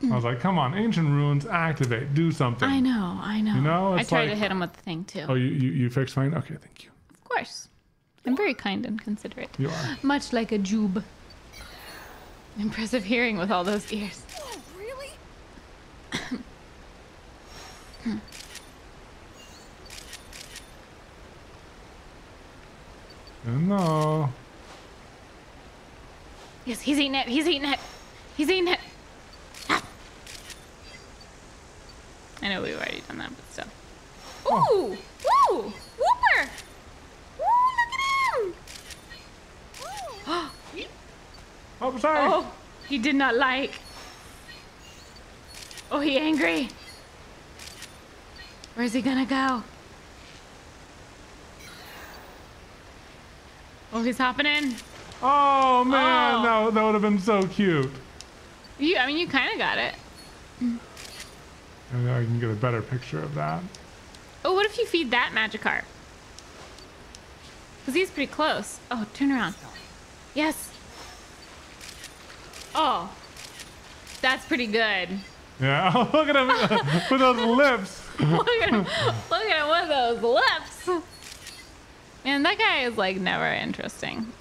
I was like, come on, ancient ruins, activate, do something. I know. You know, I tried to hit him with the thing too. Oh, you fixed mine? Okay, thank you. Of course. I'm very kind and considerate. You are. Much like a Jube. Impressive hearing with all those ears. Oh, really? No. Yes, he's eating it. He's eating it. He's eating it. Ah. I know we've already done that, but still. Ooh! Ooh! Whooper! Ooh, look at him! Ooh. Oh, sorry. Oh, he did not like. Oh, he angry. Where's he gonna go? Oh, he's hopping in. Oh, man. Oh. No, that would have been so cute. You, I mean, you kind of got it. I know I can get a better picture of that. Oh, what if you feed that Magikarp? Because he's pretty close. Oh, turn around. Yes. Oh, that's pretty good. Yeah, oh, look at him with those lips. Look at him with those lips. Man, that guy is like never interesting.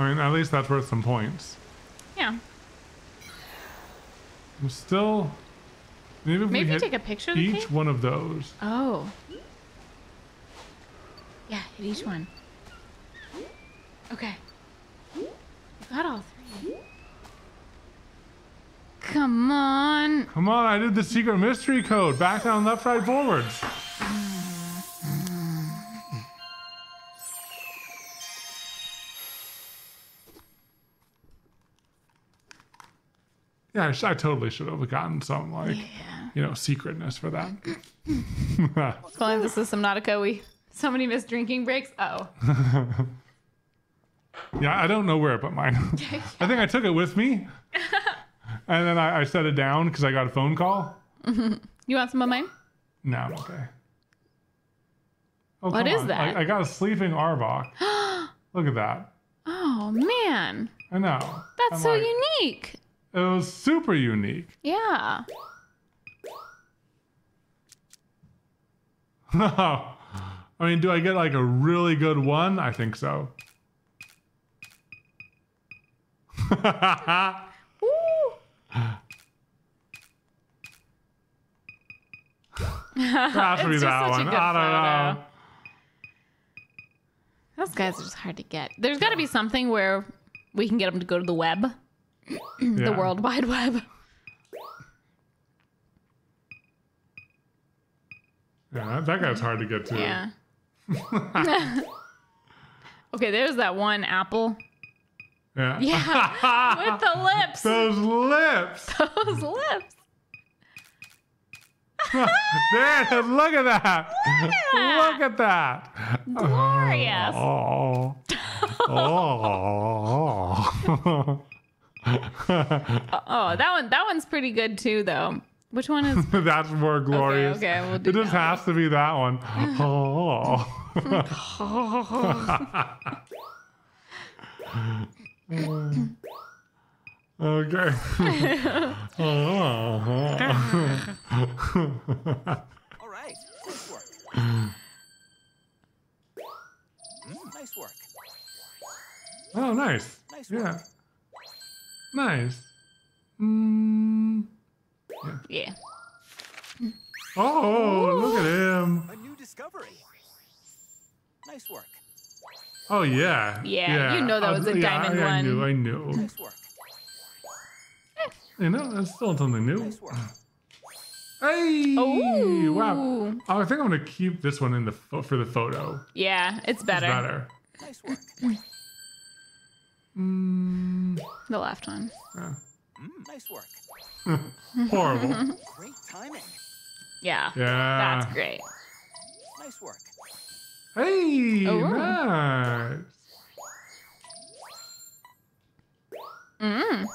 I mean, at least that's worth some points. Yeah. I'm still. Maybe we take a picture of each one of those. Oh. Yeah, hit each one. Okay. You got all three. Come on. Come on, I did the secret mystery code. Back down, left, right, forwards. Yeah, I totally should have gotten some, like, you know, secretness for that. Calling the system Nautica. So many missed drinking breaks. Uh-oh. Yeah, I don't know where I put mine. Yeah. I think I took it with me. And then I set it down because I got a phone call. Mm-hmm. You want some of mine? No, I'm okay. Oh, what is that? I got a sleeping Arbok. Look at that. Oh, man. I know. That's so like, unique. It was super unique. Yeah. I mean, do I get like a really good one? I think so. That would be that one. I don't know. Those guys are just hard to get. There's got to be something where we can get them to go to the web, the World Wide Web. Yeah, that guy's hard to get too. Yeah. Okay, there's that one apple. Yeah. Yeah. With the lips. Those lips. Those lips. There, look at that. Look at that. Look at that. Glorious. Oh. Oh. Oh, that one's pretty good too though. Which one is that's more glorious? Okay, we'll do it. Just has to be that one. Oh. Okay. All right. Nice work. Nice work. Oh, nice. Nice work. Yeah. Nice. Mm. Yeah. Yeah. Oh, ooh. Look at him. A new discovery. Nice work. Oh, yeah. Yeah. You know that was a diamond one. I knew. Nice work. You know, that's still something new. Nice work. Hey! Oh. Wow. Oh, I think I'm going to keep this one in the for the photo. Yeah, it's better. It's better. Nice work. Mm. The left one. Yeah. Nice work. Horrible. Great timing. Yeah. Yeah. That's great. Nice work. Hey, ooh. Nice. Mm.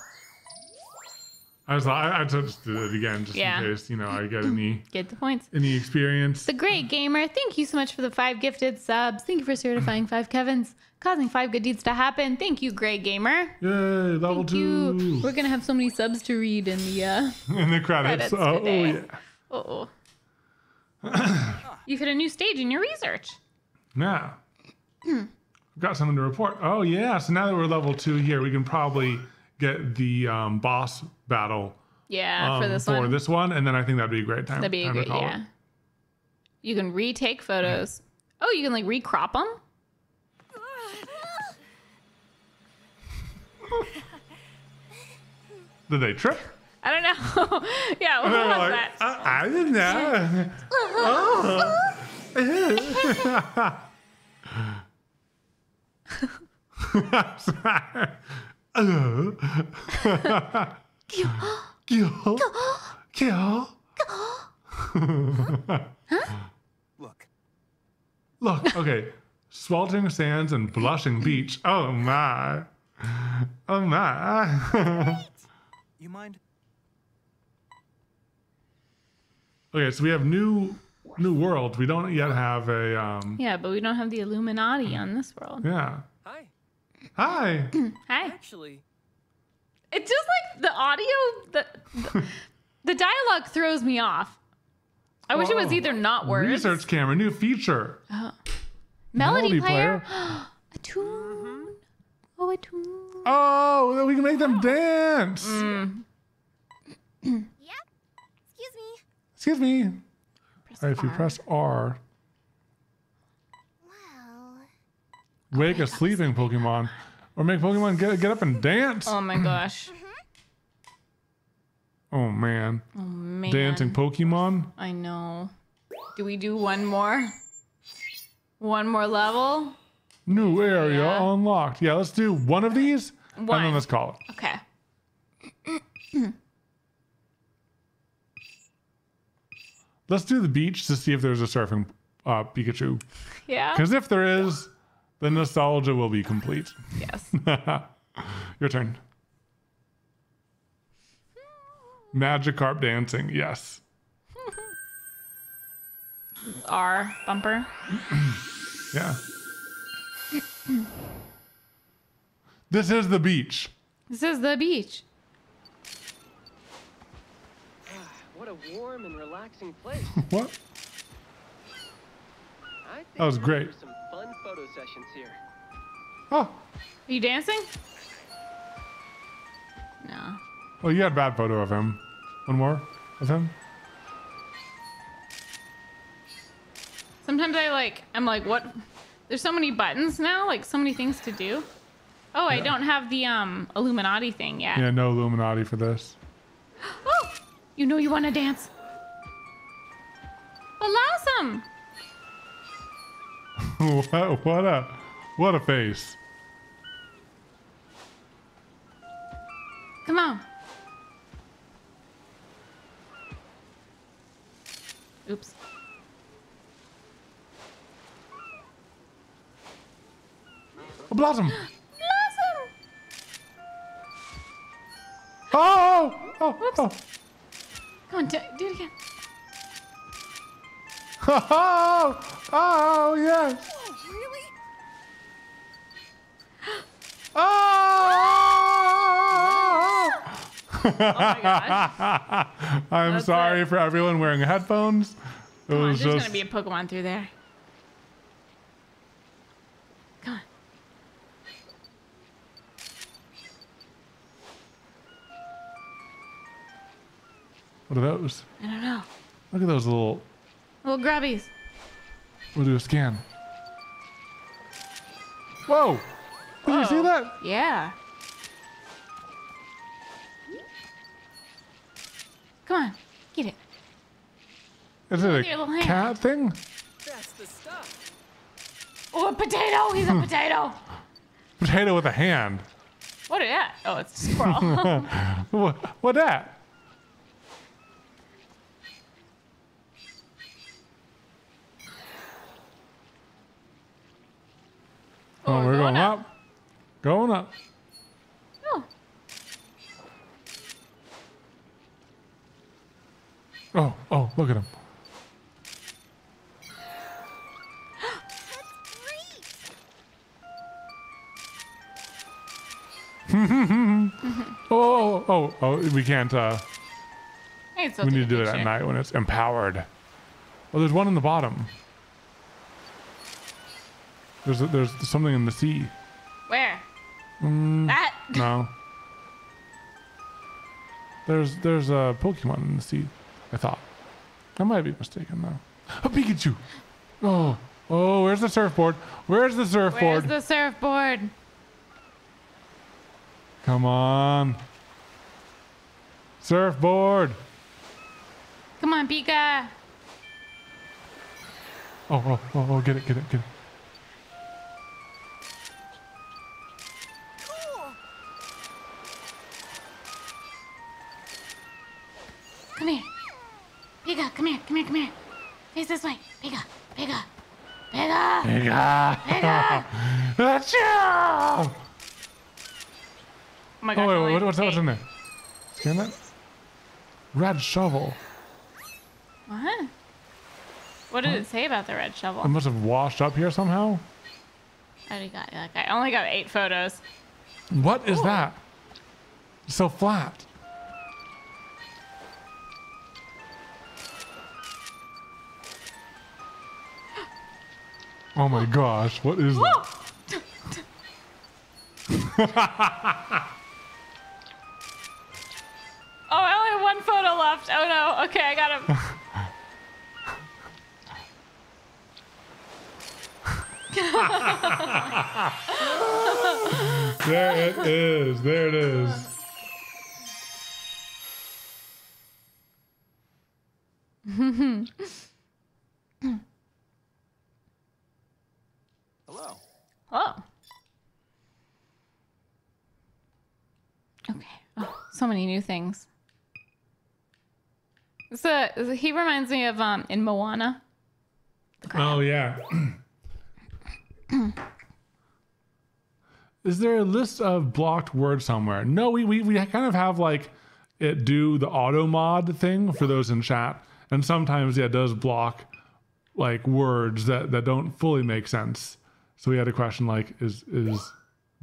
I just did it again just in case, you know, I get any get the points, any experience. The Great Gamer, thank you so much for the 5 gifted subs. Thank you for certifying 5 Kevins, causing 5 good deeds to happen. Thank you, Great Gamer. Yay, level 2. You. We're gonna have so many subs to read in the credits. Oh yeah. Uh-oh. You've hit a new stage in your research. Yeah. I've got something to report. Oh yeah. So now that we're level 2 here, we can probably get the boss battle. Yeah, for this one, and then I think that'd be a great time. That'd be a great, yeah. You can retake photos. Oh, you can like recrop them? Did they trip? I don't know. Yeah, what was like, that? I didn't know. Oh. I'm sorry. Look, okay. Sweltering sands and blushing beach. Oh my. Oh my. You mind? Okay, so we have new world. We don't yet have a yeah, but we don't have the Illuminati on this world. Yeah. Hi. Hi. Hi. Actually, it's just like the audio, the dialogue throws me off. I wish it was either not words. Research camera, new feature. Melody player. A tune. Oh, a tune. Oh, we can make them dance. Yeah. Excuse me. All right, if you press R. Wow. Wake a sleeping Pokemon, or make Pokemon get up and dance. Oh my gosh. Oh man. Oh man. Dancing Pokemon. I know. Do we do one more? One more level? New area unlocked. Yeah, let's do one of these, and then let's call it. Okay. Let's do the beach to see if there's a surfing Pikachu. Yeah. Because if there is, the nostalgia will be complete. Yes. Your turn. Magikarp dancing. Yes. R bumper. Yeah. This is the beach. This is the beach. What a warm and relaxing place. What? I think that was great. Some fun photo sessions here. Oh. Are you dancing? No. Well, you had a bad photo of him. One more of him. Sometimes I'm like, what? There's so many buttons now, like so many things to do. Oh, yeah. I don't have the Illuminati thing yet. Yeah, no Illuminati for this. Oh! You know you want to dance. Allows him. what a face. Come on. Oops. A blossom. Blossom. Oh. Oops. Come on, do it again. Oh, yes. Really? Oh my gosh. I'm sorry for everyone wearing headphones. It was just... There's going to be a Pokemon through there. Come on. What are those? I don't know. Look at those little grabbies. We'll do a scan. Whoa! Did you see that? Yeah. Come on, get it. Is it a cat thing? That's the stuff. Oh, a potato! He's a potato. Potato with a hand. What is that? Oh, it's a squirrel. What that? Oh, we're going up. Going up. Oh. Oh, look at him. Oh, we can't, we need to do it at night when it's empowered. Well, there's one on the bottom. There's something in the sea. Where? That? No. There's a Pokemon in the sea, I thought. I might be mistaken though. A Pikachu. Oh, Oh, where's the surfboard? Where's the surfboard? Where's the surfboard? Come on. Surfboard. Come on, Pika. Oh, oh, oh, oh, get it, get it, get it. Come here. Pika, come here, come here, come here. Face this way. Pika, Pika, Pika. Pika. Pika. That's you. Oh my God. Oh, wait, wait, what's in there? Scan that? Red shovel. What? What did it say about the red shovel? It must have washed up here somehow. I already got it. Like, I only got 8 photos. What is that? It's so flat. Oh my gosh, what is that? Oh, I only have 1 photo left. Oh no, okay, I got him. There it is, there it is. Hello. Oh. Okay. Oh, so many new things. So he reminds me of in Moana. Oh yeah. Is there a list of blocked words somewhere? No, we kind of have like it do the auto mod thing for those in chat, and sometimes yeah, it does block like words that don't fully make sense. So we had a question like, is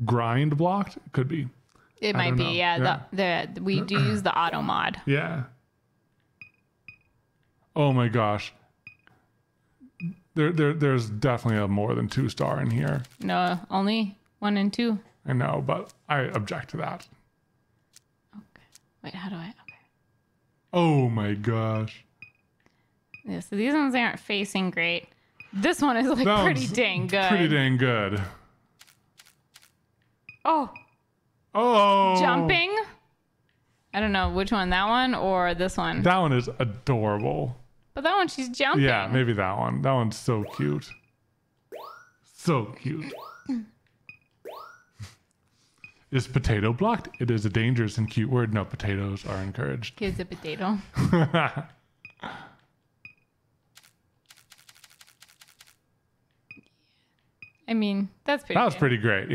grind blocked? It could be. It might be. Yeah, yeah. The we do use the auto mod. Yeah. Oh my gosh. There's definitely a more than 2-star in here. No, only 1 and 2. I know, but I object to that. Okay. Wait, how do I? Okay. Oh my gosh. Yeah, so these ones aren't facing great. This one is like pretty dang good. Pretty dang good. Oh. Oh. Jumping. I don't know which one, that one or this one. That one is adorable. But that one, she's jumping. Yeah, maybe that one. That one's so cute. So cute. Is potato blocked? It is a dangerous and cute word. No, potatoes are encouraged. Here's a potato. I mean, that's pretty good. That was pretty great,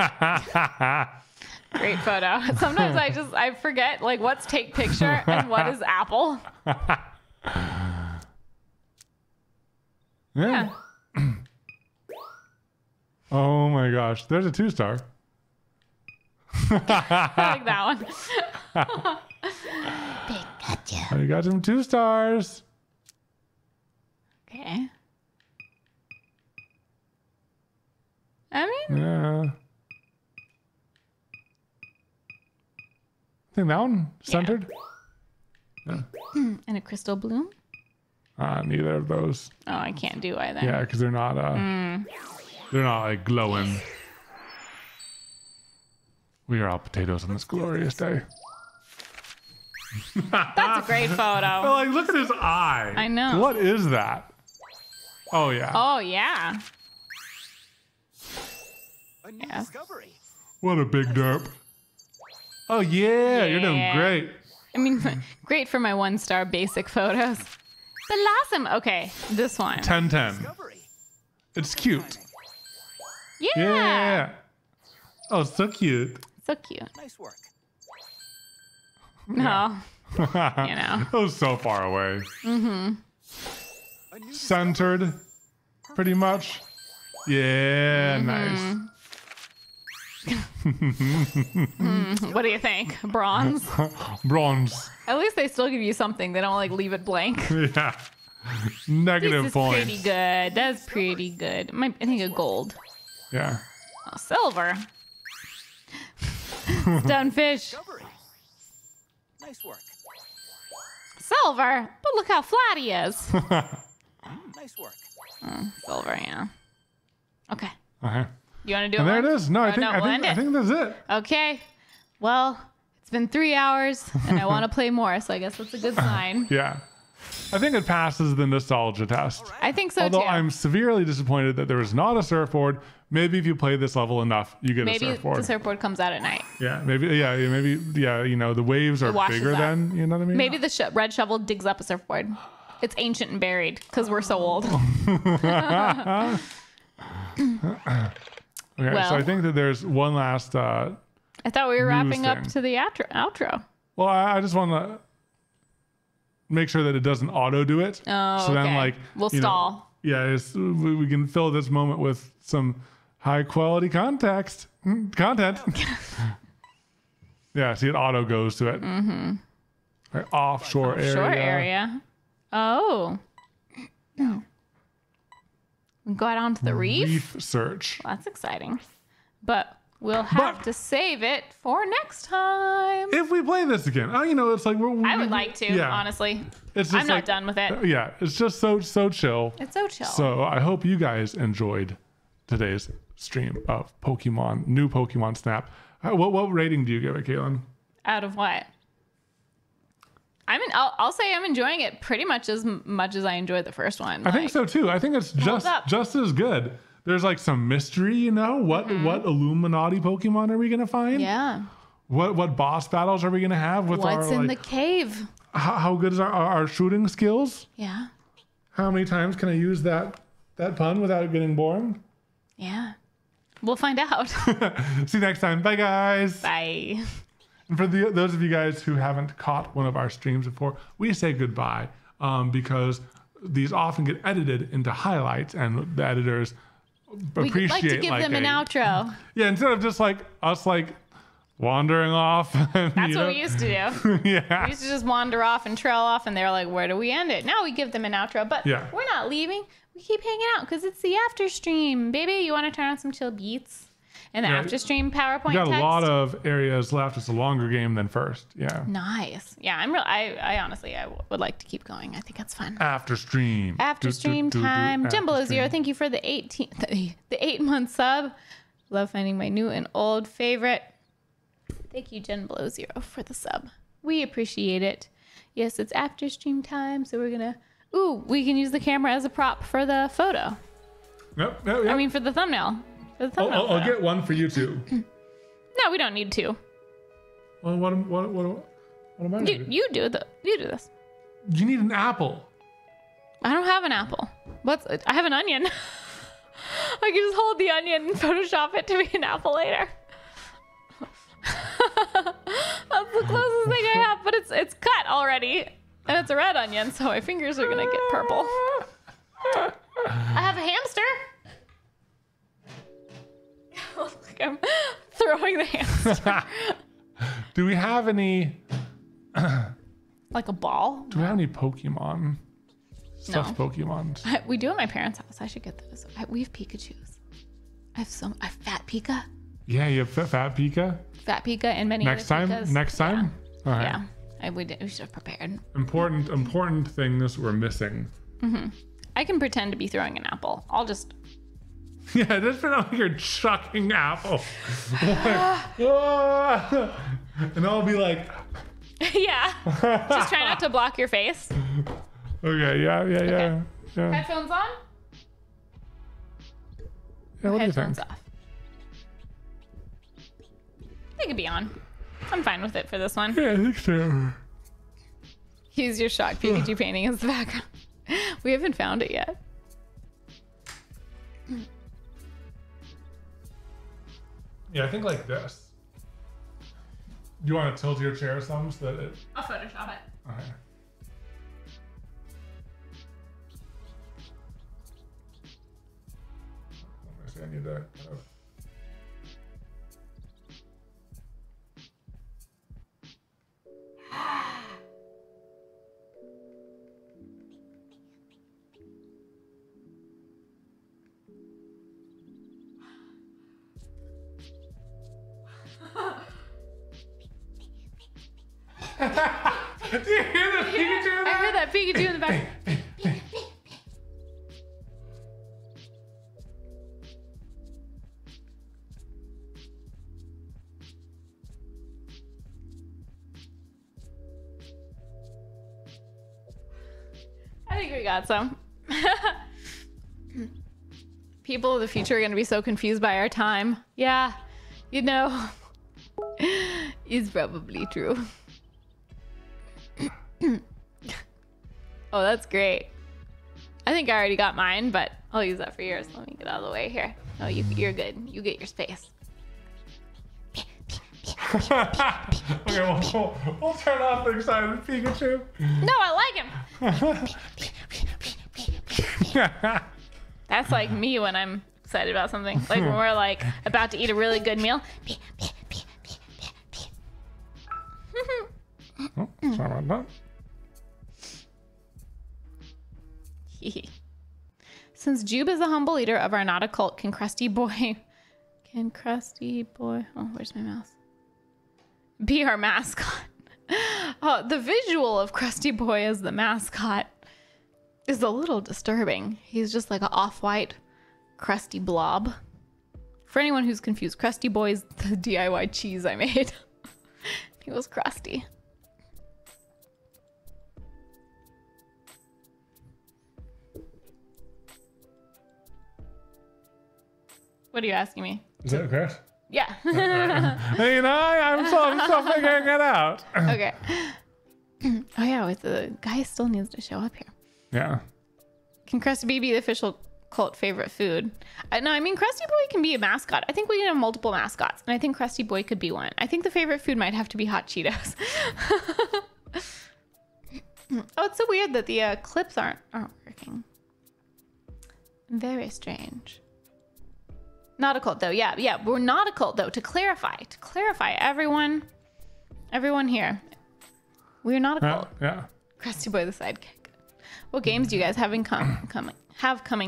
yeah. Great photo. Sometimes I forget like what's take picture and what is Apple. Yeah. Oh my gosh, there's a 2-star. I like that one. Pikachu. I got some 2 stars. Okay. I mean. Yeah. I think that one centered. Yeah. Yeah. And a crystal bloom. Neither of those. Oh, I can't do either. Yeah, because they're not. They're not like glowing. We are all potatoes on this glorious day. That's a great photo. But like, look at his eye. I know. What is that? Oh yeah. Oh yeah. A new discovery. What a big derp. Oh yeah, you're doing great. I mean, great for my 1-star basic photos. Blossom. Okay, this one. 10/10. It's cute. Yeah. Yeah. Oh, so cute. So cute. Nice work. No. Yeah. You know. That was so far away. Mm-hmm. Centered, pretty much. Yeah. Mm-hmm. Nice. What do you think? Bronze? Bronze. At least they still give you something. They don't like leave it blank. Yeah. Negative points. Pretty good. That's pretty good. Might, I think a gold. Yeah. Oh, silver. Stonefish. Nice work. Silver. But look how flat he is. Nice work. Oh, silver, yeah. Okay. Okay. You want to do it? There it is. No, I think that's it. Okay. Well, it's been 3 hours, and I want to play more, so I guess that's a good sign. Yeah. I think it passes the nostalgia test. Right. I think so, although too. Although I'm severely disappointed that there is not a surfboard. Maybe if you play this level enough, you get a surfboard. Maybe the surfboard comes out at night. Yeah, maybe, you know, the waves are bigger then, you know what I mean? Maybe the red shovel digs up a surfboard. It's ancient and buried, because we're so old. Okay, well, so I think that there's one last I thought we were wrapping up to the outro. Well, I just want to make sure that it doesn't auto do it. Oh, so then, like, we'll stall. Know, yeah, we can fill this moment with some high quality content. Yeah, see, it auto goes to it. Mm-hmm. Right, offshore area. Oh, no. Go out onto the reef. Reef search. Well, that's exciting. But we'll have to save it for next time. If we play this again. Oh, you know, it's like... I would like to, honestly. It's just I'm not done with it. Yeah, it's just so chill. It's so chill. So I hope you guys enjoyed today's stream of Pokemon, new Pokemon Snap. What rating do you give it, Katelyn? Out of what? I'll say I'm enjoying it pretty much as I enjoyed the first one. I think so too. I think it's just as good. There's like some mystery, you know. What Illuminati Pokemon are we gonna find? Yeah. What boss battles are we gonna have with what's in the cave? How good is our shooting skills? Yeah. How many times can I use that pun without getting boring? Yeah. We'll find out. See you next time. Bye guys. Bye. And for those of you guys who haven't caught one of our streams before, we say goodbye because these often get edited into highlights, and the editors appreciate like to give them an outro. Yeah, instead of just like us like wandering off. And, that's what we used to do. Yeah, we used to just wander off and trail off, and they're like, "Where do we end it?" Now we give them an outro, but we're not leaving. We keep hanging out because it's the after stream, baby. You want to turn on some chill beats? And the after stream PowerPoint got text. A lot of areas left. It's a longer game than first. Yeah. Nice. Yeah, I'm real. I honestly, I would like to keep going. I think that's fun. After stream. After stream time. Jimbo0, thank you for the 8-month sub. Love finding my new and old favorite. Thank you, Jimbo0, for the sub. We appreciate it. Yes, it's after stream time, so we're gonna. Ooh, we can use the camera as a prop for the photo. Yep. I mean, for the thumbnail. I'll get one for you too. No, we don't need to. Well, what am I doing? You do this. You need an apple. I don't have an apple. I have an onion. I can just hold the onion and Photoshop it to be an apple later. That's the closest thing I have, but it's cut already, and it's a red onion, so my fingers are gonna get purple. I have a hamster. Like I'm throwing the hamster. Do we have any like a ball? Do we have any Pokemon stuff? No. Pokemon we do at my parents' house. I should get those. We have Pikachus. I have Fat Pika. Yeah, you have Fat Pika. Fat Pika and many next other time. Pikas. Next time. Yeah. All right. Yeah, we should have prepared. Important things we're missing. Mm-hmm. I can pretend to be throwing an apple. I'll just. Yeah, just pretend like you're chucking apple. And I'll be like... Yeah. Just try not to block your face. Okay, yeah. Headphones on? Yeah, what headphones do you think? Off. They could be on. I'm fine with it for this one. Yeah, I think so. Use your shocked Pikachu painting as the background. We haven't found it yet. Yeah, I think like this. Do you want to tilt your chair some so that it... I'll Photoshop it. All right. I need to kind of... Do you hear the Pikachu in the back? I hear that Pikachu in the back. think we got some. People of the future are going to be so confused by our time. Yeah, you know, it's probably true. Oh, that's great. I think I already got mine, but I'll use that for yours. Let me get out of the way here. Oh, you're good. You get your space. Okay, we'll turn off the excited Pikachu. No, I like him. That's like me when I'm excited about something. Like when we're like about to eat a really good meal. Oh, sorry about that. Since Jube is the humble leader of our not occult can Krusty Boy, oh, where's my mouse? Be our mascot. Oh, the visual of Krusty Boy as the mascot is a little disturbing. He's just like an off-white crusty blob. For anyone who's confused, Krusty Boy is the DIY cheese I made. He was crusty. What are you asking me? Is that okay? Yeah. Okay. You know, I'm still figuring it out. Okay. Oh yeah, wait, the guy still needs to show up here. Yeah. Can Krusty Boy be the official cult favorite food? No, I mean Krusty Boy can be a mascot. I think we can have multiple mascots, and I think Krusty Boy could be one. I think the favorite food might have to be hot Cheetos. Oh, it's so weird that the clips aren't working. Very strange. Not a cult though, yeah, we're not a cult though, to clarify everyone here. We're not a cult. Yeah. Krusty Boy the sidekick. What games do you guys have coming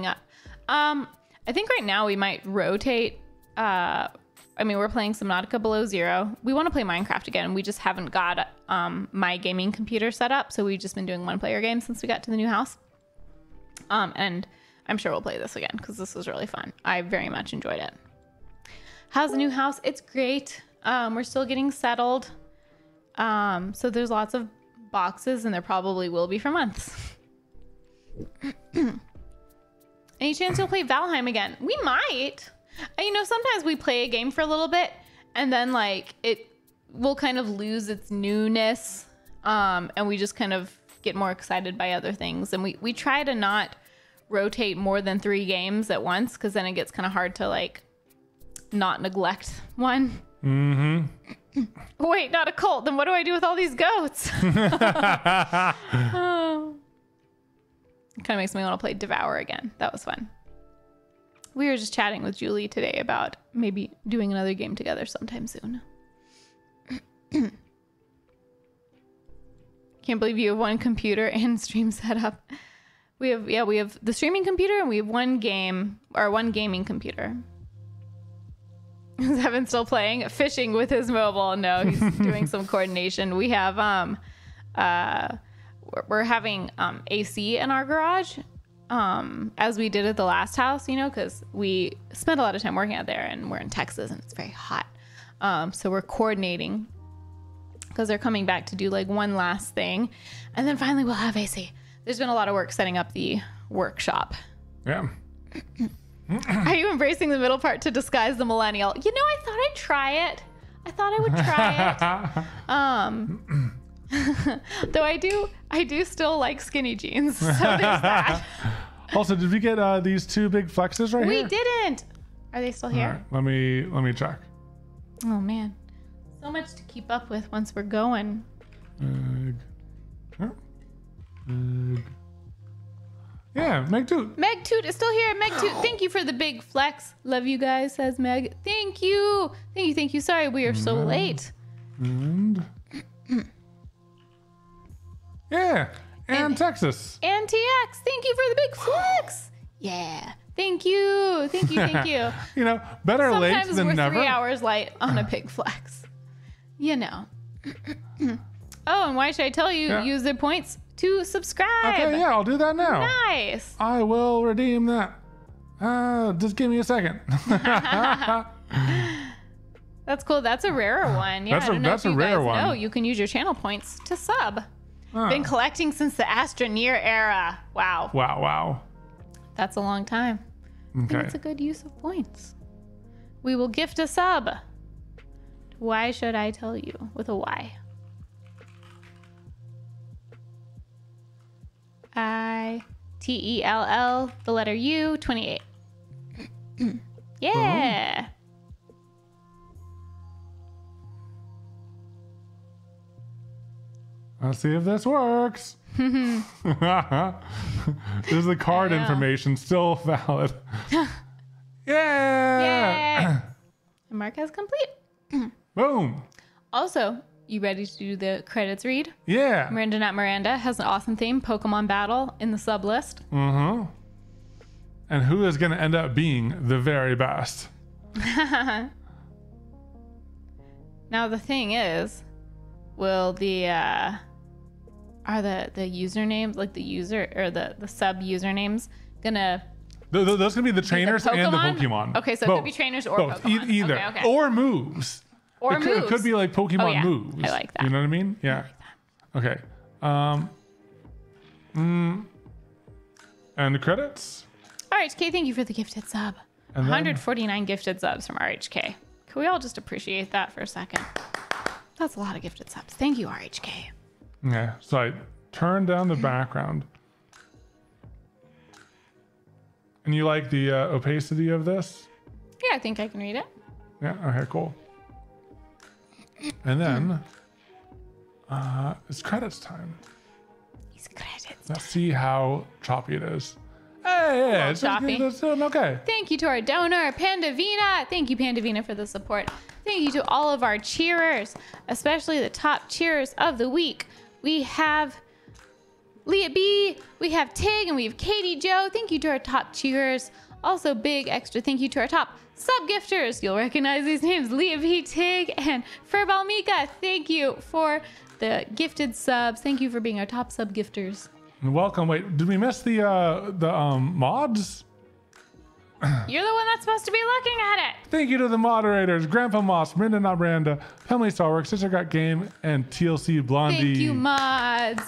up? I think right now we might rotate, I mean, we're playing some Subnautica Below Zero. We want to play Minecraft again. We just haven't got my gaming computer set up, so we've just been doing one-player games since we got to the new house. And I'm sure we'll play this again because this was really fun. I very much enjoyed it. How's the new house? It's great. We're still getting settled. So there's lots of boxes and there probably will be for months. Any chance you'll play Valheim again? We might. You know, sometimes we play a game for a little bit and then like it will kind of lose its newness. And we just kind of get more excited by other things. And we try to not rotate more than 3 games at once because then it gets kind of hard to like not neglect one. Mm-hmm. Wait, not a cult. Then what do I do with all these goats? Oh. It kind of makes me want to play Devour again. That was fun. We were just chatting with Julie today about maybe doing another game together sometime soon. Can't believe you have one computer and stream setup. We have the streaming computer and we have one gaming computer. Is Evan still playing? Fishing with his mobile. No, he's doing some coordination. We have, we're having AC in our garage as we did at the last house, you know, because we spent a lot of time working out there and we're in Texas and it's very hot. So we're coordinating because they're coming back to do like one last thing. And then finally we'll have AC. There's been a lot of work setting up the workshop. Yeah. Are you embracing the middle part to disguise the millennial? You know, I thought I'd try it. I thought I would try it. Though I do still like skinny jeans. So there's that. Also, did we get these 2 big flexes right here? We didn't. Are they still here? All right, let me check. Oh man, so much to keep up with once we're going. Yeah, Megtoot. Megtoot is still here. Megtoot, thank you for the big flex. Love you guys, says Meg. Thank you. Thank you, thank you. Sorry, we are so late. And yeah, and Texas. And TX, thank you for the big flex. Yeah, thank you. Thank you, thank you. You know, better sometimes late than we're never. 3 hours late on a big flex. You know. Oh, and why should I tell you, use their points to subscribe. Okay, yeah, I'll do that now. Nice. I will redeem that. Just give me a second. That's cool. That's a rarer one. Yeah, that's a rare one. No, you can use your channel points to sub. Been collecting since the Astroneer era. Wow. Wow, wow. That's a long time. Okay. That's a good use of points. We will gift a sub. Why should I tell you? With a Y. I-T-E-L-L, the letter U, 28. Yeah. Oh. Let's see if this works. Is the card information still valid? Yeah. The mark as complete. Boom. Also, you ready to do the credits read? Yeah. Miranda Not Miranda has an awesome theme, Pokemon Battle, in the sub list. Mm-hmm. And who is going to end up being the very best? Now, the thing is, will the... are the usernames, like the user or the sub usernames, gonna? Those can be the trainers and the Pokemon. Okay, so both. It could be trainers or both. Pokemon. Either okay. Or moves. Or it moves. It could be like Pokemon moves. I like that. You know what I mean? Yeah. I like that. Okay. And the credits. RHK, thank you for the gifted sub. And 149 gifted subs from RHK. Can we all just appreciate that for a second? That's a lot of gifted subs. Thank you, RHK. Yeah, so I turn down the background. And you like the opacity of this? Yeah, I think I can read it. Yeah, okay, cool. And then it's credits time. It's credits time. Let's see how choppy it is. Hey, yeah, it's choppy. It's doing okay. Thank you to our donor, Pandavina. Thank you, Pandavina, for the support. Thank you to all of our cheerers, especially the top cheerers of the week. We have Leah B, we have Tig, and we have Katie Joe. Thank you to our top cheerers. Also, big extra thank you to our top sub gifters. You'll recognize these names, Leah B, Tig, and Furball Mika. Thank you for the gifted subs. Thank you for being our top sub gifters. Welcome. Wait, did we miss the mods? You're the one that's supposed to be looking at it. Thank you to the moderators, Grandpa Moss, Miranda Not Miranda, Pemley Starworks, Sister Got Game, and TLC Blondie. Thank you, mods.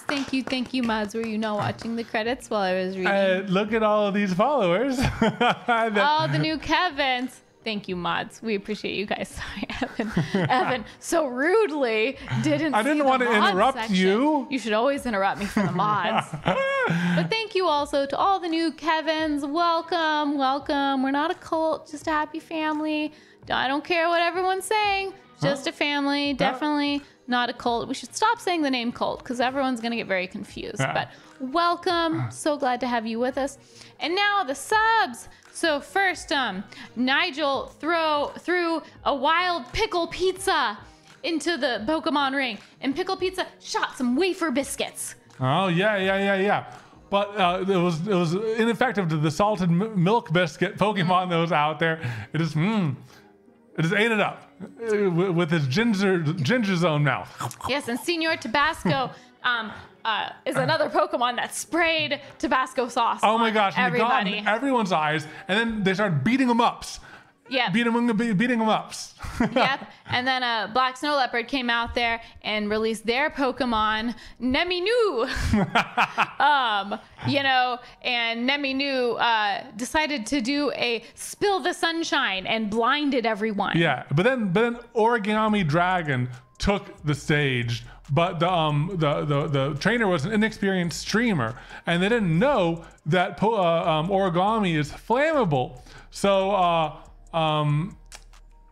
Thank you, mods. Were you not watching the credits while I was reading? Look at all of these followers. All the new Kevins. Thank you, mods. We appreciate you guys. Sorry, Evan. Evan so rudely didn't. I didn't want to interrupt you. You should always interrupt me for the mods. But thank you also to all the new Kevins. Welcome, welcome. We're not a cult, just a happy family. I don't care what everyone's saying. Just a family, definitely not a cult. We should stop saying the name cult because everyone's going to get very confused. But welcome. So glad to have you with us. And now the subs. So first, Nigel threw a wild pickle pizza into the Pokemon ring, and pickle pizza shot some wafer biscuits. Oh yeah. But it was ineffective to the salted milk biscuit Pokemon that was out there. It just ate it up with his ginger zone mouth. Yes, and Senor Tabasco. Is another Pokemon that sprayed Tabasco sauce. Oh my gosh! Everybody, in everyone's eyes, and then they started beating them ups. Yeah, beating them ups. Yep. And then a Black Snow Leopard came out there and released their Pokemon Neminu. And Neminu decided to do a spill the sunshine and blinded everyone. Yeah, but then Origami Dragon took the stage. But the trainer was an inexperienced streamer, and they didn't know that origami is flammable. So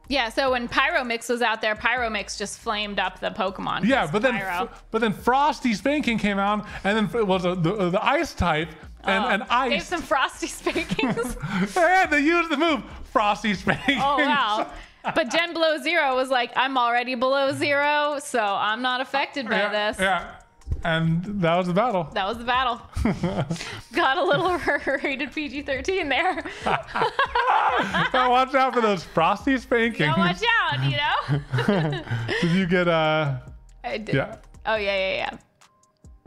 yeah. So when Pyromix was out there, Pyromix just flamed up the Pokemon. Yeah, but then Frosty Spanking came out, and then was the ice type. And ice. Gave some Frosty Spankings. Yeah, they used the move Frosty Spankings. Oh wow. But Gen Below Zero was like, I'm already below zero, so I'm not affected by this. Yeah, and that was the battle. That was the battle. Got a little rated PG-13 there. So watch out for those frosty spankings. So watch out, Did you get I did. Yeah. Oh yeah.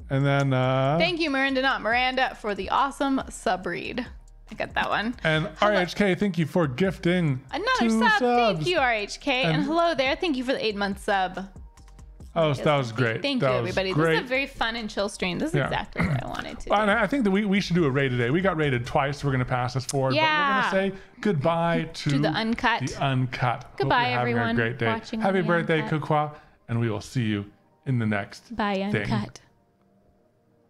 And then thank you, Miranda Not Miranda, for the awesome sub read. I got that one. And RHK, thank you for gifting another sub. Thank you, RHK. And hello there. Thank you for the 8-month sub. Oh, that was great. Thank you, everybody. This is a very fun and chill stream. This is exactly what I wanted to do. And I think that we should do a raid today. We got raided twice. We're going to pass this forward. Yeah. But we're going to say goodbye to the uncut. Goodbye, everyone. Have a great day. Have a birthday, Kokwa. And we will see you in the next thing. Bye, uncut.